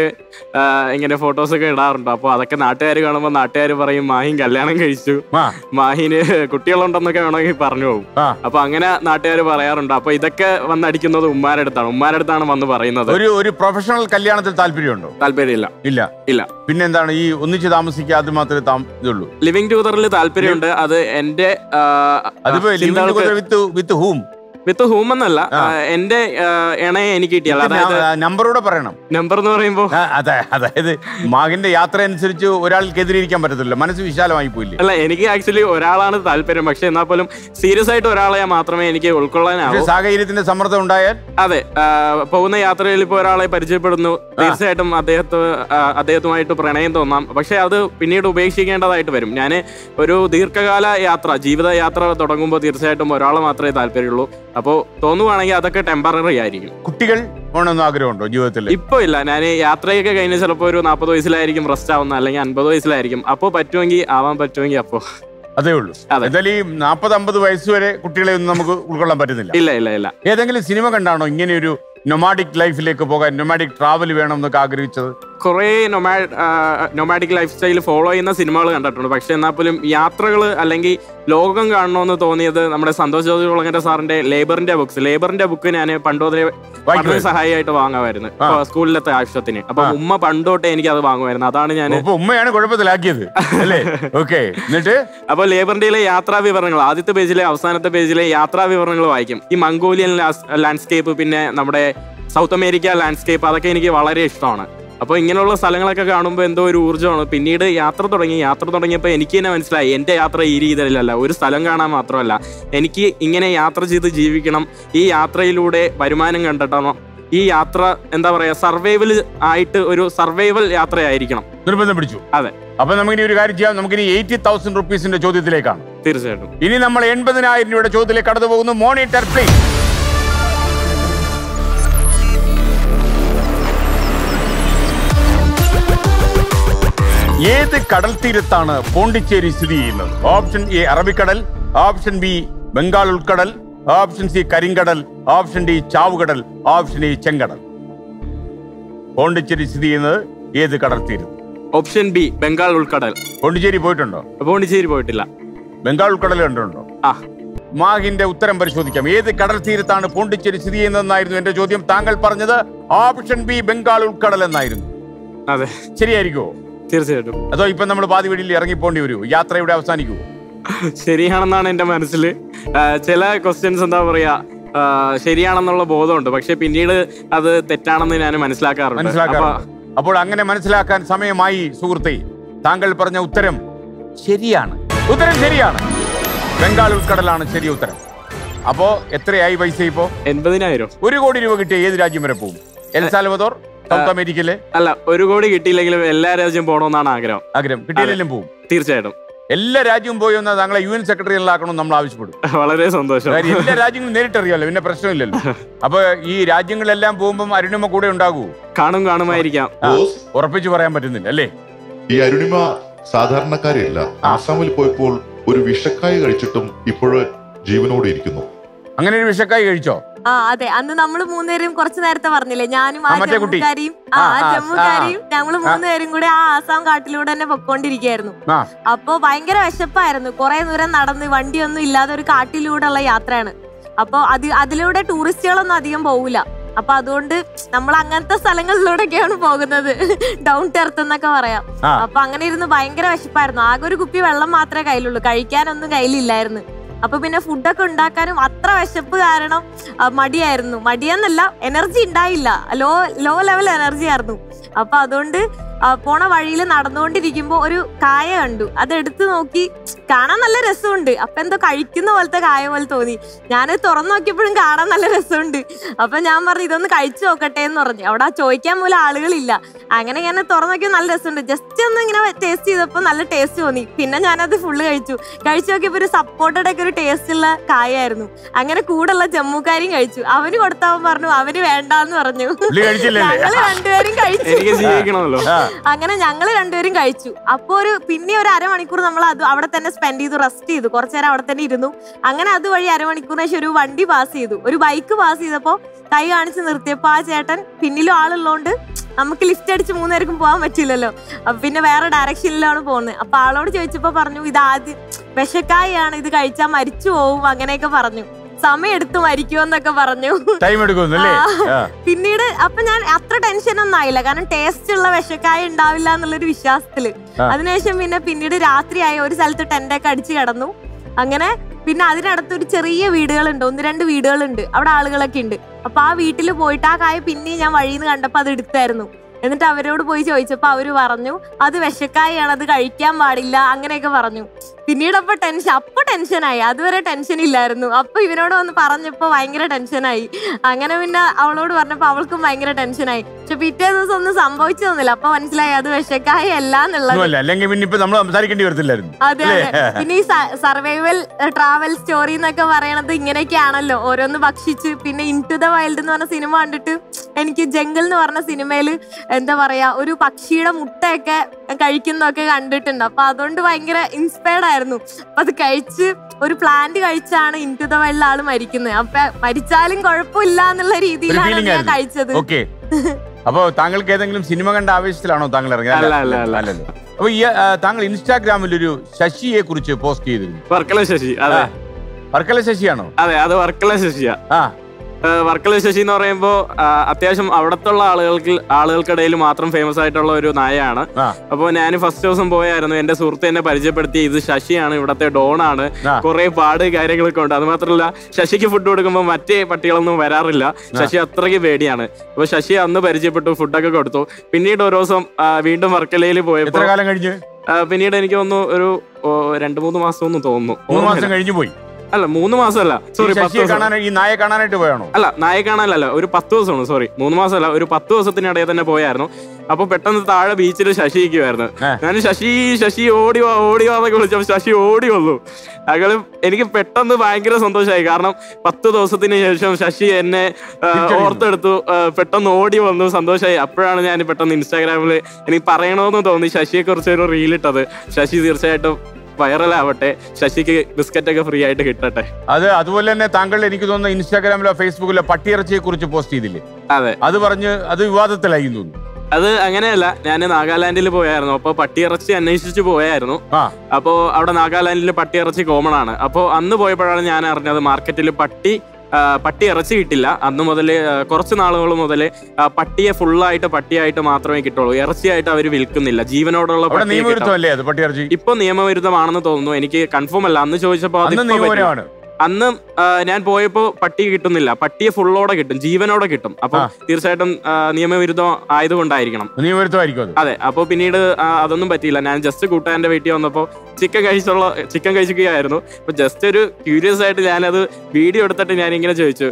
ഇങ്ങനെ ഫോട്ടോസൊക്കെ ഇടാറുണ്ട്. അപ്പോൾ അതൊക്കെ നാട്ടുകാർ കാണുമ്പോൾ നാട്ടുകാർ പറയും മാഹീൻ കല്യാണം കഴിച്ചു, മാഹീന് കുട്ടികളുണ്ടെന്നൊക്കെ വേണമെങ്കിൽ പറഞ്ഞു പോകും. അപ്പോൾ അങ്ങനെ നാട്ടുകാർ പറയാറുണ്ട്. അപ്പോൾ ഇതൊക്കെ വന്നടിക്കുന്നത് ഉമ്മാരടുത്താണ് വന്ന് പറയുന്നത്. ഒരു പ്രൊഫഷണൽ കല്യാണത്തിൽ താല്പര്യമുണ്ടോ? താല്പര്യമില്ല, ഇല്ല ഇല്ല. പിന്നെ എന്താണ് ഈ ഒന്നിച്ച് താമസിക്കുക, അത് മാത്രമേ ഇതുള്ളൂ. ലിവിംഗ് ടുഗദറിൽ താല്പര്യമുണ്ട്. അത് എൻ്റെ വിത്ത് ഹൂം എന്നല്ല, എന്റെ ഇണയെ എനിക്ക് കിട്ടിയാൽ നമ്പറൂടെ പറയണം. നമ്പർ എന്ന് പറയുമ്പോ അതെ, അതായത് മകന്റെ യാത്ര അനുസരിച്ച് ഒരാൾക്കെതിരിയിരിക്കാൻ പറ്റത്തില്ല. മനസ്സ് വിശാലമായി പോയില്ലേ? അല്ല, എനിക്ക് ആക്ച്വലി ഒരാളാണ് താല്പര്യം. പക്ഷെ എന്നാൽ പോലും സീരിയസ് ആയിട്ട് ഒരാളെ മാത്രമേ എനിക്ക് ഉൾക്കൊള്ളാനാവൂ. സാഹചര്യത്തിന്റെ സമ്മർദ്ദം ഉണ്ടായാൽ അതെ, പോകുന്ന യാത്രയിൽ ഇപ്പോൾ ഒരാളെ പരിചയപ്പെടുന്നു, തീർച്ചയായിട്ടും അദ്ദേഹത്തുമായിട്ട് പ്രണയം തോന്നാം. പക്ഷെ അത് പിന്നീട് ഉപേക്ഷിക്കേണ്ടതായിട്ട് വരും. ഞാൻ ഒരു ദീർഘകാല യാത്ര, ജീവിത യാത്ര തുടങ്ങുമ്പോൾ തീർച്ചയായിട്ടും ഒരാളെ മാത്രമേ താല്പര്യമുള്ളൂ. അപ്പോൾ തോന്നുവാണെങ്കിൽ അതൊക്കെ ടെമ്പററി ആയിരിക്കും. കുട്ടികൾ വേണമെന്ന് ആഗ്രഹമുണ്ടോ ജീവിതത്തിൽ? ഇപ്പൊ ഇല്ല. ഞാൻ യാത്രയൊക്കെ കഴിഞ്ഞ് ചിലപ്പോൾ ഒരു 40 വയസ്സിലായിരിക്കും റെസ്റ്റ് ആവുന്ന, അല്ലെങ്കിൽ 50 വയസ്സിലായിരിക്കും. അപ്പോൾ പറ്റുമെങ്കിൽ ആവാൻ, പറ്റുമെങ്കിൽ അപ്പോൾ അതേ ഉള്ളൂ. എന്തായാലും ഈ 40-50 വയസ്സ് വരെ കുട്ടികളെ ഒന്നും നമുക്ക് ഉൾക്കൊള്ളാൻ പറ്റുന്നില്ല. ഇല്ല ഇല്ല ഇല്ല. ഏതെങ്കിലും സിനിമ കണ്ടാണോ ഇങ്ങനെ ഒരു നൊമാഡിക് ലൈഫിലേക്ക് പോകാൻ, നൊമാഡിക് ട്രാവൽ വേണം എന്നൊക്കെ ആഗ്രഹിച്ചത്? കുറേ നൊമാഡിക് ലൈഫ് സ്റ്റൈൽ ഫോളോ ചെയ്യുന്ന സിനിമകൾ കണ്ടിട്ടുണ്ട്. പക്ഷെ എന്നാൽ പോലും യാത്രകൾ അല്ലെങ്കിൽ ലോകം കാണണമെന്ന് തോന്നിയത് നമ്മുടെ സന്തോഷ് ജോർജ് കുളങ്ങര സാറിന്റെ ലേബറിന്റെ ബുക്ക് ഞാൻ പണ്ടുതലേ വളരെ സഹായമായിട്ട് വാങ്ങുമായിരുന്നു സ്കൂളിലത്തെ ആവശ്യത്തിന്. അപ്പൊ ഉമ്മ പണ്ടോട്ടെ എനിക്ക് അത് വാങ്ങുമായിരുന്നു. അതാണ് ഞാൻ ഉമ്മയാണ് കുഴപ്പത്തിലാക്കിയത്. അപ്പൊ ലേബറിന്റെ യാത്രാ വിവരണങ്ങൾ ആദ്യത്തെ പേജിലെ, അവസാനത്തെ പേജിലെ യാത്രാ വിവരണങ്ങൾ വായിക്കും. ഈ മംഗോളിയൻ ലാൻഡ്സ്കേപ്പ്, പിന്നെ നമ്മുടെ സൗത്ത് അമേരിക്ക ലാൻഡ്സ്കേപ്പ്, അതൊക്കെ എനിക്ക് വളരെ ഇഷ്ടമാണ്. അപ്പോൾ ഇങ്ങനെയുള്ള സ്ഥലങ്ങളൊക്കെ കാണുമ്പോൾ എന്തോ ഒരു ഊർജ്ജമാണ്. പിന്നീട് യാത്ര തുടങ്ങിയപ്പോൾ എനിക്ക് തന്നെ മനസ്സിലായി, എൻ്റെ യാത്ര ഈ രീതിയിലല്ല, ഒരു സ്ഥലം കാണാൻ മാത്രമല്ല, എനിക്ക് ഇങ്ങനെ യാത്ര ചെയ്ത് ജീവിക്കണം, ഈ യാത്രയിലൂടെ വരുമാനം കണ്ടെത്തണം, ഈ യാത്ര എന്താ പറയുക സർവൈവൽ ആയിട്ട് ഒരു സർവൈവൽ യാത്രയായിരിക്കണം. നിർബന്ധം പിടിച്ചു. അതെ. അപ്പൊ നമുക്കിനി ഒരു കാര്യം ചെയ്യാം, നമുക്കിനി 80,000 രൂപീസിന്റെ ചോദ്യത്തിലേക്കാണ്. തീർച്ചയായിട്ടും. ഇനി നമ്മൾ 80,000 രൂപയുടെ ചോദ്യത്തിലേക്ക് കടന്നു പോകുന്നു. Monitor please. ഏത് കടൽ തീരത്താണ് പോണ്ടിച്ചേരി സ്ഥിതി ചെയ്യുന്നത്? ഓപ്ഷൻ എ അറബിക്കടൽ, ഓപ്ഷൻ ബി ബംഗാൾ ഉൾക്കടൽ, ഓപ്ഷൻ സി കരിങ്കടൽ, ഓപ്ഷൻ ഡി ചാവുകടൽ, ഓപ്ഷൻ എ ചെങ്കടൽ. പോണ്ടിച്ചേരി സ്ഥിതി ചെയ്യുന്നത് ഏത് കടൽ തീരം? ഓപ്ഷൻ ബി ബംഗാൾ ഉൾക്കടൽ. പോണ്ടിച്ചേരി പോയിട്ടുണ്ടോ? പോണ്ടിച്ചേരി പോയിട്ടില്ല. ബംഗാൾ ഉൾക്കടൽ കണ്ടിട്ടുണ്ടോ? ആ. മാഹിന്റെ ഉത്തരം പരിശോധിക്കാം. ഏത് കടൽ തീരത്താണ് പോണ്ടിച്ചേരി സ്ഥിതി ചെയ്യുന്നതെന്നായിരുന്നു എന്റെ ചോദ്യം. താങ്കൾ പറഞ്ഞത് ഓപ്ഷൻ ബി ബംഗാൾ ഉൾക്കടൽ എന്നായിരുന്നു. അതെ, ശരിയായിരിക്കുമോ? തീർച്ചയായിട്ടും. അതോ ഇപ്പൊ നമ്മൾ പാതി വീട്ടിൽ ഇറങ്ങിപ്പോണ്ടി വരൂ, യാത്ര ഇവിടെ അവസാനിക്കുമോ? ശരിയാണെന്നാണ് എന്റെ മനസ്സിൽ. ചില ക്വസ്റ്റ്യൻസ് എന്താ പറയാ, ശരിയാണെന്നുള്ള ബോധമുണ്ട്, പക്ഷെ പിന്നീട് അത് തെറ്റാണെന്ന് ഞാൻ മനസ്സിലാക്കാറുണ്ട്. അപ്പോൾ അങ്ങനെ മനസ്സിലാക്കാൻ സമയമായി സുഹൃത്തെ. താങ്കൾ പറഞ്ഞ ഉത്തരം ശരിയാണ്. ഉത്തരം ശരിയാണ്. ബംഗാൾ ഉൾക്കടലാണ് ശരിയ ഉത്തരം. അപ്പോ എത്രയായി പൈസ? ഇപ്പോ 80,000. 1 കോടി രൂപ കിട്ടിയ ഏത് രാജ്യം വരെ പോകും? എൽ സാൽവദോർ, സൗത്ത് അമേരിക്കയിലെ? അല്ല, 1 കോടി കിട്ടിയില്ലെങ്കിലും എല്ലാ രാജ്യം പോകണമെന്നാണ് ആഗ്രഹം. ആഗ്രഹം കിട്ടിയില്ലെങ്കിലും പോകും തീർച്ചയായും. എല്ലാ രാജ്യവും പോയി വന്നാൽ താങ്കളെ UN സെക്രട്ടറികളാക്കണം നമ്മൾ ആവശ്യപ്പെടും. വളരെ സന്തോഷം. എല്ലാ രാജ്യങ്ങളും നേരിട്ടറിയാമല്ലോ, പിന്നെ പ്രശ്നമില്ലല്ലോ. അപ്പൊ ഈ രാജ്യങ്ങളെല്ലാം പോകുമ്പോൾ അരുണിമ കൂടെ ഉണ്ടാകൂ? കാണും, കാണുമായിരിക്കാം. ഉറപ്പിച്ചു പറയാൻ പറ്റുന്നില്ല അല്ലേ? ഈ അരുണിമ സാധാരണക്കാരില്ല. ആസാമിൽ പോയപ്പോൾ ഒരു വിഷക്കായ കഴിച്ചിട്ടും ഇപ്പോഴും ജീവനോടെ ഇരിക്കുന്നു. അങ്ങനെ ഒരു വിഷക്കായ കഴിച്ചോ? ആ അതെ, അന്ന് നമ്മള് 3 പേരും കുറച്ചു നേരത്തെ പറഞ്ഞില്ലേ, ഞാനും ആ ജമ്മുക്കാരിയും ഞങ്ങള് 3 പേരും കൂടെ ആ ആസാം കാട്ടിലൂടെ തന്നെ പൊക്കോണ്ടിരിക്കുകയായിരുന്നു. അപ്പൊ ഭയങ്കര വിശപ്പായിരുന്നു. കുറെ ദൂരം നടന്ന് വണ്ടിയൊന്നും ഇല്ലാതെ ഒരു കാട്ടിലൂടെ ഉള്ള യാത്രയാണ്. അപ്പൊ അതിലൂടെ ടൂറിസ്റ്റുകളൊന്നും അധികം പോവില്ല. അപ്പൊ അതുകൊണ്ട് നമ്മൾ അങ്ങനത്തെ സ്ഥലങ്ങളിലൂടെയൊക്കെയാണ് പോകുന്നത്, ഡൗൺ ടെർത്ത് എന്നൊക്കെ പറയാം. അപ്പൊ അങ്ങനെ ഇരുന്ന് ഭയങ്കര വിശപ്പായിരുന്നു. ആകെ ഒരു കുപ്പി വെള്ളം മാത്രമേ കയ്യിലുള്ളൂ, കഴിക്കാനൊന്നും കയ്യിലില്ലായിരുന്നു. അപ്പൊ പിന്നെ ഫുഡൊക്കെ ഉണ്ടാക്കാനും അത്ര വിശപ്പ് കാരണം മടിയായിരുന്നു. മടിയെന്നല്ല, എനർജി ഉണ്ടായില്ല, ലോ ലെവൽ എനർജി ആയിരുന്നു. അപ്പൊ അതുകൊണ്ട് പോണ വഴിയിൽ നടന്നുകൊണ്ടിരിക്കുമ്പോ ഒരു കായ കണ്ടു. അതെടുത്ത് നോക്കി, കാണാൻ നല്ല രസമുണ്ട്. അപ്പൊ എന്തോ കഴിക്കുന്ന പോലത്തെ കായ പോലെ തോന്നി. ഞാനത് തുറന്നു നോക്കിയപ്പോഴും കാണാൻ നല്ല രസമുണ്ട്. അപ്പൊ ഞാൻ പറഞ്ഞു ഇതൊന്ന് കഴിച്ചു നോക്കട്ടെ എന്ന് പറഞ്ഞു. അവിടെ ചോദിക്കാൻ പോലും ആളുകളില്ല. അങ്ങനെ ഞാൻ തുറന്നു നോക്കിയാൽ നല്ല രസമുണ്ട്. ജസ്റ്റ് ഒന്ന് ഇങ്ങനെ ടേസ്റ്റ് ചെയ്തപ്പോൾ നല്ല ടേസ്റ്റ് തോന്നി. പിന്നെ ഞാനത് ഫുള്ള് കഴിച്ചു നോക്കിയപ്പോൾ ഒരു സപ്പോർട്ടയുടെ ഒക്കെ ഒരു ടേസ്റ്റ് ഉള്ള കായായിരുന്നു. അങ്ങനെ കൂടെയുള്ള ജമ്മുക്കാരും കഴിച്ചു. അവന് കൊടുത്താവൻ പറഞ്ഞു, അവന് വേണ്ടാന്ന് പറഞ്ഞു. ഞങ്ങള് 2 പേരും കഴിച്ചു. അങ്ങനെ ഞങ്ങള് 2 പേരും കഴിച്ചു. അപ്പൊ ഒരു 1/2 മണിക്കൂർ നമ്മൾ അത് അവിടെ തന്നെ സ്പെൻഡ് ചെയ്തു, റെസ്റ്റ് ചെയ്തു. കുറച്ചു നേരം അവിടെ തന്നെ ഇരുന്നു. അങ്ങനെ അതുവഴി 1/2 മണിക്കൂറിന് ശേഷം ഒരു വണ്ടി പാസ് ചെയ്തു, ഒരു ബൈക്ക് പാസ് ചെയ്തപ്പോ കൈ കാണിച്ച് നിർത്തിയപ്പോ ആ ചേട്ടൻ പിന്നിലും ആളുള്ളതുകൊണ്ട് നമുക്ക് ലിഫ്റ്റ് അടിച്ച് 3 പേർക്കും പോകാൻ പറ്റില്ലല്ലോ. പിന്നെ വേറെ ഡയറക്ഷനിലാണ് പോകുന്നത്. അപ്പൊ ആളോട് ചോദിച്ചപ്പോ പറഞ്ഞു ഇത് ആദ്യം വിഷക്കായാണ്, ഇത് കഴിച്ചാൽ മരിച്ചു പോവും അങ്ങനെയൊക്കെ പറഞ്ഞു. സമയം എടുത്ത് മരിക്കുമെന്നൊക്കെ പറഞ്ഞു. പിന്നീട് അപ്പൊ ഞാൻ അത്ര ടെൻഷനൊന്നും ആയില്ല, കാരണം ടേസ്റ്റ് ഉള്ള വിഷക്കായ ഉണ്ടാവില്ല എന്നുള്ളൊരു വിശ്വാസത്തില്. അതിനുശേഷം പിന്നീട് രാത്രിയായി ഒരു സ്ഥലത്ത് ടെന്റൊക്കെ അടിച്ച് കിടന്നു. അങ്ങനെ പിന്നെ അതിനടുത്തൊരു ചെറിയ വീടുകളുണ്ട്, 1-2 വീടുകളുണ്ട്, അവിടെ ആളുകളൊക്കെ ഉണ്ട്. അപ്പൊ ആ വീട്ടിൽ പോയിട്ട് ആ കായ പിന്നെ ഞാൻ വഴിന്ന് കണ്ടപ്പോൾ അത് എടുത്തായിരുന്നു. എന്നിട്ട് അവരോട് പോയി ചോദിച്ചപ്പോ അവര് പറഞ്ഞു അത് വിഷക്കായാണ്, അത് കഴിക്കാൻ പാടില്ല അങ്ങനെയൊക്കെ പറഞ്ഞു. പിന്നീട് അപ്പൊ ടെൻഷനായി. അതുവരെ ടെൻഷൻ ഇല്ലായിരുന്നു. അപ്പൊ ഇവനോട് വന്ന് പറഞ്ഞപ്പോ ഭയങ്കര ടെൻഷനായി. അങ്ങനെ പിന്നെ അവളോട് പറഞ്ഞപ്പോ അവൾക്കും ഭയങ്കര ടെൻഷനായി. പക്ഷെ പിറ്റേ ദിവസം ഒന്നും സംഭവിച്ചതൊന്നുമില്ല. അപ്പൊ മനസ്സിലായി അത് വിഷക്കായ അല്ലാന്നുള്ളത്. അതെ അതെ. പിന്നെ ഈ സർവൈവൽ ട്രാവൽ സ്റ്റോറി എന്നൊക്കെ പറയണത് ഇങ്ങനെയൊക്കെയാണല്ലോ, ഓരോന്ന് ഭക്ഷിച്ച്. പിന്നെ ഇൻ ടു ദ വൈൽഡ് എന്ന് പറഞ്ഞ സിനിമ കണ്ടിട്ട് എനിക്ക് ജംഗിൾ എന്ന് പറഞ്ഞ സിനിമയില് എന്താ പറയാ ഒരു പക്ഷിയുടെ മുട്ടയൊക്കെ കഴിക്കുന്നതൊക്കെ കണ്ടിട്ടുണ്ട്. അപ്പൊ അതുകൊണ്ട് ഭയങ്കര ഇൻസ്പയർഡ് ആയിരുന്നു. അപ്പൊ അത് കഴിച്ച് ഒരു പ്ലാന്റ് കഴിച്ചാണ് ഇൻ ടു ദ വൈൽഡ് ആള് മരിക്കുന്നത്. അപ്പൊ മരിച്ചാലും കുഴപ്പമില്ല എന്നുള്ള രീതിയിലാണ് ഞാൻ കഴിച്ചത്. അപ്പൊ താങ്കൾക്ക് ഏതെങ്കിലും സിനിമ കണ്ട ആവേശത്തിലാണോ താങ്കൾ ഇറങ്ങിയത്? അപ്പൊ താങ്കൾ ഇൻസ്റ്റാഗ്രാമിൽ ഒരു ശശിയെ കുറിച്ച് പോസ്റ്റ് ചെയ്തിരുന്നു. വർക്കല ശശിയാണോ? അതെ, അത് വർക്കല ശശിയാ. വർക്കല ശശി എന്ന് പറയുമ്പോൾ അത്യാവശ്യം അവിടത്തുള്ള ആളുകൾക്കിടയിൽ മാത്രം ഫേമസ് ആയിട്ടുള്ള ഒരു നായയാണ്. അപ്പോൾ ഞാൻ ഫസ്റ്റ് ദിവസം പോയായിരുന്നു. എൻ്റെ സുഹൃത്ത് എന്നെ പരിചയപ്പെടുത്തി, ഇത് ശശിയാണ്, ഇവിടത്തെ ഡോണാണ്, കുറെ പാട് കാര്യങ്ങളൊക്കെ ഉണ്ട്. അത് മാത്രമല്ല ശശിക്ക് ഫുഡ് കൊടുക്കുമ്പോൾ മറ്റേ പട്ടികളൊന്നും വരാറില്ല, ശശി അത്രയ്ക്ക് പേടിയാണ്. അപ്പോൾ ശശി അന്ന് പരിചയപ്പെട്ടു, ഫുഡൊക്കെ കൊടുത്തു. പിന്നീട് ഒരു ദിവസം വീണ്ടും വർക്കലയിൽ പോയപ്പോൾ പിന്നീട് എനിക്ക് തോന്നുന്നു ഒരു 2-3 മാസം തോന്നുന്നു കഴിഞ്ഞു പോയി. അല്ല 3 മാസമല്ല, സോറി, അല്ല നായെ കാണാനല്ല, ഒരു 10 ദിവസമാണ്, സോറി 3 മാസമല്ല, ഒരു 10 ദിവസത്തിനിടയിൽ തന്നെ പോയായിരുന്നു. അപ്പൊ പെട്ടെന്ന് താഴെ ബീച്ചിൽ ശശി ഇരിക്കുവായിരുന്നു. ഞാൻ ശശി ഓടിവാന്നൊക്കെ വിളിച്ചപ്പോൾ ശശി ഓടി വന്നു. അയാൾ എനിക്ക് പെട്ടെന്ന് ഭയങ്കര സന്തോഷമായി, കാരണം 10 ദിവസത്തിന് ശേഷം ശശി എന്നെ ഓർത്തെടുത്തു, പെട്ടെന്ന് ഓടി വന്നു, സന്തോഷമായി. അപ്പോഴാണ് ഞാൻ പെട്ടെന്ന് ഇൻസ്റ്റാഗ്രാമിൽ എനിക്ക് പറയണമെന്ന് തോന്നി ശശിയെ കുറിച്ചൊരു റീലിട്ടത്. ശശി തീർച്ചയായിട്ടും വൈറലാവട്ടെ, ശശിക്ക് ബിസ്ക്കറ്റ് ഒക്കെ ഫ്രീ ആയിട്ട് കിട്ടട്ടെ. അത് അതുപോലെ തന്നെ താങ്കൾ എനിക്ക് തോന്നുന്നു ഇൻസ്റ്റാഗ്രാമിലോ ഫേസ്ബുക്കിലോ പട്ടിയിറച്ചിയെ കുറിച്ച് പോസ്റ്റ് ചെയ്തില്ലേ? അതെ, അത് പറഞ്ഞ് അത് വിവാദത്തിലായി തോന്നുന്നു. അത് അങ്ങനെയല്ല, ഞാൻ നാഗാലാൻഡിൽ പോയായിരുന്നു. അപ്പൊ പട്ടിയിറച്ചി അന്വേഷിച്ചു പോയായിരുന്നു. അപ്പോ അവിടെ നാഗാലാൻഡിൽ പട്ടിയിറച്ചി കോമൺ ആണ്. അപ്പൊ അന്ന് പോയപ്പോഴാണ് ഞാൻ അറിഞ്ഞത് മാർക്കറ്റിൽ പട്ടി ഇറച്ചി കിട്ടില്ല. അന്ന് മുതൽ കുറച്ച് നാളുകൾ മുതൽ പട്ടിയെ ഫുള്ളായിട്ട് പട്ടിയായിട്ട് മാത്രമേ കിട്ടുള്ളൂ, ഇറച്ചിയായിട്ട് അവർ വിൽക്കുന്നില്ല. ജീവനോടുള്ള പട്ടി ഇപ്പൊ നിയമവിരുദ്ധമാണെന്ന് തോന്നുന്നു, എനിക്ക് കൺഫേം അല്ല. അന്ന് ചോദിച്ചപ്പോൾ അന്ന് ഞാൻ പോയപ്പോൾ പട്ടി കിട്ടുന്നില്ല, പട്ടിയെ ഫുള്ളോടെ കിട്ടും, ജീവനോടെ കിട്ടും. അപ്പൊ തീർച്ചയായിട്ടും നിയമവിരുദ്ധം ആയതുകൊണ്ടായിരിക്കണം, നിയമവിരുദ്ധമായിരിക്കും. അതെ. അപ്പൊ പിന്നീട് അതൊന്നും പറ്റിയില്ല. ഞാൻ ജസ്റ്റ് കൂട്ടുകാരന്റെ വീട്ടിൽ വന്നപ്പോൾ ചിക്കൻ കഴിക്കുകയായിരുന്നു. അപ്പൊ ജസ്റ്റ് ഒരു ക്യൂരിയസ് ആയിട്ട് ഞാനത് വീഡിയോ എടുത്തിട്ട് ഞാനിങ്ങനെ ചോദിച്ചു,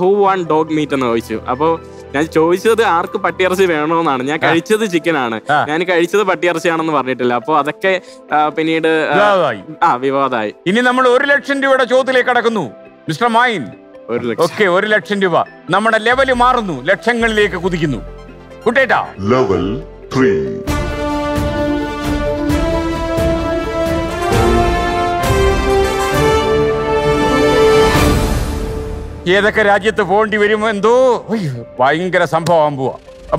ഹൂ വാണ്ട് ഡോഗ് മീറ്റ് എന്ന് ചോദിച്ചു. അപ്പോൾ ഞാൻ ചോദിച്ചത് ആർക്ക് പട്ടിയിറച്ചി വേണമെന്നാണ്, ഞാൻ കഴിച്ചത് ചിക്കനാണ്, ഞാൻ കഴിച്ചത് പട്ടിയിറച്ചിയാണെന്ന് പറഞ്ഞിട്ടില്ല. അപ്പൊ അതൊക്കെ പിന്നീട് വിവാദമായി. ഇനി നമ്മൾ 1,00,000 രൂപയുടെ ചോദ്യത്തിലേക്ക് കടക്കുന്നു മിസ്റ്റർ മഹീൻ. 1,00,000 രൂപ നമ്മുടെ ലെവൽ മാറുന്നു, ലക്ഷങ്ങളിലേക്ക് കുതിക്കുന്നു. ഏതൊക്കെ രാജ്യത്ത് പോകേണ്ടി വരുമോ എന്തോ, ഭയങ്കര സംഭവം പോവാ.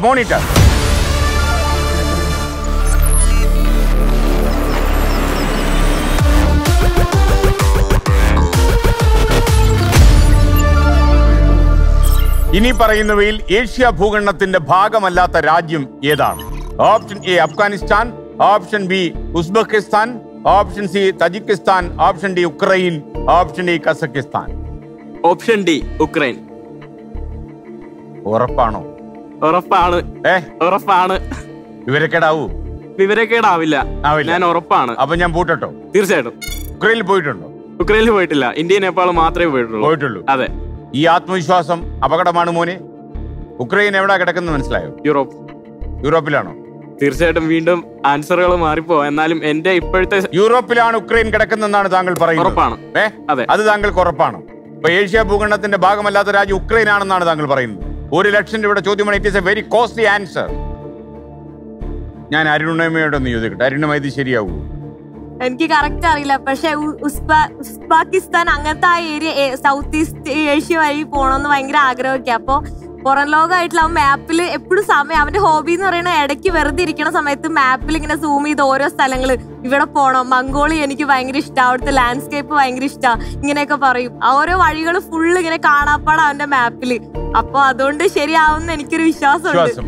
മോണിറ്റർ ഇനി പറയുന്നവയിൽ ഏഷ്യ ഭൂഖണ്ഡത്തിന്റെ ഭാഗമല്ലാത്ത രാജ്യം ഏതാണ്? Option A Afghanistan, option B Uzbekistan, option C Tajikistan, option D Ukraine, option D Kazakhstan. Option D Ukraine. ഉറപ്പാണോ? ഉറപ്പാണ്. വിവരക്കേടാവൂ? വിവരക്കേടാവില്ല, ഞാൻ ഉറപ്പാണ്. അപ്പൊ ഞാൻ പോട്ടോ? തീർച്ചയായിട്ടും. ഉക്രൈനിൽ പോയിട്ടുണ്ടോ? ഉക്രൈനിൽ പോയിട്ടില്ല, ഇന്ത്യ നേപ്പാൾ മാത്രമേ പോയിട്ടുള്ളൂ. അതെ. ഈ ആത്മവിശ്വാസം അപകടമാണ് മോനെ. ഉക്രൈൻ എവിടെ കിടക്കുന്നത് മനസ്സിലായോ? യൂറോപ്പ്. യൂറോപ്പിലാണോ? തീർച്ചയായിട്ടും. വീണ്ടും ആൻസറുകൾ മാറിപ്പോ, എന്നാലും എന്റെ ഇപ്പോഴത്തെ യൂറോപ്പിലാണ് ഉക്രൈൻ കിടക്കുന്നതെന്നാണ് താങ്കൾ പറയുന്നത്. ഉറപ്പാണ്? അതെ. അത് താങ്കൾക്ക് ഉറപ്പാണോ? ഇപ്പൊ ഏഷ്യ ഭൂഖണ്ഡത്തിന്റെ ഭാഗമല്ലാത്ത രാജ്യം ഉക്രൈൻ ആണെന്നാണ് താങ്കൾ പറയുന്നത്. 1,00,000 രൂപയുടെ ചോദ്യമാണ്. It is a very costly answer. ഞാൻ അരുണമയോടൊന്ന് ചോദിക്കട്ടെ, അരുണമ ഇത് ശരിയാവൂ? എനിക്ക് കറക്റ്റ് അറിയില്ല, പക്ഷെ ഉസ്ബെക്കിസ്ഥാൻ അങ്ങനത്തെ ആ ഏരിയ സൗത്ത് ഈസ്റ്റ് ഏഷ്യ വഴി പോകണമെന്ന് ഭയങ്കര ആഗ്രഹമൊക്കെ. അപ്പൊ പുറം ലോകമായിട്ടുള്ള ആ മാപ്പിൽ എപ്പോഴും സമയം, അവന്റെ ഹോബി എന്ന് പറയുന്ന ഇടയ്ക്ക് വെറുതെ ഇരിക്കുന്ന സമയത്ത് മാപ്പിൽ ഇങ്ങനെ സൂം ചെയ്ത് ഓരോ സ്ഥലങ്ങൾ ഇവിടെ പോകണം. മംഗോളിയ എനിക്ക് ഭയങ്കര ഇഷ്ടമാണ്, അവിടുത്തെ ലാൻഡ്സ്കേപ്പ് ഭയങ്കര ഇഷ്ടമാണ്, ഇങ്ങനെയൊക്കെ പറയും. ഓരോ വഴികൾ ഫുൾ ഇങ്ങനെ കാണാപ്പാടാണ് അവന്റെ മാപ്പിൽ. അപ്പൊ അതുകൊണ്ട് ശരിയാവുന്ന എനിക്കൊരു വിശ്വാസമുണ്ട്.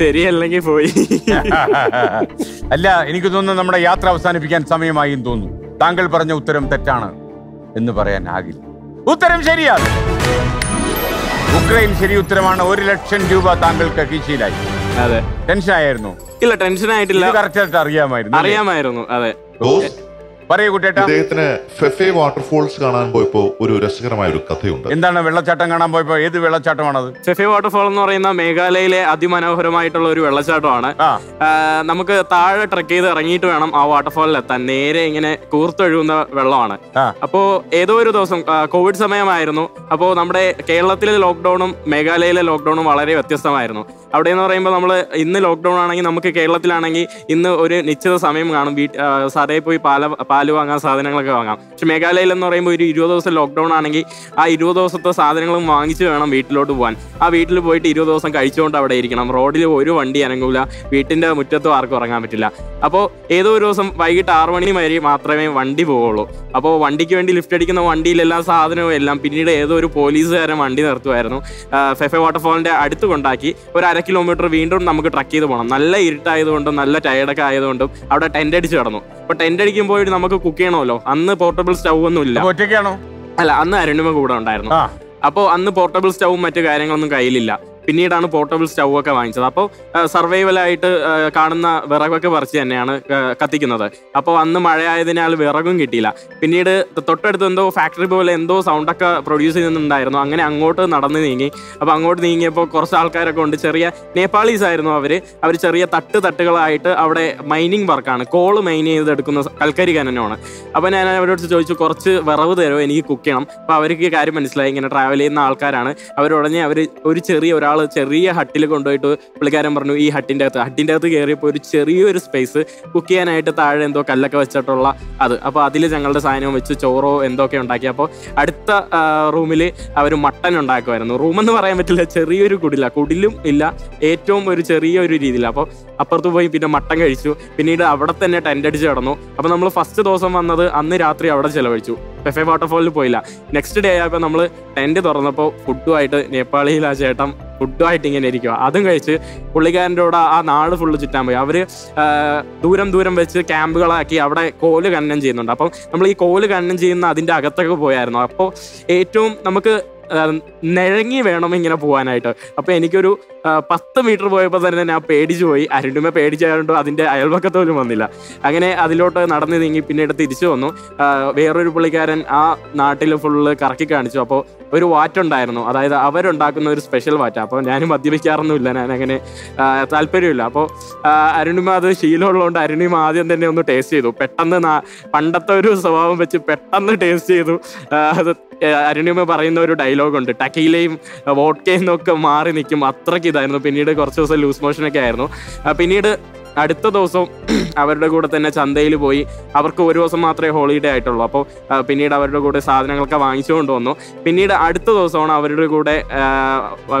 ശരിയല്ലെങ്കിൽ പോയി. അല്ല, എനിക്ക് തോന്നുന്നു നമ്മുടെ യാത്ര അവസാനിപ്പിക്കാൻ സമയമായി എന്ന് തോന്നുന്നു. താങ്കൾ പറഞ്ഞ ഉത്തരം തെറ്റാണ് എന്ന് പറയാൻ ആകില്ല. ഉത്തരം ശരിയാണ്. ഉക്രൈൻ ശരി ഉത്തരമാണ്. 1,00,000 രൂപ താങ്കൾക്ക് കീശയിലായി. അതെ. ടെൻഷൻ ആയിരുന്നു? ഇല്ല, ടെൻഷൻ ആയിട്ടില്ല. കറക്റ്റ് അറിയാമായിരുന്നു. അറിയാമായിരുന്നു. അതെ. പറയൂ കുട്ടേട്ടാ. അദ്ദേഹത്തിന് ഫെഫെ വാട്ടർഫോൾസ് കാണാൻ പോയപ്പോ ഒരു രസകരമായ ഒരു കഥയുണ്ട്. എന്താണ്? വെള്ളച്ചാട്ടം കാണാൻ പോയപ്പോ? ഏത് വെള്ളച്ചാട്ടമാണത്? ഫെഫെ വാട്ടർഫോൾ എന്ന് പറയുന്ന മേഘാലയയിലെ അതിമനോഹരമായിട്ടുള്ള ഒരു വെള്ളച്ചാട്ടമാണ്. നമുക്ക് താഴെ ട്രക്ക് ചെയ്ത് ഇറങ്ങിയിട്ട് വേണം ആ വാട്ടർഫോളിൽ എത്താൻ. നേരെ ഇങ്ങനെ കൂർത്തൊഴുകുന്ന വെള്ളമാണ്. അപ്പോ ഏതോ ഒരു ദിവസം കോവിഡ് സമയമായിരുന്നു. അപ്പോ നമ്മുടെ കേരളത്തിലെ ലോക്ക്ഡൌണും മേഘാലയയിലെ ലോക്ക്ഡൌണും വളരെ വ്യത്യസ്തമായിരുന്നു. അവിടെ എന്ന് പറയുമ്പോൾ നമ്മൾ ഇന്ന് ലോക്ക്ഡൌൺ ആണെങ്കിൽ നമുക്ക് കേരളത്തിലാണെങ്കിൽ ഇന്ന് ഒരു നിശ്ചിത സമയം കാണും, സടയിൽ പോയി പാല് വാങ്ങാം, സാധനങ്ങളൊക്കെ വാങ്ങാം. പക്ഷെ മേഘാലയയിൽ എന്ന് പറയുമ്പോൾ ഒരു 20 ദിവസം ലോക്ക്ഡൌൺ ആണെങ്കിൽ ആ 20 ദിവസത്തെ സാധനങ്ങളും വാങ്ങിച്ച് വേണം വീട്ടിലോട്ട് പോകാൻ. ആ വീട്ടിൽ പോയിട്ട് 20 ദിവസം കഴിച്ചുകൊണ്ട് അവിടെ ഇരിക്കണം. റോഡിൽ ഒരു വണ്ടി അനങ്ങൂല, വീട്ടിൻ്റെ മുറ്റത്തും ആർക്കും ഇറങ്ങാൻ പറ്റില്ല. അപ്പോൾ ഏതോ ഒരു ദിവസം വൈകിട്ട് 6 മണി വരെ മാത്രമേ വണ്ടി പോവുള്ളൂ. അപ്പോൾ വണ്ടിക്ക് വേണ്ടി ലിഫ്റ്റ് അടിക്കുന്ന വണ്ടിയിലെല്ലാം സാധനവും എല്ലാം പിന്നീട് ഏതോ ഒരു പോലീസുകാരൻ വണ്ടി നിർത്തുമായിരുന്നു. ഫെഫെ വാട്ടർഫോളിൻ്റെ അടുത്ത് കൊണ്ടാക്കി ഒരു 1/2 കിലോമീറ്റർ വീണ്ടും നമുക്ക് ട്രക്ക് ചെയ്ത് പോകണം. നല്ല ഇരുട്ടായതുകൊണ്ടും നല്ല ടയർഡൊക്കെ ആയതുകൊണ്ടും അവിടെ ടെൻ്റ് അടിച്ച് കിടന്നു. അപ്പോൾ ടെൻ്റ് അടിക്കുമ്പോൾ നമുക്ക് കുക്ക് ചെയ്യണമല്ലോ. അന്ന് പോർട്ടബിൾ സ്റ്റൗ ഒന്നും ഇല്ല. ഒറ്റയ്ക്കാണോ? അല്ല, അന്ന് അരുണിമ കൂടെ ഉണ്ടായിരുന്നു. അപ്പോൾ അന്ന് പോർട്ടബിൾ സ്റ്റൗവും മറ്റു കാര്യങ്ങളൊന്നും കയ്യിലില്ല. പിന്നീടാണ് പോർട്ടബിൾ സ്റ്റൗ ഒക്കെ വാങ്ങിച്ചത്. അപ്പോൾ സർവൈവലായിട്ട് കാണുന്ന വിറകൊക്കെ പറിച്ച് തന്നെയാണ് കത്തിക്കുന്നത്. അപ്പോൾ അന്ന് മഴയായതിനാൽ വിറകും കിട്ടിയില്ല. പിന്നീട് തൊട്ടടുത്ത് എന്തോ ഫാക്ടറി പോലെ എന്തോ സൗണ്ടൊക്കെ പ്രൊഡ്യൂസ് ചെയ്യുന്നുണ്ടായിരുന്നു. അങ്ങനെ അങ്ങോട്ട് നടന്ന് നീങ്ങി. അപ്പോൾ അങ്ങോട്ട് നീങ്ങിയപ്പോൾ കുറച്ച് ആൾക്കാരൊക്കെ ഉണ്ട്, ചെറിയ നേപ്പാളീസ് ആയിരുന്നു അവർ. അവർ ചെറിയ തട്ടുകളായിട്ട് അവിടെ മൈനിങ് വർക്കാണ്, കോള് മൈൻ ചെയ്തെടുക്കുന്ന കൽക്കരി ഖനനമാണ്. അപ്പോൾ ഞാൻ അവരോട് ചോദിച്ചു, കുറച്ച് വിറവ് തരുമോ, എനിക്ക് കുക്ക് ചെയ്യണം. അപ്പോൾ അവർക്ക് കാര്യം മനസ്സിലായി, ഇങ്ങനെ ട്രാവൽ ചെയ്യുന്ന ആൾക്കാരാണ്. അവരുടനെ അവർ ഒരു ചെറിയ ഹട്ടിൽ കൊണ്ടുപോയിട്ട് പുള്ളിക്കാരൻ പറഞ്ഞു, ഈ ഹട്ടിൻ്റെ അകത്ത് കയറിയപ്പോൾ ഒരു ചെറിയൊരു സ്പേസ് കുക്ക് ചെയ്യാനായിട്ട് താഴെ എന്തോ കല്ലൊക്കെ വെച്ചിട്ടുള്ള അത്. അപ്പോൾ അതിൽ ഞങ്ങളുടെ സാധനവും വെച്ച് ചോറോ എന്തൊക്കെ ഉണ്ടാക്കി. അപ്പോൾ അടുത്ത റൂമിൽ അവർ മട്ടൻ ഉണ്ടാക്കുമായിരുന്നു. റൂമെന്ന് പറയാൻ പറ്റില്ല, ചെറിയൊരു കുടില, കുടിലും ഇല്ല, ഏറ്റവും ഒരു ചെറിയൊരു രീതിയിൽ. അപ്പോൾ അപ്പുറത്ത് പോയി പിന്നെ മട്ടൻ കഴിച്ചു, പിന്നീട് അവിടെ തന്നെ ടെൻ്റ് അടിച്ച് കിടന്നു. അപ്പോൾ നമ്മൾ ഫസ്റ്റ് ദിവസം വന്നത് അന്ന് രാത്രി അവിടെ ചിലവഴിച്ചു, പെഫെ വാട്ടർഫോളിൽ പോയില്ല. നെക്സ്റ്റ് ഡേ ആയപ്പോൾ നമ്മൾ ടെൻ്റ് തുറന്നപ്പോൾ ഫുഡുമായിട്ട് നേപ്പാളിയിൽ ആ ചേട്ടൻ ഫുഡുമായിട്ട് ഇങ്ങനെ ഇരിക്കുക, അതും കഴിച്ച് പുള്ളിക്കാരൻ്റെ കൂടെ ആ നാട് ഫുള്ള് ചുറ്റാൻ പോയി. അവർ ദൂരം ദൂരം വെച്ച് ക്യാമ്പുകളാക്കി അവിടെ കോല് ഖനനം ചെയ്യുന്നുണ്ട്. അപ്പം നമ്മൾ ഈ കോല് ഖനനം ചെയ്യുന്ന അതിൻ്റെ അകത്തൊക്കെ പോയായിരുന്നു. അപ്പോൾ ഏറ്റവും നമുക്ക് നിഴങ്ങി വേണം ഇങ്ങനെ പോകാനായിട്ട്. അപ്പോൾ എനിക്കൊരു 10 മീറ്റർ പോയപ്പോൾ തന്നെ ഞാൻ പേടിച്ചു പോയി. അരുണിമ പേടിച്ചായതുകൊണ്ട് അതിൻ്റെ അയൽവക്കത്ത് പോലും വന്നില്ല. അങ്ങനെ അതിലോട്ട് നടന്ന് നീങ്ങി പിന്നീട് തിരിച്ചു വന്നു. വേറൊരു പുള്ളിക്കാരൻ ആ നാട്ടിൽ ഫുള്ള് കറക്കി കാണിച്ചു. അപ്പോൾ ഒരു വാറ്റുണ്ടായിരുന്നു, അതായത് അവരുണ്ടാക്കുന്ന ഒരു സ്പെഷ്യൽ വാറ്റ. അപ്പോൾ ഞാൻ മദ്യപിക്കാറൊന്നുമില്ല, ഞാൻ അങ്ങനെ താല്പര്യമില്ല. അപ്പോൾ അരുണിമ അത് ശീലമുള്ളതുകൊണ്ട് അരുണിമ ആദ്യം തന്നെ ഒന്ന് ടേസ്റ്റ് ചെയ്തു. പെട്ടെന്ന് പണ്ടത്തെ ഒരു സ്വഭാവം വെച്ച് പെട്ടെന്ന് ടേസ്റ്റ് ചെയ്തു. അത് അരുണിമ പറയുന്ന ഒരു ഡയലോഗുണ്ട്, ടക്കയിലെയും വോഡ്കയിൽ നിന്നൊക്കെ മാറി നിൽക്കും, അത്രയ്ക്ക് ഇതായിരുന്നു. പിന്നീട് കുറച്ച് ദിവസം ലൂസ് മോഷനൊക്കെ ആയിരുന്നു. പിന്നീട് അടുത്ത ദിവസം അവരുടെ കൂടെ തന്നെ ചന്തയിൽ പോയി. അവർക്ക് ഒരു ദിവസം മാത്രമേ ഹോളിഡേ ആയിട്ടുള്ളൂ. അപ്പോൾ പിന്നീട് അവരുടെ കൂടെ സാധനങ്ങളൊക്കെ വാങ്ങിച്ചു കൊണ്ടുവന്നു. പിന്നീട് അടുത്ത ദിവസമാണ് അവരുടെ കൂടെ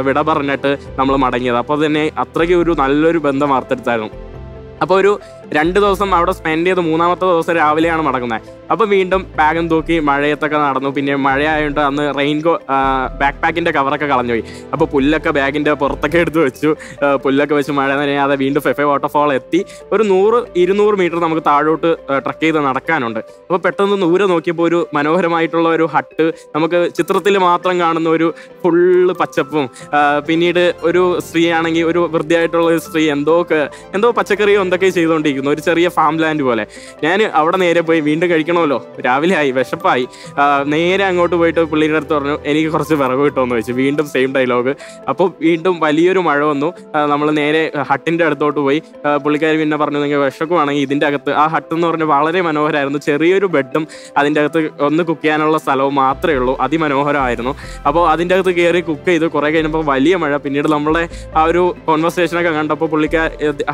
വിട പറഞ്ഞിട്ട് നമ്മൾ മടങ്ങിയത്. അപ്പോൾ തന്നെ അത്രയ്ക്ക് ഒരു നല്ലൊരു ബന്ധം വാർത്തെടുത്തായിരുന്നു. അപ്പോൾ ഒരു 2 ദിവസം അവിടെ സ്പെൻഡ് ചെയ്ത് മൂന്നാമത്തെ ദിവസം രാവിലെയാണ് മടങ്ങുന്നത്. അപ്പോൾ വീണ്ടും ബാഗും തൂക്കി മഴയത്തൊക്കെ നടന്നു. പിന്നെ മഴയായതുകൊണ്ട് അന്ന് റെയിൻകോ ബാക്ക് പാക്കിൻ്റെ കവറൊക്കെ കളഞ്ഞു പോയി. അപ്പോൾ പുല്ലൊക്കെ ബാഗിൻ്റെ പുറത്തൊക്കെ എടുത്ത് വെച്ചു. പുല്ലൊക്കെ വെച്ച് മഴ നനയാതെ വീണ്ടും ഫെഫെ വാട്ടർഫാൾ എത്തി. ഒരു 100-200 മീറ്റർ നമുക്ക് താഴോട്ട് ട്രക്ക് ചെയ്ത് നടക്കാനുണ്ട്. അപ്പോൾ പെട്ടെന്ന് ദൂരെ നോക്കിയപ്പോൾ ഒരു മനോഹരമായിട്ടുള്ള ഒരു ഹട്ട്, നമുക്ക് ചിത്രത്തിൽ മാത്രം കാണുന്ന ഒരു ഫുള്ള് പച്ചപ്പും, പിന്നീട് ഒരു സ്ത്രീ ആണെങ്കിൽ ഒരു വൃത്തിയായിട്ടുള്ള ഒരു സ്ത്രീ എന്തോ പച്ചക്കറിയോ എന്തൊക്കെ ചെയ്തുകൊണ്ടിരിക്കും, ഒരു ചെറിയ ഫാം ലാൻഡ് പോലെ. ഞാൻ അവിടെ നേരെ പോയി, വീണ്ടും കഴിക്കണമല്ലോ, രാവിലെ ആയി വിശപ്പായി. നേരെ അങ്ങോട്ട് പോയിട്ട് പുള്ളിയുടെ അടുത്ത് പറഞ്ഞു എനിക്ക് കുറച്ച് വിറക് കിട്ടുമെന്ന് ചോദിച്ചു. വീണ്ടും സെയിം ഡയലോഗ്. അപ്പോൾ വീണ്ടും വലിയൊരു മഴ വന്നു. നമ്മൾ നേരെ ഹട്ടിൻ്റെ അടുത്തോട്ട് പോയി. പുള്ളിക്കാർ പിന്നെ പറഞ്ഞു നിങ്ങൾ വിശക്കുവാണെങ്കിൽ ഇതിൻ്റെ അകത്ത്, ആ ഹട്ട് എന്ന് പറഞ്ഞാൽ വളരെ മനോഹരമായിരുന്നു, ചെറിയൊരു ബെഡും അതിൻ്റെ അകത്ത് ഒന്ന് കുക്ക് ചെയ്യാനുള്ള സ്ഥലവും മാത്രമേ ഉള്ളൂ, അതിമനോഹരമായിരുന്നു. അപ്പോൾ അതിൻ്റെ അകത്ത് കയറി കുക്ക് ചെയ്ത്. കുറേ കഴിഞ്ഞപ്പോൾ വലിയ മഴ. പിന്നീട് നമ്മളെ ആ ഒരു കോൺവെർസേഷനൊക്കെ കണ്ടപ്പോൾ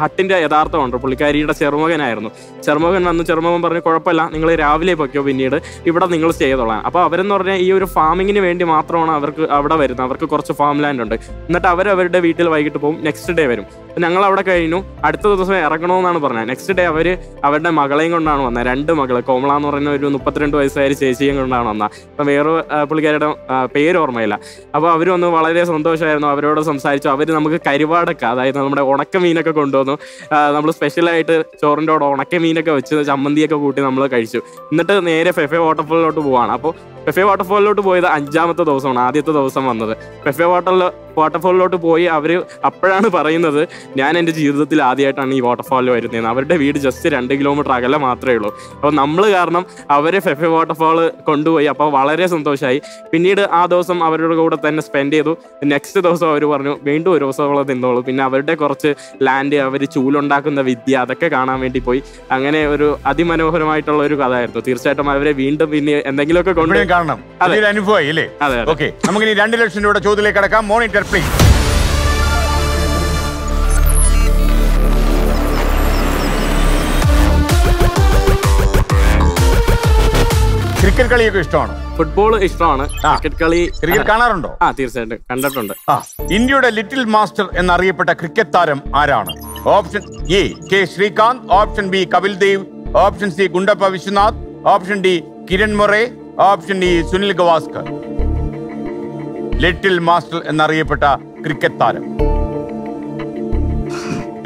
ഹട്ടിൻ്റെ യഥാർത്ഥമുണ്ട്, പുള്ളിക്കാരിയുടെ ചെറുമകനായിരുന്നു. ചെറുമകൻ വന്ന് ചെറുമകൻ പറഞ്ഞു കുഴപ്പമില്ല, നിങ്ങൾ രാവിലെ പൊയ്ക്കോ, പിന്നീട് ഇവിടെ നിങ്ങൾ സ്റ്റേ ചെയ്തോളാം. അപ്പോൾ അവരെന്ന് പറഞ്ഞാൽ ഈ ഒരു ഫാമിങ്ങിന് വേണ്ടി മാത്രമാണ് അവർക്ക് അവിടെ വരുന്നത്. അവർക്ക് കുറച്ച് ഫാം ലാൻഡ് ഉണ്ട്. എന്നിട്ട് അവരുടെ വീട്ടിൽ വൈകിട്ട് പോകും, നെക്സ്റ്റ് ഡേ വരും. ഞങ്ങൾ അവിടെ കഴിഞ്ഞു. അടുത്ത ദിവസം ഇറങ്ങണമെന്നാണ് പറഞ്ഞത്. നെക്സ്റ്റ് ഡേ അവരുടെ മകളെയും കൊണ്ടാണ് വന്നത്. 2 മകൾ, കോമള എന്ന് പറയുന്ന ഒരു 32 വയസ്സായ ചേച്ചിയും കൊണ്ടാണ് വന്നത്. അപ്പം വേറെ പുള്ളിക്കാരുടെ പേര് ഓർമ്മയില്ല. അപ്പോൾ അവർ വന്ന് വളരെ സന്തോഷമായിരുന്നു. അവരോട് സംസാരിച്ചു. അവർ നമുക്ക് കരുവാടൊക്കെ, അതായത് നമ്മുടെ ഉണക്ക മീനൊക്കെ കൊണ്ടുവന്നു. നമ്മൾ സ്പെഷ്യലായിട്ട് ചോറിൻ്റെ കൂടെ ഉണക്ക മീനൊക്കെ വെച്ച് ചമ്മന്തിയൊക്കെ കൂട്ടി നമ്മൾ കഴിച്ചു. എന്നിട്ട് നേരെ ഫെഫെ വാട്ടർഫോളിലോട്ട് പോവാണ്. അപ്പോൾ ഫെഫെ വാട്ടർഫോളിലോട്ട് പോയത് 5-ാമത്തെ ദിവസമാണ് ആദ്യത്തെ ദിവസം വന്നത്. ഫെഫെ വാട്ടർഫോളിലോട്ട് പോയി അവർ അപ്പോഴാണ് പറയുന്നത് ഞാൻ എൻ്റെ ജീവിതത്തിൽ ആദ്യമായിട്ടാണ് ഈ വാട്ടർഫാളിൽ വരുന്നതെന്ന്. അവരുടെ വീട് ജസ്റ്റ് 2 കിലോമീറ്റർ അകലെ മാത്രമേ ഉള്ളൂ. അപ്പോൾ നമ്മൾ കാരണം അവരെ ഫെഫെ വാട്ടർഫാൾ കൊണ്ടുപോയി. അപ്പോൾ വളരെ സന്തോഷമായി. പിന്നീട് ആ ദിവസം അവരുടെ കൂടെ തന്നെ സ്പെൻഡ് ചെയ്തു. നെക്സ്റ്റ് ദിവസം അവർ പറഞ്ഞു വീണ്ടും ഒരു ദിവസമോളം നിന്നോളൂ. പിന്നെ അവരുടെ കുറച്ച് ലാൻഡ്, അവർ ചൂലുണ്ടാക്കുന്ന വിദ്യ, അതൊക്കെ കാണാൻ വേണ്ടി പോയി. അങ്ങനെ ഒരു അതിമനോഹരമായിട്ടുള്ള ഒരു കഥയായിരുന്നു. തീർച്ചയായിട്ടും അവരെ വീണ്ടും പിന്നെ എന്തെങ്കിലുമൊക്കെ കൊണ്ടുപോയി കാണണം. അനുഭവമായി. അതെ, ഓക്കെ. നമുക്ക് ഇനി 2 ലക്ഷം രൂപയുടെ ചോദ്യത്തിലേക്ക് കടക്കാം. Monitor please. ക്രിക്കറ്റ് കളിയൊക്കെ ഇഷ്ടമാണോ? ഫുട്ബോൾ ഇഷ്ടമാണ്. ക്രിക്കറ്റ് കളി കാണാറുണ്ടോ? ആ, തീർച്ചയായിട്ടും കണ്ടിട്ടുണ്ട്. ഇന്ത്യയുടെ ലിറ്റിൽ മാസ്റ്റർ എന്നറിയപ്പെട്ട ക്രിക്കറ്റ് താരം ആരാണ്? Option A K Srikanth, option B Kapil Dev, option C Gundappa Vishwanath, option D Kiran More, option D Sunil Gavaskar. Little master എന്നറിയപ്പെട്ട ക്രിക്കറ്റ് താരം.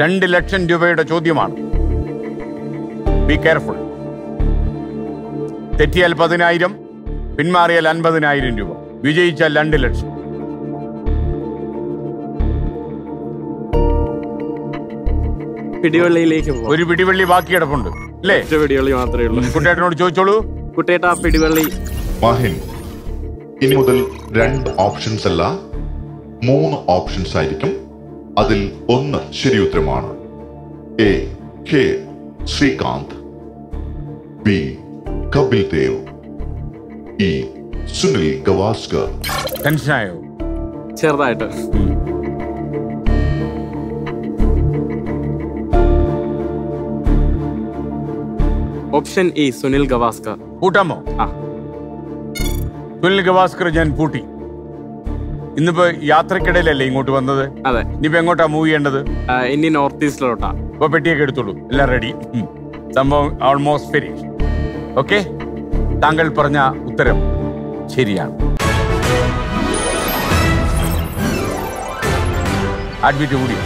2 ലക്ഷം രൂപയുടെ ചോദ്യമാണ്. Be careful. തെറ്റിയാൽ 10,000, പിന്മാറിയാൽ 50,000 രൂപ, വിജയിച്ചാൽ 2 ലക്ഷം. പിടിവള്ളിയിലേക്ക് പോകും. ഒരു പിടിവള്ളി ബാക്കി കിടപ്പുണ്ട് അല്ലേ? പിടിവള്ളി മാത്രമേ ഉള്ളൂ. കുട്ടേട്ടനോട് ചോദിച്ചോളൂ. കുട്ടേട്ടാ, പിടിവള്ളി. മഹീൻ, ഇനി മുതൽ 2 ഓപ്ഷൻസ് അല്ല 3 ഓപ്ഷൻസ് ആയിരിക്കും. അതിൽ ഒന്ന് ശരി ഉത്തരമാണ്. A K Srikanth, B Kapil Dev, E Sunil Gavaskar. ടെൻഷനായോ? ചെറുതായിട്ട്. Option E Sunil Gavaskar. പൂട്ടാമോ? സുനിൽ ഗവാസ്കർ ഞാൻ പൂട്ടി. ഇന്നിപ്പോ യാത്രക്കിടയിലല്ലേ ഇങ്ങോട്ട് വന്നത്? അതെ. ഇനിയിപ്പോ എങ്ങോട്ടാ മൂവ് ചെയ്യേണ്ടത്? ഇനി നോർത്ത് ഈസ്റ്റിലോട്ടാ. ഇപ്പൊ പെട്ടിയൊക്കെ എടുത്തോളൂ, എല്ലാം റെഡി, സംഭവം ഓൾമോസ്റ്റ് ഫിനിഷ്. ഓക്കെ, താങ്കൾ പറഞ്ഞ ഉത്തരം ശരിയാണ്. അഡ്മിറ്റ് കൂടിയോ?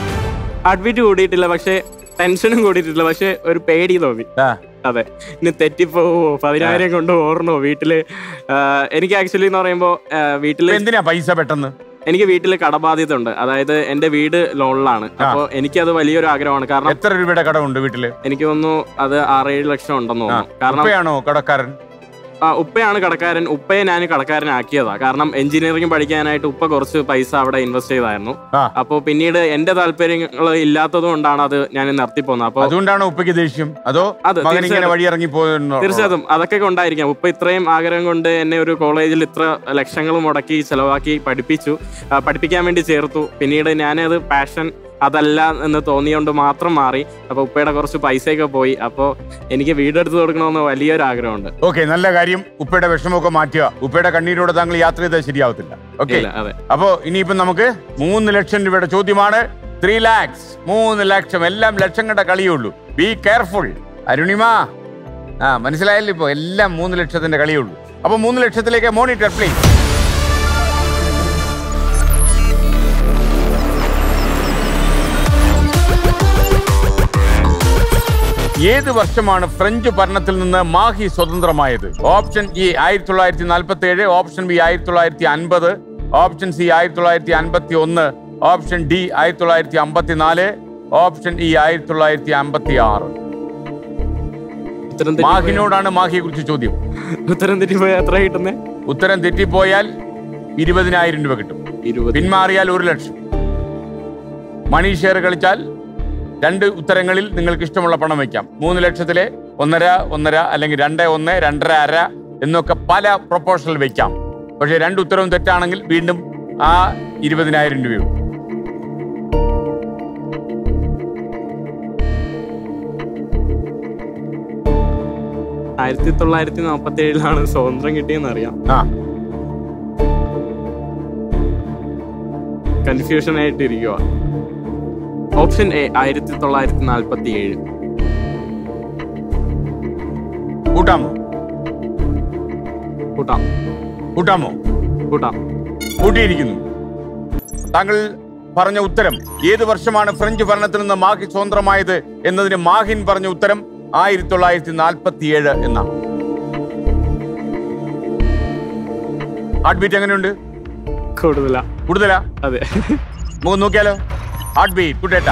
അഡ്മിറ്റ് കൂടിയിട്ടില്ല, പക്ഷെ ടെൻഷനും കൂടിയിട്ടില്ല, പക്ഷെ ഒരു പേടി തോന്നി. അതെ, ഇനി തെറ്റിപ്പോവോ, 10,000 കൊണ്ട് ഓർണോ വീട്ടില്? എനിക്ക് ആക്ച്വലി എന്ന് പറയുമ്പോ വീട്ടില് എന്തിനാ പൈസ പെട്ടെന്ന്? എനിക്ക് വീട്ടില് കടബാധ്യത ഉണ്ട്. അതായത് എന്റെ വീട് ലോണിലാണ്. അപ്പൊ എനിക്കത് വലിയൊരു ആഗ്രഹമാണ്. കാരണം എത്ര രൂപയുടെ കടമുണ്ട് വീട്ടില്? എനിക്ക് തോന്നുന്നു അത് 6-7 ലക്ഷം ഉണ്ടെന്ന് തോന്നുന്നു. കാരണമാണോ കടക്കാരൻ? ഉപ്പയാണ് കടക്കാരൻ. ഉപ്പയെ ഞാൻ കടക്കാരനാക്കിയതാ. കാരണം എഞ്ചിനീയറിംഗ് പഠിക്കാനായിട്ട് ഉപ്പ കുറച്ച് പൈസ അവിടെ ഇൻവെസ്റ്റ് ചെയ്തായിരുന്നു. അപ്പൊ പിന്നീട് എന്റെ താല്പര്യങ്ങൾ ഇല്ലാത്തത് കൊണ്ടാണ് അത് ഞാൻ നിർത്തി പോകുന്നത്. അപ്പൊ അതുകൊണ്ടാണ് ഉപ്പയ്ക്ക് ദേഷ്യം. അതോ തീർച്ചയായിട്ടും അതൊക്കെ കൊണ്ടായിരിക്കാം. ഉപ്പ ഇത്രയും ആഗ്രഹം കൊണ്ട് എന്നെ ഒരു കോളേജിൽ ഇത്ര ലക്ഷങ്ങൾ മുടക്കി ചെലവാക്കി പഠിപ്പിച്ചു, പഠിപ്പിക്കാൻ വേണ്ടി ചേർത്തു. പിന്നീട് ഞാനത് പാഷൻ അതല്ല എന്ന് തോന്നിയോണ്ട് മാത്രം മാറി. അപ്പൊ ഉപ്പയുടെ കുറച്ച് പൈസയൊക്കെ പോയി. അപ്പൊ എനിക്ക് വീടെടുത്ത് കൊടുക്കണമെന്ന് വലിയൊരു ആഗ്രഹമുണ്ട്. ഓക്കെ, നല്ല കാര്യം. ഉപ്പയുടെ വിഷമമൊക്കെ മാറ്റുക. ഉപ്പയുടെ കണ്ണീരോടെ താങ്കൾ യാത്ര ചെയ്താൽ ശരിയാവത്തില്ല. ഓക്കെ, അപ്പൊ ഇനിയിപ്പം നമുക്ക് 3 ലക്ഷം രൂപയുടെ ചോദ്യമാണ്. 3 lakhs, 3 ലക്ഷം. എല്ലാം ലക്ഷങ്ങളുടെ കളിയേ ഉള്ളൂ. Be careful Arunima. ആ, മനസ്സിലായല്ലോ, ഇപ്പൊ എല്ലാം 3 ലക്ഷത്തിന്റെ കളിയേ ഉള്ളൂ. അപ്പൊ 3 ലക്ഷത്തിലേക്ക് മോണിറ്റർ പ്ലീസ്. ഏത് വർഷമാണ് ഫ്രഞ്ച് ഭരണത്തിൽ നിന്ന് മാഹി സ്വതന്ത്രമായത്? Option E 1947, option B 1950, option C 1951, option D 1954, option E 1956. മാഹിനോടാണ് മാഹിയെ കുറിച്ച് ചോദ്യം. ഉത്തരം തെറ്റിപ്പോയാൽ 20,000 രൂപ കിട്ടും. പിന്മാറിയാൽ 1 ലക്ഷം. മണി ഷെയർ കളിച്ചാൽ 2 ഉത്തരങ്ങളിൽ നിങ്ങൾക്ക് ഇഷ്ടമുള്ള പണം വയ്ക്കാം. 3 ലക്ഷത്തിലെ 1.5, 1.5 അല്ലെങ്കിൽ 2, 1, 2.5, 1.5 എന്നൊക്കെ പല പ്രൊപ്പോഷണൽ വയ്ക്കാം. പക്ഷെ 2 ഉത്തരവും തെറ്റാണെങ്കിൽ വീണ്ടും ആ 20,000 രൂപയും. ാണ് സ്വാതന്ത്ര്യം കിട്ടിയെന്ന് അറിയാം. കൺഫ്യൂഷൻ ആയിട്ടിരിക്കുക. Option A 1947. കൂട്ടാമോ? കൂട്ടാമോ? കൂട്ടിയിരിക്കുന്നു. താങ്കൾ പറഞ്ഞ ഉത്തരം ഏത് വർഷമാണ് ഫ്രഞ്ച് ഭരണത്തിൽ നിന്ന് മാഹി സ്വതന്ത്രമായത് എന്നതിന് മാഹിൻ പറഞ്ഞ ഉത്തരം 1947 എന്നാണ്. ഹാർട്ട്ബീറ്റ് എങ്ങനെയുണ്ട്? കൂടുതലാ. കൂടുതലാ? അതെ, നമുക്ക് നോക്കിയാലോ. ഹാർട്ട് ബീറ്റ് കൂട്ടേട്ട.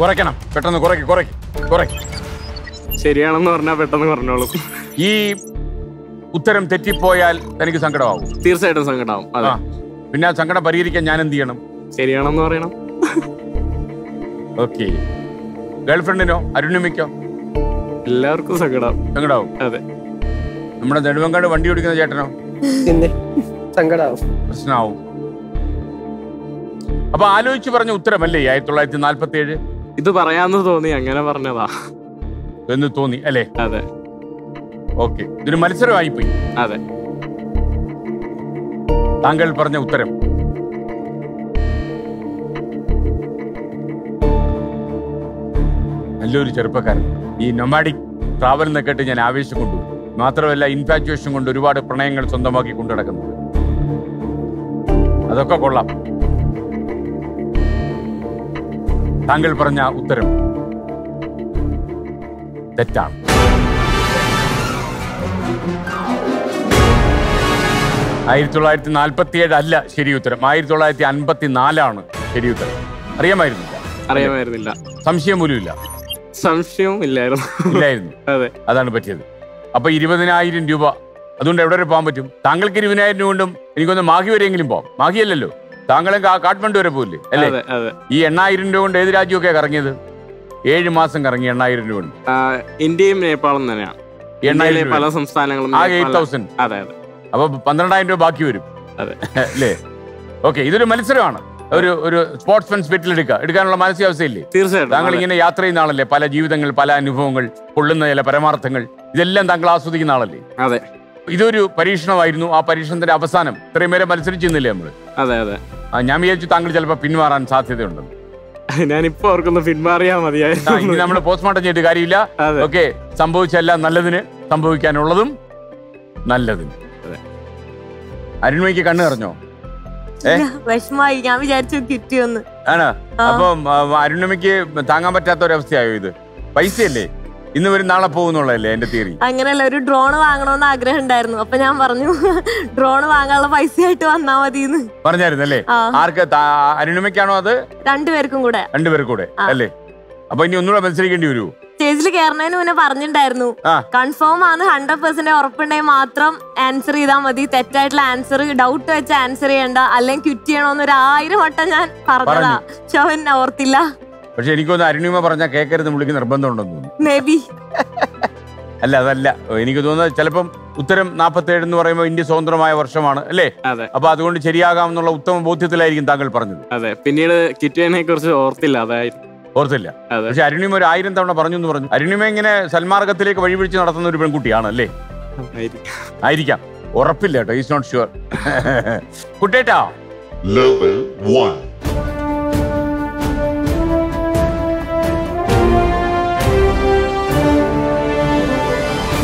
കുറയ്ക്കണം, പെട്ടെന്ന് കുറയ്ക്ക്, കുറയ്ക്ക്, കുറയ്ക്ക്. ശരിയാണെന്ന് പറഞ്ഞാൽ പെട്ടെന്ന് പറഞ്ഞോളൂ. ഈ ഉത്തരം തെറ്റിപ്പോയാൽ തനിക്ക് സങ്കടമാവും. തീർച്ചയായിട്ടും സങ്കടമാവും. പിന്നെ ആ സങ്കടം പരിഹരിക്കാൻ ഞാൻ എന്ത് ചെയ്യണം? ശരിയാണെന്ന് പറയണം. ഓക്കെ. ഗേൾഫ്രണ്ടിനോ അരുണിമയ്ക്കോ? എല്ലാവർക്കും സങ്കടമാവും. സങ്കടമാവും. അതെ. നമ്മുടെ നെടുവങ്കാട് വണ്ടി ഓടിക്കുന്ന ചേട്ടനോ? പ്രശ്നമാവും. അപ്പൊ ആലോചിച്ച് പറഞ്ഞ ഉത്തരമല്ലേ 1947? ഇത് പറയാന്ന് തോന്നി, അങ്ങനെ പറഞ്ഞതാ എന്ന് തോന്നി അല്ലേ? അതെ. ഓക്കെ, ഇതൊരു മത്സരമായിപ്പോയി. അതെ. താങ്കൾ പറഞ്ഞ ഉത്തരം നല്ലൊരു ചെറുപ്പക്കാരൻ. ഈ നൊമാഡിക് ട്രാവൽ എന്ന് കേട്ട് ഞാൻ ആവേശം കൊണ്ടു, മാത്രമല്ല ഇൻഫാച്വേഷൻ കൊണ്ട് ഒരുപാട് പ്രണയങ്ങൾ സ്വന്തമാക്കി കൊണ്ടു നടക്കുന്നത്. അതൊക്കെ കൊള്ളാം. താങ്കൾ പറഞ്ഞ ഉത്തരം തെറ്റാണ്. ആയിരത്തി 1947 അല്ല ശരി ഉത്തരം. 1954 ശരി ഉത്തരം. അറിയാമായിരുന്നില്ല? അറിയാമായിരുന്നില്ല. സംശയം പോലും ഇല്ല. സംശയവും ഇല്ലായിരുന്നു. അതെ, അതാണ് പറ്റിയത്. അപ്പൊ 20,000 രൂപ. അതുകൊണ്ട് എവിടെ വരെ പോകാൻ പറ്റും? താങ്കൾക്ക് 20,000 രൂപ കൊണ്ടും എനിക്കൊന്ന് മാഹി വരെയെങ്കിലും പോകാം. മാഹിയല്ലോ, താങ്കളെ കാഠ്മണ്ഡു വരെ പോകില്ലേ? അല്ലേ? ഈ 8,000 രൂപ കൊണ്ട് ഏത് രാജ്യമൊക്കെ കറങ്ങിയത്? 7 മാസം കറങ്ങി 8,000 രൂപ കൊണ്ട്. ഇന്ത്യയും നേപ്പാളും തന്നെയാണ്. 8,000 പല സംസ്ഥാനങ്ങളും. ആകെ 8,000. അതെ അതെ. അപ്പൊ 12,000 രൂപ ബാക്കി വരും. അതെ അല്ലേ? ഓക്കെ, ഇതൊരു മത്സരമാണ്. ഒരു സ്പോർട്സ്മാൻ സ്പിരിറ്റിൽ എടുക്കാനുള്ള മാനസികാവസ്ഥയില്ലേ? തീർച്ചയായിട്ടും. താങ്കൾ ഇങ്ങനെ യാത്ര ചെയ്യുന്ന ആളല്ലേ? പല ജീവിതങ്ങൾ, പല അനുഭവങ്ങൾ, കൊള്ളുന്ന ചില പരമാർത്ഥങ്ങൾ, ഇതെല്ലാം താങ്കൾ ആസ്വദിക്കുന്ന ആളല്ലേ? അതെ. ഇതൊരു പരീക്ഷണമായിരുന്നു. ആ പരീക്ഷണത്തിന്റെ അവസാനം ഇത്രയും പേരെ മത്സരിച്ചിരുന്നില്ലേ നമ്മള്? അതെ അതെ. ഞാൻ വിചാരിച്ചു താങ്കൾ ചിലപ്പോൾ പിന്മാറാൻ സാധ്യതയുണ്ടെന്ന്. ഞാനിപ്പോ ഓർക്കുന്നു പിന്മാറിയാ മതിയായിരുന്നു. നമ്മള് പോസ്റ്റ്മോർട്ടം ചെയ്തിട്ട് കാര്യമില്ല. ഓക്കെ, സംഭവിച്ചെല്ലാം നല്ലതിന്, സംഭവിക്കാനുള്ളതും നല്ലതിന്. അരുൺമയ്ക്ക് കണ്ണു നിറഞ്ഞോ? വിഷമായി, ഞാൻ വിചാരിച്ചു കിട്ടിയൊന്ന് ആണ്. അപ്പം അരുണ്മയ്ക്ക് താങ്ങാൻ പറ്റാത്ത ഒരവസ്ഥയായോ ഇത്? പൈസയല്ലേ, ഇന്ന് വരും നാളെ പോകുന്നുള്ളതല്ലേ എന്റെ തിയറി. അങ്ങനെയല്ല, ഒരു ഡ്രോൺ വാങ്ങണമെന്ന് ആഗ്രഹം ഉണ്ടായിരുന്നു. അപ്പൊ ഞാൻ പറഞ്ഞു ഡ്രോൺ വാങ്ങാനുള്ള പൈസ ആയിട്ട് വന്നാ മതിയെന്ന് പറഞ്ഞായിരുന്നല്ലേ? ആർക്ക്? അരുണ്മയ്ക്കാണോ? അത് രണ്ടുപേർക്കും കൂടെ. രണ്ടുപേർക്കും കൂടെ അല്ലേ? അപ്പൊ ഇനി ഒന്നുകൂടെ മത്സരിക്കേണ്ടി വരുമോ? സ്റ്റേജില് കയറുന്നതിന് മുന്നേ പറഞ്ഞിട്ടുണ്ടായിരുന്നു, കൺഫേം ആണ് 100% ഉറപ്പുണ്ടെങ്കിൽ മാത്രം ആൻസർ ചെയ്താൽ മതി, തെറ്റായിട്ടുള്ള ആൻസർ ഡൗട്ട് വെച്ച് ആൻസർ ചെയ്യണ്ട, അല്ലെങ്കിൽ ക്വിറ്റ് ചെയ്യണോന്ന് 1000 വട്ടം ഞാൻ പറഞ്ഞതാ. പക്ഷെ അവൻ ഓർത്തില്ല. പക്ഷെ എനിക്കൊന്ന് അരുണിമ പറഞ്ഞാൽ കേൾക്കരുത് പുള്ളിക്ക് നിർബന്ധമുണ്ടെന്ന്. മേബി അല്ല, അതല്ല എനിക്ക് തോന്നുന്നത്. ചിലപ്പം ഉത്തരം 47 എന്ന് പറയുമ്പോൾ ഇന്ത്യ സ്വതന്ത്രമായ വർഷമാണ് അല്ലേ? അപ്പൊ അതുകൊണ്ട് ശരിയാകാമെന്നുള്ള ഉത്തമ ബോധ്യത്തിലായിരിക്കും താങ്കൾ പറഞ്ഞത്. അതെ, പിന്നീട് കിറ്റിനെ കുറിച്ച് ഓർത്തില്ല. അതായത് ഓർത്തില്ല. പക്ഷെ അരുണിമ ഒരു 1000 തവണ പറഞ്ഞു എന്ന് പറഞ്ഞു. അരുണിമ ഇങ്ങനെ സൽമാർഗത്തിലേക്ക് വഴിപിടിച്ച് നടത്തുന്ന ഒരു പെൺകുട്ടിയാണല്ലേ? ആയിരിക്കാം, ഉറപ്പില്ല കേട്ടോ. Is not sure. കുട്ടേട്ടാ,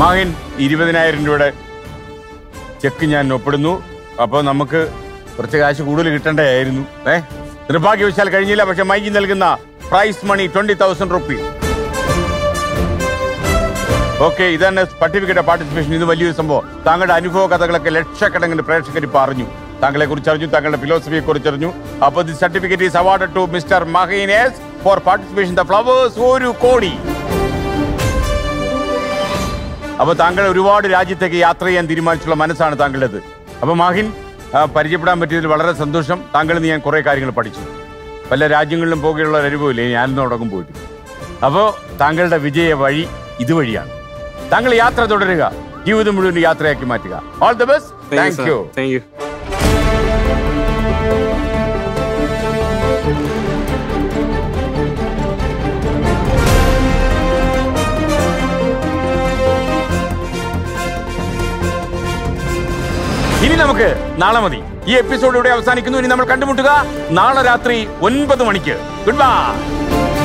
മഹീൻ 20,000 രൂപയുടെ ചെക്ക് ഞാൻ ഒപ്പിടുന്നു. അപ്പോൾ നമുക്ക് കുറച്ച് കാശ് കൂടുതൽ കിട്ടേണ്ടതായിരുന്നു. നിർഭാഗ്യവശാൽ കഴിഞ്ഞില്ല. പക്ഷെ മൈക്ക് നൽകുന്ന പ്രൈസ് മണി 20,000 റുപ്പീസ്. ഓക്കെ, ഇതാണ് സർട്ടിഫിക്കറ്റ് ഓഫ് പാർട്ടിസിപ്പേഷൻ. ഇത് വലിയൊരു സംഭവം. താങ്കളുടെ അനുഭവ കഥകളൊക്കെ ലക്ഷക്കണക്കിന് പ്രേക്ഷകർ പറഞ്ഞു. താങ്കളെ കുറിച്ച് അറിഞ്ഞു, താങ്കളുടെ ഫിലോസഫിയെ കുറിച്ച് അറിഞ്ഞു. അപ്പോൾ the certificate is awarded to mister Maheen S for participation the Flowers ഓരുക്കോടി. അപ്പോൾ താങ്കൾ ഒരുപാട് രാജ്യത്തേക്ക് യാത്ര ചെയ്യാൻ തീരുമാനിച്ചുള്ള മനസ്സാണ് താങ്കളുടേത്. അപ്പോൾ മഹീൻ, പരിചയപ്പെടാൻ പറ്റിയതിൽ വളരെ സന്തോഷം. താങ്കളിൽ നിന്ന് ഞാൻ കുറേ കാര്യങ്ങൾ പഠിച്ചു. പല രാജ്യങ്ങളിലും പോകുകയുള്ള അനുഭവമില്ലേ? ഞാനൊന്നും അടക്കം പോയിട്ട്. അപ്പോൾ താങ്കളുടെ വിജയ വഴി ഇതുവഴിയാണ്. താങ്കൾ യാത്ര തുടരുക, ജീവിതം മുഴുവൻ യാത്രയാക്കി മാറ്റുക. All the best. Thank you. ഇനി നമുക്ക് നാളെ മതി. ഈ എപ്പിസോഡ് ഇവിടെ അവസാനിക്കുന്നു. ഇനി നമ്മൾ കണ്ടുമുട്ടുക നാളെ രാത്രി 9 മണിക്ക്. Good bye.